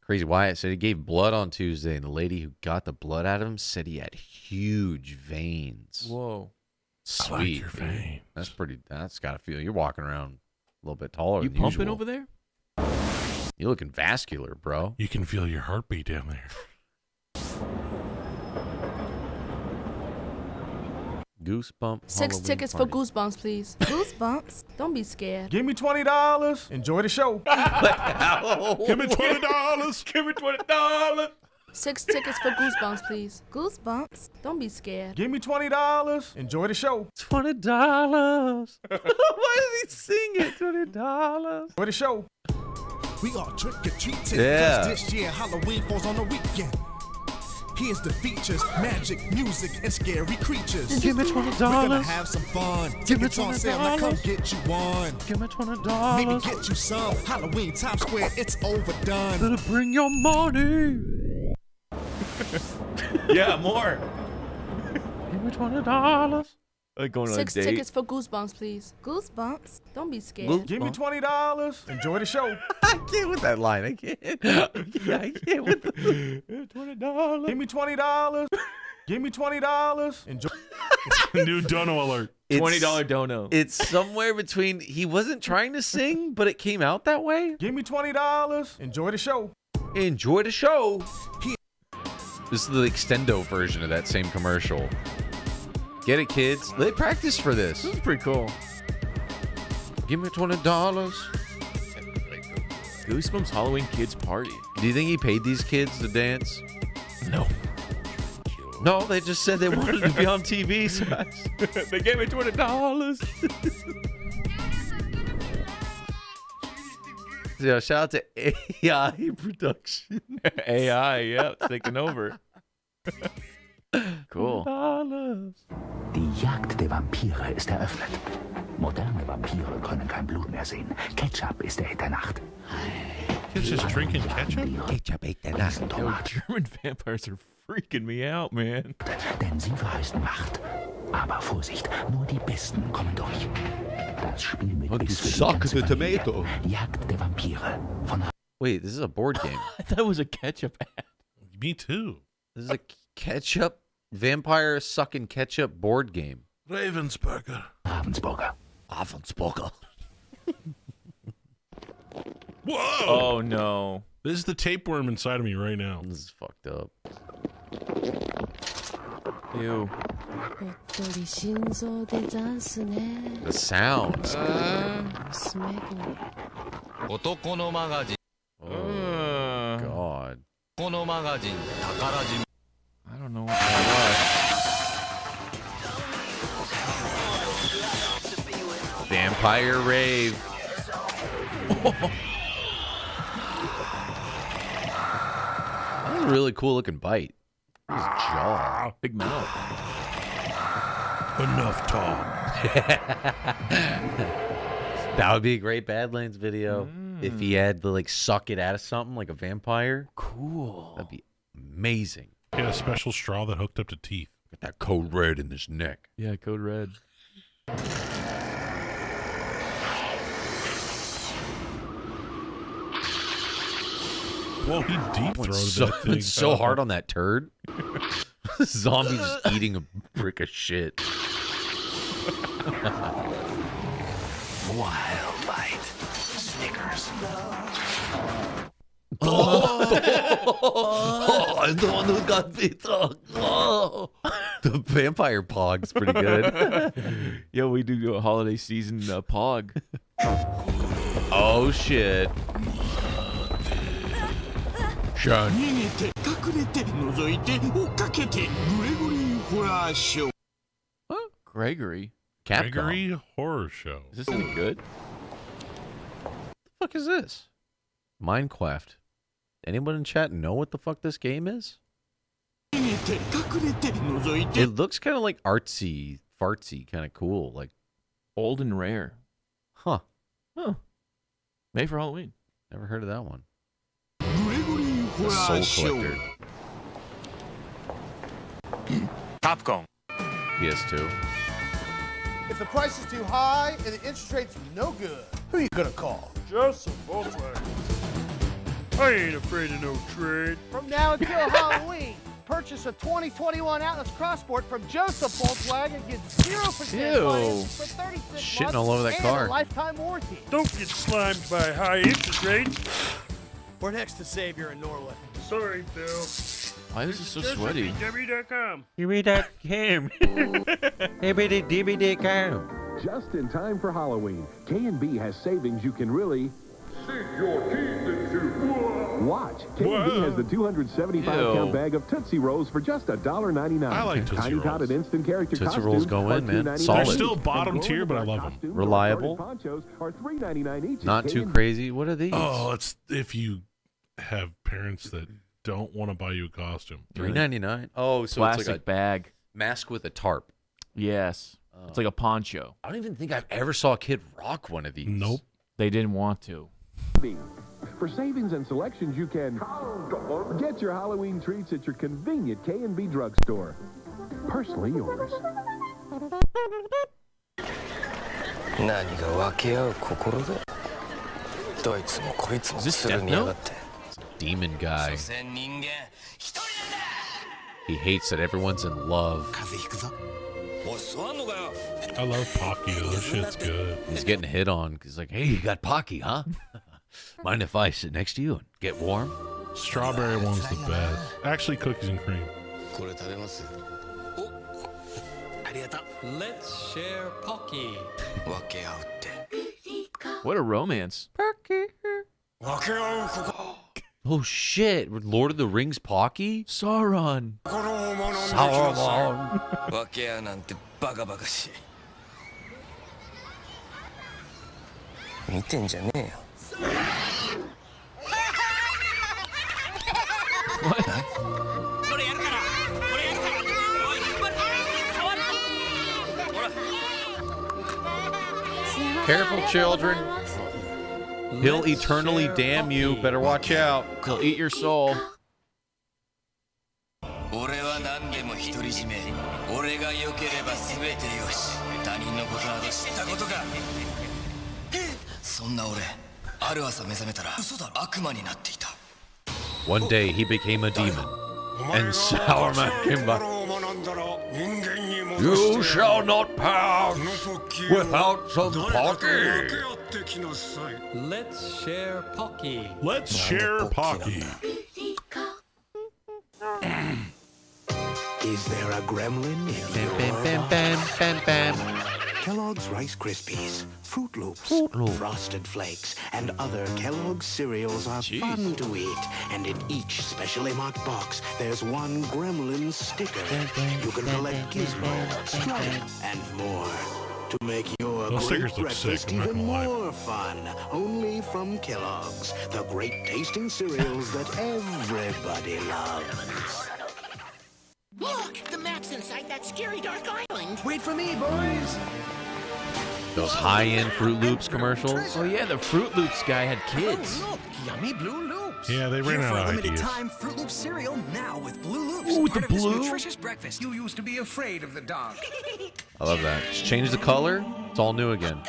Crazy Wyatt said he gave blood on Tuesday, and the lady who got the blood out of him said he had huge veins. Whoa. Sweet. I like your veins. That's pretty, that's got to feel. You're walking around a little bit taller than usual. You pumping over there? You're looking vascular, bro. You can feel your heartbeat down there. Goosebump. Six tickets for Goosebumps, please. Goosebumps? Don't be scared. Give me $20. Enjoy the show. Give me $20. Give me $20. Six tickets for Goosebumps, please. Goosebumps? Don't be scared. Give me $20. Enjoy the show. $20. Why did he sing it? $20. Enjoy the show. We are trick or treating. Yeah. This year Halloween falls on the weekend. Here's the features, magic, music, and scary creatures. Give me $20. We're gonna have some fun. Give me $20. Now come get you one. Give me $20. Maybe get you some. Halloween, Times Square, it's overdone. Better bring your money. Yeah, more. Give me $20. Like going on a date. 6 tickets for Goosebumps, please. Goosebumps? Don't be scared. Give me $20. Enjoy the show. I can't with that line. I can't. Yeah, I can't with $20. Give me $20. Give me $20. Enjoy. New dono alert. $20 dono. It's somewhere between. He wasn't trying to sing, but it came out that way. Give me $20. Enjoy the show. Enjoy the show. This is the extendo version of that same commercial. Get it, kids. They practice for this. This is pretty cool. Give me $20. Goosebumps Halloween Kids Party. Do you think he paid these kids to dance? No. No, they just said they wanted to be on TV. So they gave me $20. Yo, shout out to AI Production. AI, yeah, it's taking over. Cool. Die Jagd der Vampire ist eröffnet. Moderne Vampire können kein Blut mehr sehen. Ketchup ist der Hit der Nacht. Kids just drinking ketchup? Ketchup ate der Nacht. Yo, German vampires are freaking me out, man. Denn sie verheißen Macht. Aber Vorsicht, nur die Besten kommen durch. Das Spiel mit Biss für die Tomato. Jagd der Vampire. Von Wait, this is a board game. I thought it was a ketchup ad. Me too. This is a ketchup vampire sucking ketchup board game. Ravensburger. Whoa! Oh no! This is the tapeworm inside of me right now. This is fucked up. Ew. The sound. Oh god. I don't know what that was. Vampire rave. Oh. That's a really cool looking bite. His jaw. Big mouth. Enough talk. That would be a great Badlands video. If he had to like suck it out of something like a vampire. Cool. That'd be amazing. He had a special straw that hooked up to teeth. Got that code red in his neck. Yeah, code red. Whoa, he deep-throated that thing. So hard on that turd. Zombie just eating a brick of shit. Wild bite. Snickers. Oh. is the one who got me drunk. Oh. The vampire pog's pretty good. Yeah, we do a holiday season pog. Oh, shit. Huh? Gregory? Capcom. Gregory Horror Show. Is this any good? What the fuck is this? Minecraft. Anyone in chat know what the fuck this game is? It looks kind of like artsy, fartsy, kind of cool, like old and rare. Huh. Huh. Made for Halloween. Never heard of that one. The Soul Collector. Capcom. PS2. If the price is too high and the interest rate's no good, who are you gonna call? Just some Volkswagen. I ain't afraid of no trade. From now until Halloween, purchase a 2021 Atlas Crossport from Joseph Volkswagen. Get 0% finance for 36 months. Shitting all over that car. A lifetime warranty. Don't get slimed by high interest rates. We're next to Savior in Norwood. Sorry, Bill. Why is this so sweaty? Give me that cam. Give me that cam. Just in time for Halloween, K&B has savings you can really see your teeth into. Watch. K&B has the 275-count bag of Tootsie Rolls for just $1.99. I like Tootsie Rolls. Tiny Dotted instant character Tootsie costumes Rolls go in, man. Solid. They're still bottom tier, but I love them. Reliable. Are $3.99 each. Not too crazy. What are these? Oh, it's if you have parents that don't want to buy you a costume. $3.99. Oh, so classic, it's like a bag mask with a tarp. Yes. Oh. It's like a poncho. I don't even think I've ever saw a kid rock one of these. Nope. They didn't want to. For savings and selections, you can get your Halloween treats at your convenient K&B drugstore. Personally yours. Is this Death Note? Demon guy. He hates that everyone's in love. I love Pocky. This shit's good. He's getting hit on. He's like, hey, you got Pocky, huh? Mind if I sit next to you and get warm? Strawberry one's the best. Actually, cookies and cream. Let's share Pocky. What a romance. Pocky. Oh, shit. Lord of the Rings Pocky? Sauron. Sauron. What? Careful, children. He'll eternally damn you. Better watch out. He'll eat your soul. One day he became a demon, and Sauron came back. You shall not pass without some Pocky. Let's share Pocky. Let's share Pocky. Is there a gremlin in your... Kellogg's Rice Krispies, Fruit Loops, Frosted Flakes, and other Kellogg's cereals are fun to eat. And in each specially marked box, there's one Gremlin sticker. You can collect Gizmo, Stripe, and more to make your great breakfast even more fun. Only from Kellogg's, the great tasting cereals that everybody loves. Look! The map's inside that scary dark island! Wait for me, boys! Those high-end Fruit Loops commercials? Oh yeah, the Fruit Loops guy had kids. Oh, look! Yummy blue loops! Yeah, they ran out of ideas. Here for a limited time, Fruit Loops cereal now with blue loops. Ooh, the blue! Nutritious breakfast. You used to be afraid of the dark. I love that. Just change the color, it's all new again.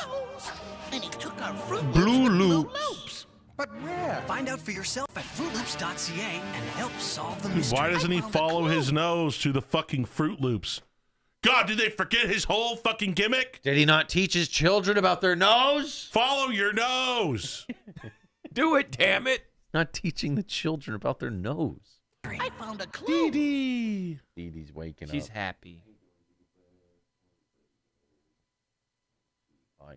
And he took our Fruit Blue Loops! But where? Find out for yourself at FruitLoops.ca and help solve the mystery. Why doesn't he follow his nose to the fucking Fruit Loops? God, did they forget his whole fucking gimmick? Did he not teach his children about their nose? Follow your nose. Do it, damn it. Not teaching the children about their nose. I found a clue. Dee Dee. Dee Dee's waking up. She's happy. Hi.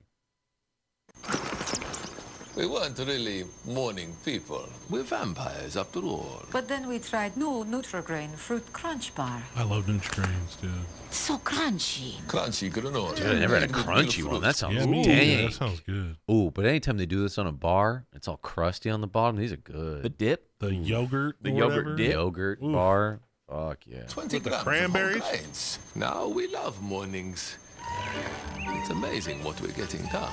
We weren't really morning people. We're vampires after all. But then we tried new Nutri-Grain Fruit Crunch Bar. I love Nutri-Grains, dude. It's so crunchy. Crunchy granola. Dude, I never had a crunchy one. That sounds dang. Yeah, that sounds good. Ooh, but anytime they do this on a bar, it's all crusty on the bottom. These are good. The dip. The yogurt. The yogurt dip. Yogurt bar. Fuck yeah. 20 grams of cranberries. Now we love mornings. It's amazing what we're getting done.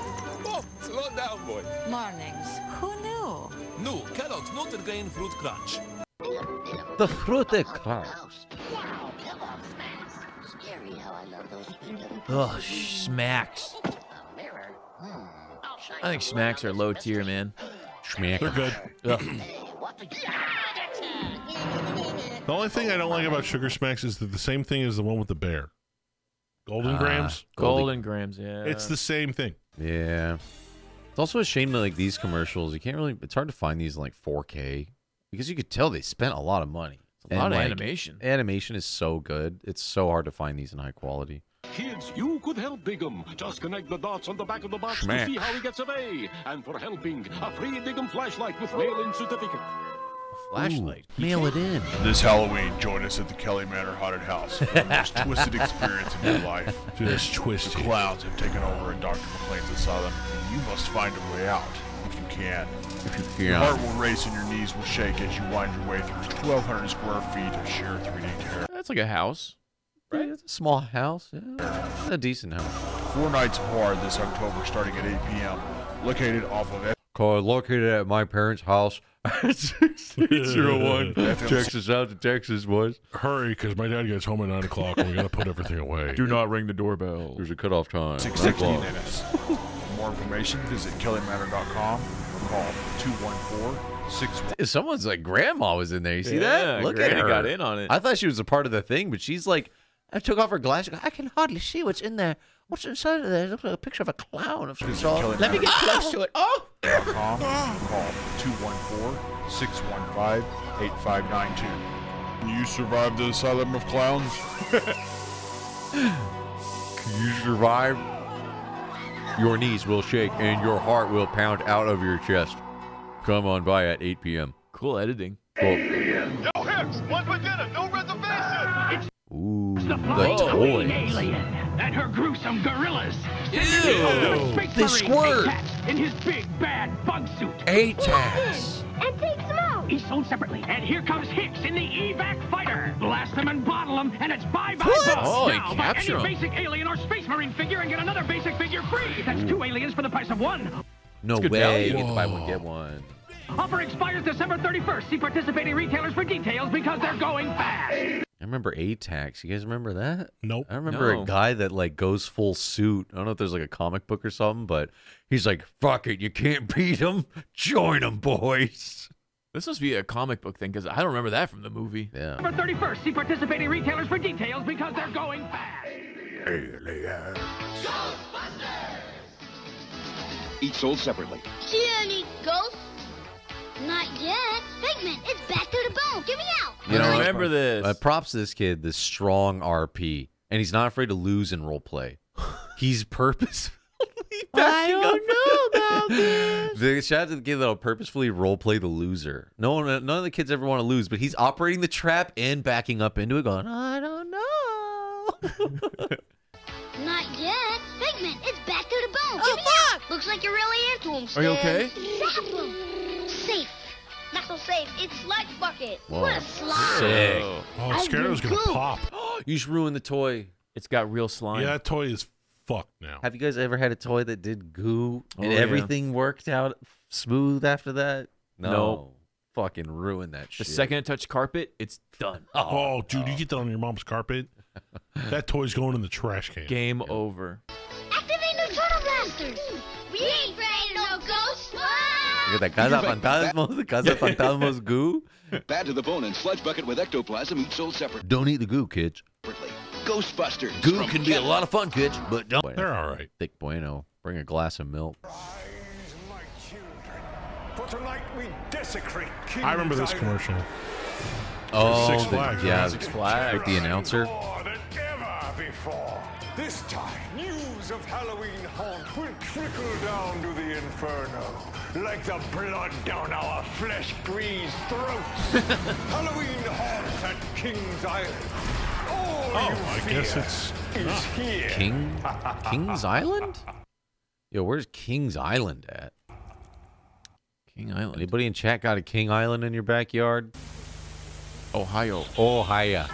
Oh, slow down, boy. Mornings. Who knew? No, Kellogg's Nutri-Grain Fruit Crunch. The Fruit Crunch. Wow, Kellogg's Smacks. Scary how I love those people. Ugh, Smacks. I think Smacks are low tier, man. Schmack. They're good. The only thing I don't like about Sugar Smacks is that the same thing as the one with the bear. Golden Grams? Golden Grams, yeah. It's the same thing. Yeah. It's also a shame that, like, these commercials, you can't really, it's hard to find these in, like, 4K. Because you could tell they spent a lot of money. It's a lot of animation. Animation is so good. It's so hard to find these in high quality. Kids, you could help Bigum. Just connect the dots on the back of the box to see how he gets away. And for helping, a free Bigum flashlight with mail-in certificate. Flashlight. Ooh, mail it in. This Halloween, join us at the Kelly Manor Haunted House for the most twisted experience of your life. Just twisted. The clouds have taken over and Dr. McClain's asylum, and you must find a way out if you can. Your heart will race and your knees will shake as you wind your way through 1,200 square feet of sheer 3D terror. That's like a house, right? It's a small house. Yeah. It's a decent house. 4 nights of horror this October, starting at 8 p.m. Located off of. Located at my parents' house. 6801. Checks us out to Texas, boys. Hurry, because my dad gets home at 9 o'clock and we got to put everything away. Do not ring the doorbell. There's a cutoff time. 6:16 minutes. For more information, visit kellymatter.com or call 214-6. Someone's like, grandma was in there. You see that? Look at her. Got in on it. I thought she was a part of the thing, but she's like, I took off her glass. I can hardly see what's in there. What's inside of there? It looks like a picture of a clown of some sort. Let me get close to it. Oh! .com. Call 214-615-8592. You survived the asylum of clowns? You survived? Your knees will shake and your heart will pound out of your chest. Come on by at 8 p.m. Cool editing. Cool. No hips! One for dinner! No reservation! Ooh, the toys. And her gruesome gorillas. Ew! They squirt. In his big bad bug suit. Atax. And takes them out. He's sold separately. And here comes Hicks in the evac fighter. Blast them and bottle them, and it's bye-bye. Oh, now buy any basic alien or space marine figure and get another basic figure free. That's 2 aliens for the price of 1. No way. You get to buy 1, get 1. Offer expires December 31st. See participating retailers for details because they're going fast. I remember Atax. You guys remember that? Nope. I remember a guy that like goes full suit. I don't know if there's like a comic book or something, but he's like, fuck it, you can't beat him. Join them, boys. This must be a comic book thing because I don't remember that from the movie. Yeah. November 31st, see participating retailers for details because they're going fast. Alien. Ghostbusters! Each sold separately. See any ghosts? Not yet. Pigment, it's back to the bone. Get me out. You know, remember this. Props to this kid, this strong RP, and he's not afraid to lose in role play. He's purposefully backing up. I don't know about this. Shout out to the kid that'll purposefully role play the loser. No one, none of the kids ever want to lose, but he's operating the trap and backing up into it, going, I don't know. Not yet. Pigment, it's back to the bone. Oh, fuck! Looks like you're really into him, Stan. Are you okay? Zap him. Safe. Not so safe. It's like bucket. Whoa. What a slime. Sick. Oh, I'm scared it was going to pop. You just ruined the toy. It's got real slime. Yeah, that toy is fucked now. Have you guys ever had a toy that did goo and everything worked out smooth after that? No. Fucking ruined that shit. The second it touched carpet, it's done. Oh, dude, you get that on your mom's carpet? That toy's going in the trash can. Game over. Activate Neutrino Blasters. We ain't afraid of no ghosts. Look at that Casa Fantasmos goo. Bad to the bone and sludge bucket with ectoplasm, each sold separately. Don't eat the goo, kids. Ghostbusters. Goo can be a lot of fun, kids, but don't. They're all right. Thick Bueno. Bring a glass of milk. Rise, my children, for Tonight we desecrate King's I remember this commercial. Oh, Six Flags, yeah, Six Flags. Like the announcer. More than ever before. This time, news of Halloween haunt will trickle down to the inferno, like the blood down our flesh-greased throats. Halloween haunt at King's Island. All oh, I guess it's here. King's Island? Yo, where's King's Island at? King Island. Anybody in chat got a King Island in your backyard? Ohio. Ohio.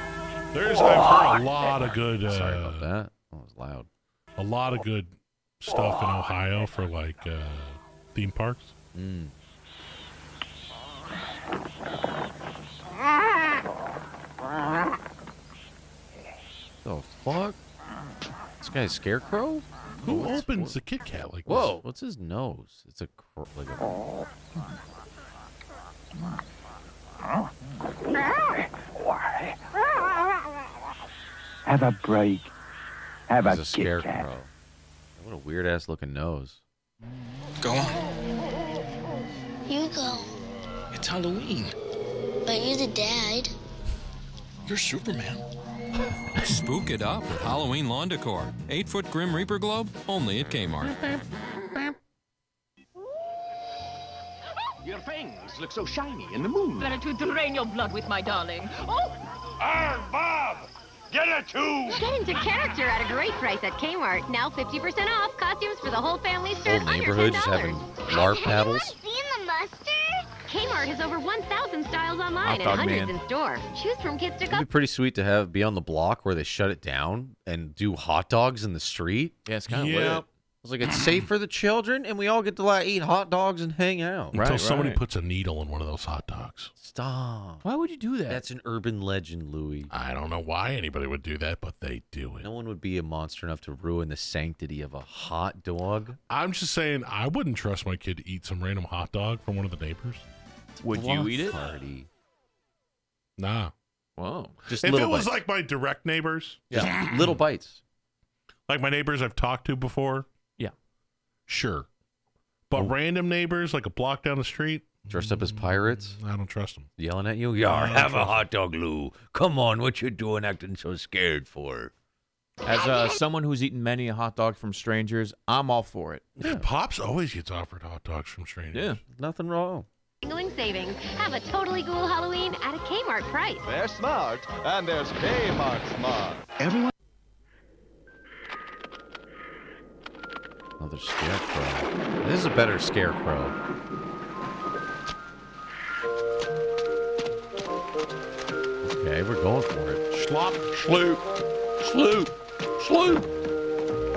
There's I've heard a lot of good. Sorry about that. That was loud. A lot of good stuff in Ohio for like theme parks. Mm. The fuck? This guy's Scarecrow? Who opens the Kit Kat like this? Whoa! What's his nose? It's a like a. Have a break. Have a Kit Kat. What a weird ass looking nose. Go on. You go. It's Halloween. But you're the dad. You're Superman. Spook it up with Halloween lawn decor. 8-foot Grim Reaper globe only at Kmart. Your fangs look so shiny in the moon. Better to drain your blood with my darling. Oh! Arr, Bob! Get a tube! Get into character at a great price at Kmart. Now 50% off. Costumes for the whole family start under $10. Whole neighborhood just having LARP paddles. Have you seen the mustard? Kmart has over 1,000 styles online and hundreds in store. Choose from kids to go. It'd be pretty sweet to have be on the block where they shut it down and do hot dogs in the street. Yeah, it's kind of lit. I was like, it's safe for the children, and we all get to like eat hot dogs and hang out. Until somebody puts a needle in one of those hot dogs. Stop. Why would you do that? That's an urban legend, Louis. I don't know why anybody would do that, but they do it. No one would be a monster enough to ruin the sanctity of a hot dog. I'm just saying, I wouldn't trust my kid to eat some random hot dog from one of the neighbors. Would you eat it? Party. Nah. Whoa. Just if little it was bites. Like my direct neighbors. Yeah. Little bites. Like my neighbors I've talked to before. Sure, but random neighbors like a block down the street dressed up as pirates, I don't trust them. Yelling at you, yar, have a hot dog, Lou. Come on, what you doing acting so scared for? As someone who's eaten many a hot dog from strangers, I'm all for it. Yeah. Pops always gets offered hot dogs from strangers. Yeah, nothing wrong. Savings. Have a totally cool Halloween at a Kmart price. They're smart, and there's Kmart smart. Everyone. Another scarecrow. This is a better scarecrow. Okay, we're going for it. Schlop, schloop, schloop, schloop.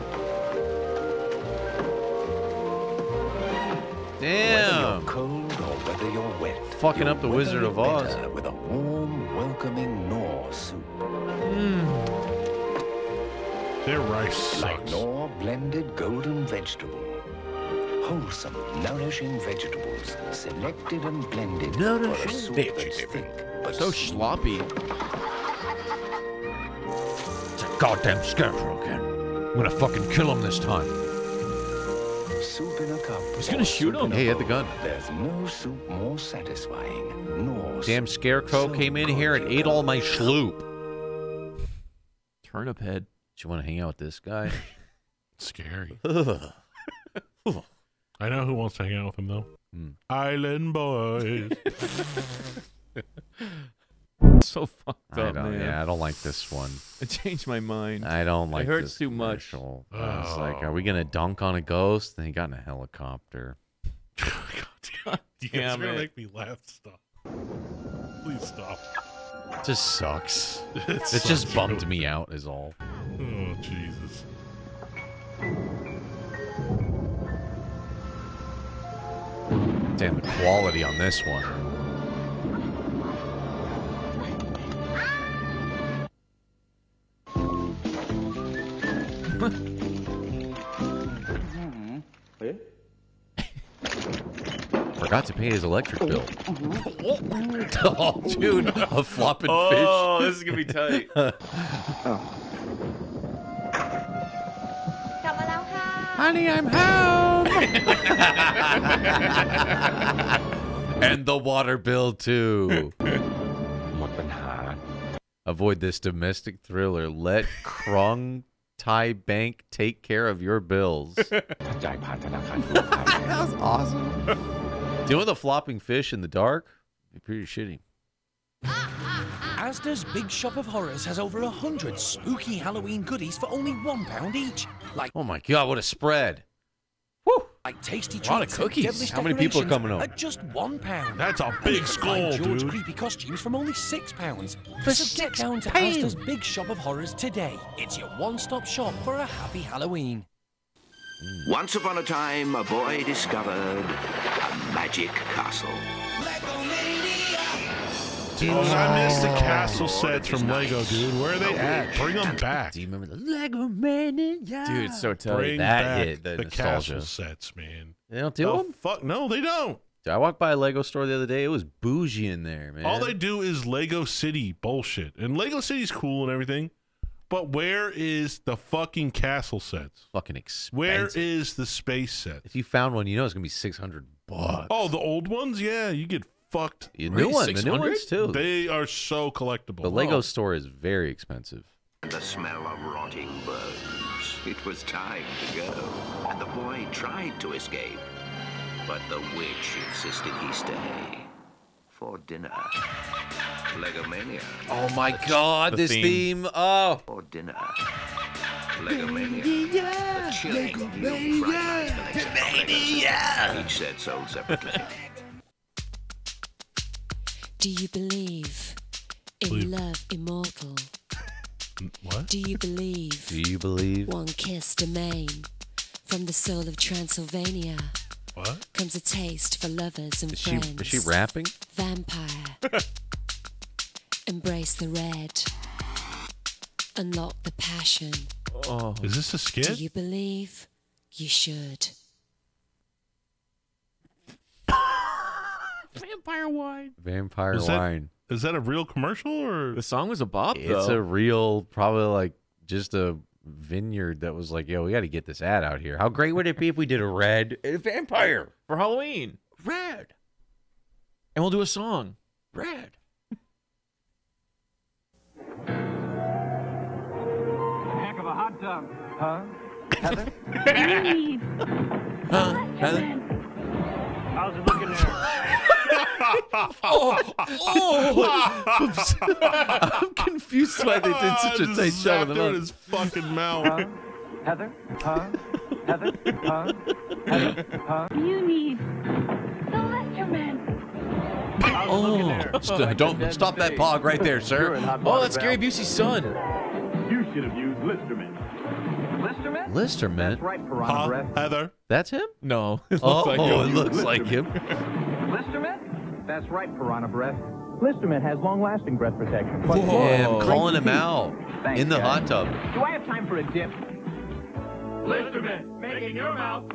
Damn. Whether you're cold or whether you're wet. Fucking up the Wizard of Oz. With a warm, welcoming Knorr soup. Their rice sucks. Like Knorr blended golden vegetable. Wholesome, nourishing vegetables, selected and blended. Nourishing vegetables. So sloppy. It's a goddamn scarecrow again. I'm gonna fucking kill him this time. Soup in a cup. He's gonna shoot him. Hey, at the gun. There's no soup more satisfying. Nor damn scarecrow came in here and ate all my schloop. Turnip head. You want to hang out with this guy? Scary. I know who wants to hang out with him, though. Island boys. So fucked up, man. Yeah, I don't like this one. I changed my mind. I don't like this. It hurts too much. Oh. I was like, are we going to dunk on a ghost? Then he got in a helicopter. God damn it. Make me laugh. Stop. Please stop. It just sucks. It just bumped me out is all. Oh, Jesus. Damn the quality on this one. Forgot to pay his electric bill. Oh, dude, a flopping fish. Oh, this is going to be tight. Honey, I'm home. And the water bill, too. Avoid this domestic thriller. Let Krung Thai Bank take care of your bills. That was awesome. Dealing with a flopping fish in the dark? It'd be pretty shitty. Asda's Big Shop of Horrors has over 100 spooky Halloween goodies for only £1 each. Like, oh my God, what a spread. Woo! Like tasty treats, a lot of cookies. How many people are coming over? At just £1. That's a big score, dude. George creepy costumes from only £6. So get down to Asda's Big Shop of Horrors today. It's your one-stop shop for a happy Halloween. Once upon a time, a boy discovered a magic castle. Dude, I miss the castle sets from Lego, dude. Where are they at? Bring them back. Do you remember the Legomania? Dude, it's so tough. Bring back the castle sets, man. They don't do them? Fuck, no, they don't. Dude, I walked by a Lego store the other day. It was bougie in there, man. All they do is Lego City bullshit. And Lego City's cool and everything, but where is the fucking castle sets? Fucking expensive. Where is the space set? If you found one, you know it's going to be 600 bucks. Oh, the old ones? Yeah, you get fucked. The new ones too. They are so collectible. The Lego store is very expensive. The smell of rotting bones. It was time to go, and the boy tried to escape, but the witch insisted he stay for dinner. Legomania. Oh my God, this theme. Oh. For dinner. Legomania. The chilling Legomania. Legomania. Each set sold separately. Do you believe in love immortal? What? Do you believe? Do you believe? One kiss domain from the soul of Transylvania. What? Comes a taste for lovers and friends. Is she rapping? Vampire. Embrace the red. Unlock the passion. Oh. Is this a skit? Do you believe? You should. Vampire wine. Vampire wine. Is that a real commercial or the song was a bop? It's a real, probably like just a vineyard that was like, yo, we got to get this ad out here. How great would it be if we did a red vampire for Halloween? Red. And we'll do a song. Red. Heck of a hot tub. Huh? Heather? Huh? Heather? How's it looking there? I'm confused why they did such a tight shot of them. Out his fucking mouth. Heather? Huh? Heather? Huh? Heather? Huh? You need the Lesterman. Don't stop that pog right there, sir. Oh, that's Gary Busey's son. You should have used Listerman. Listerman? Listerman? That's right, Piranha Breath. Heather? That's him? No. It looks like him. Listerman? That's right, Piranha Breath. Listerman has long-lasting breath protection. Yeah, I'm calling him out in the hot tub. Do I have time for a dip? Listerman, making your mouth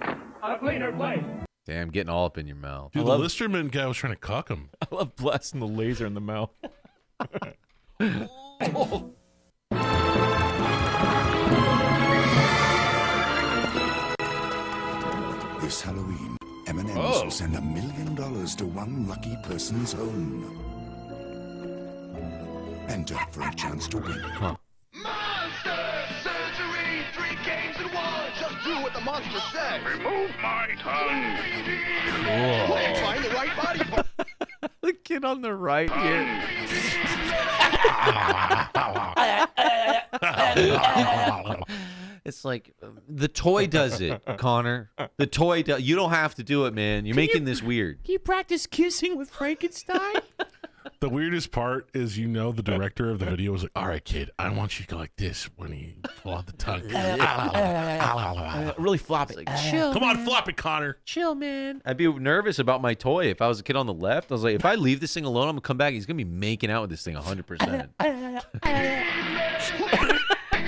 a cleaner place. Damn, getting all up in your mouth. Dude, the Listerman guy was trying to cock him. I love blasting the laser in the mouth. This Halloween, M&M's will send $1 million to one lucky person's home. Enter for a chance to win. Monster surgery, 3 games in 1. Just do what the monster says. Remove my tongue. Whoa. Find the right body part. The kid on the right here. It's like the toy does it, Connor. The toy does. You don't have to do it, man. You're making this weird. Can you practice kissing with Frankenstein? The weirdest part is, you know, the director of the video was like, "All right, kid, I want you to go like this when you pull out the tongue. Really flop it. Like, chill. Come on, flop it, Connor. Chill, man." I'd be nervous about my toy if I was a kid on the left. I was like, if I leave this thing alone, I'm gonna come back. He's gonna be making out with this thing 100%.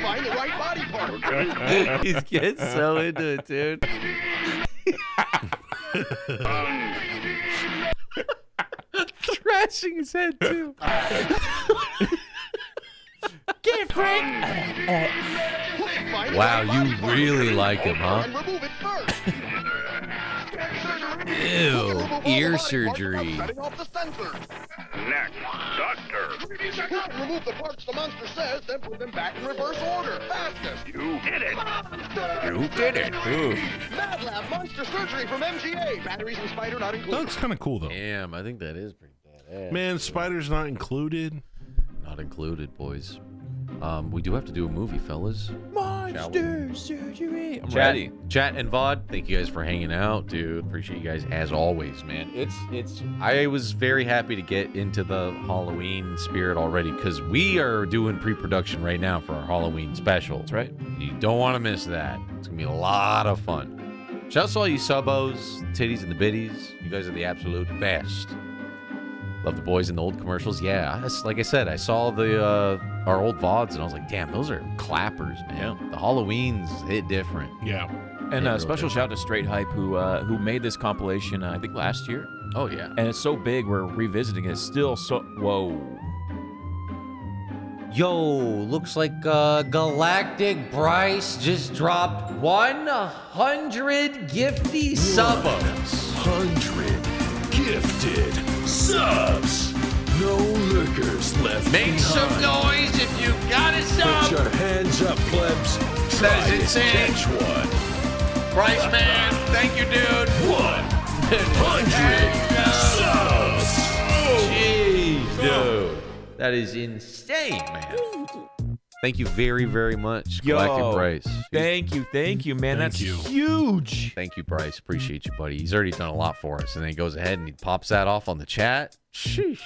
Find the right body part. He's getting so into it, dude. Thrashing his head, too. Get it, Frank! Wow, you really like him, huh? Ew, ear surgery. Next, Doctor. Remove the parts the monster says, then put them back in reverse order. Fastest. You did it. Monster. You did it. Ooh. Mad Lab monster surgery from MGA. Batteries and spider not included. That looks kind of cool, though. Damn, I think that is pretty badass. Man, spider's not included. Not included, boys. We do have to do a movie, fellas. Monster surgery. I'm ready. Chat and VOD, thank you guys for hanging out, dude. Appreciate you guys as always, man. I was very happy to get into the Halloween spirit already because we are doing pre-production right now for our Halloween special. That's right. You don't want to miss that. It's going to be a lot of fun. Shout out to all you subbos, titties and the biddies. You guys are the absolute best. Love the boys in the old commercials. Yeah, like I said, I saw the our old VODs and I was like, damn, those are clappers, man. Yeah. The Halloween's hit different. Yeah. And a special shout to Straight Hype who made this compilation, I think, last year. Oh, yeah. And it's so big, we're revisiting it. It's still so... Whoa. Yo, looks like Galactic Bryce just dropped 100 gifty subs. 100 gifted subs! No lurkers left. Make behind. Some noise if you got a sub! Put your hands up, plebs. That is insane. Catch one. Bryce, man, thank you, dude. 100 subs! Jeez, dude. That is insane, man. Thank you very, very much, Galactic Bryce. Thank you, man. That's huge. Thank you, Bryce. Appreciate you, buddy. He's already done a lot for us. And then he goes ahead and he pops that off on the chat. Sheesh.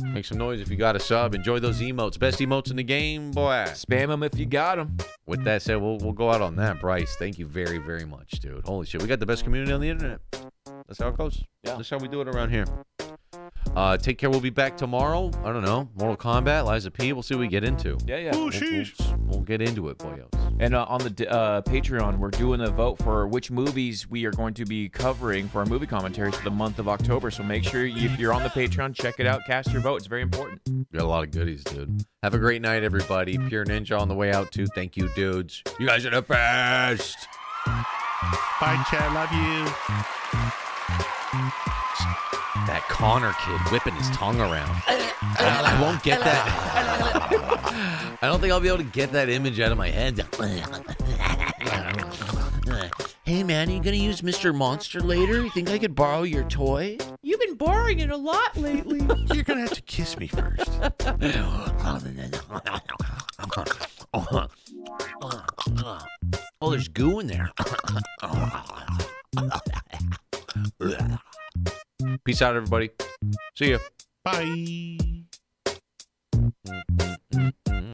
Make some noise if you got a sub. Enjoy those emotes. Best emotes in the game, boy. Spam them if you got them. With that said, we'll go out on that, Bryce. Thank you very, very much, dude. Holy shit. We got the best community on the internet. That's how it goes. Yeah. That's how we do it around here. Take care. We'll be back tomorrow. I don't know. Mortal Kombat, Liza P. We'll see what we get into. Yeah, yeah. Ooh, we'll get into it, boyos. And on the Patreon, we're doing a vote for which movies we are going to be covering for our movie commentaries for the month of October. So make sure if you're on the Patreon, check it out. Cast your vote. It's very important. We got a lot of goodies, dude. Have a great night, everybody. Pure Ninja on the way out, too. Thank you, dudes. You guys are the best. Bye, chat. Love you. That Connor kid whipping his tongue around. I won't get that. I don't think I'll be able to get that image out of my head. Hey, man, are you going to use Mr. Monster later? You think I could borrow your toy? You've been borrowing it a lot lately. You're going to have to kiss me first. Oh, there's goo in there. Peace out, everybody. See ya. Bye.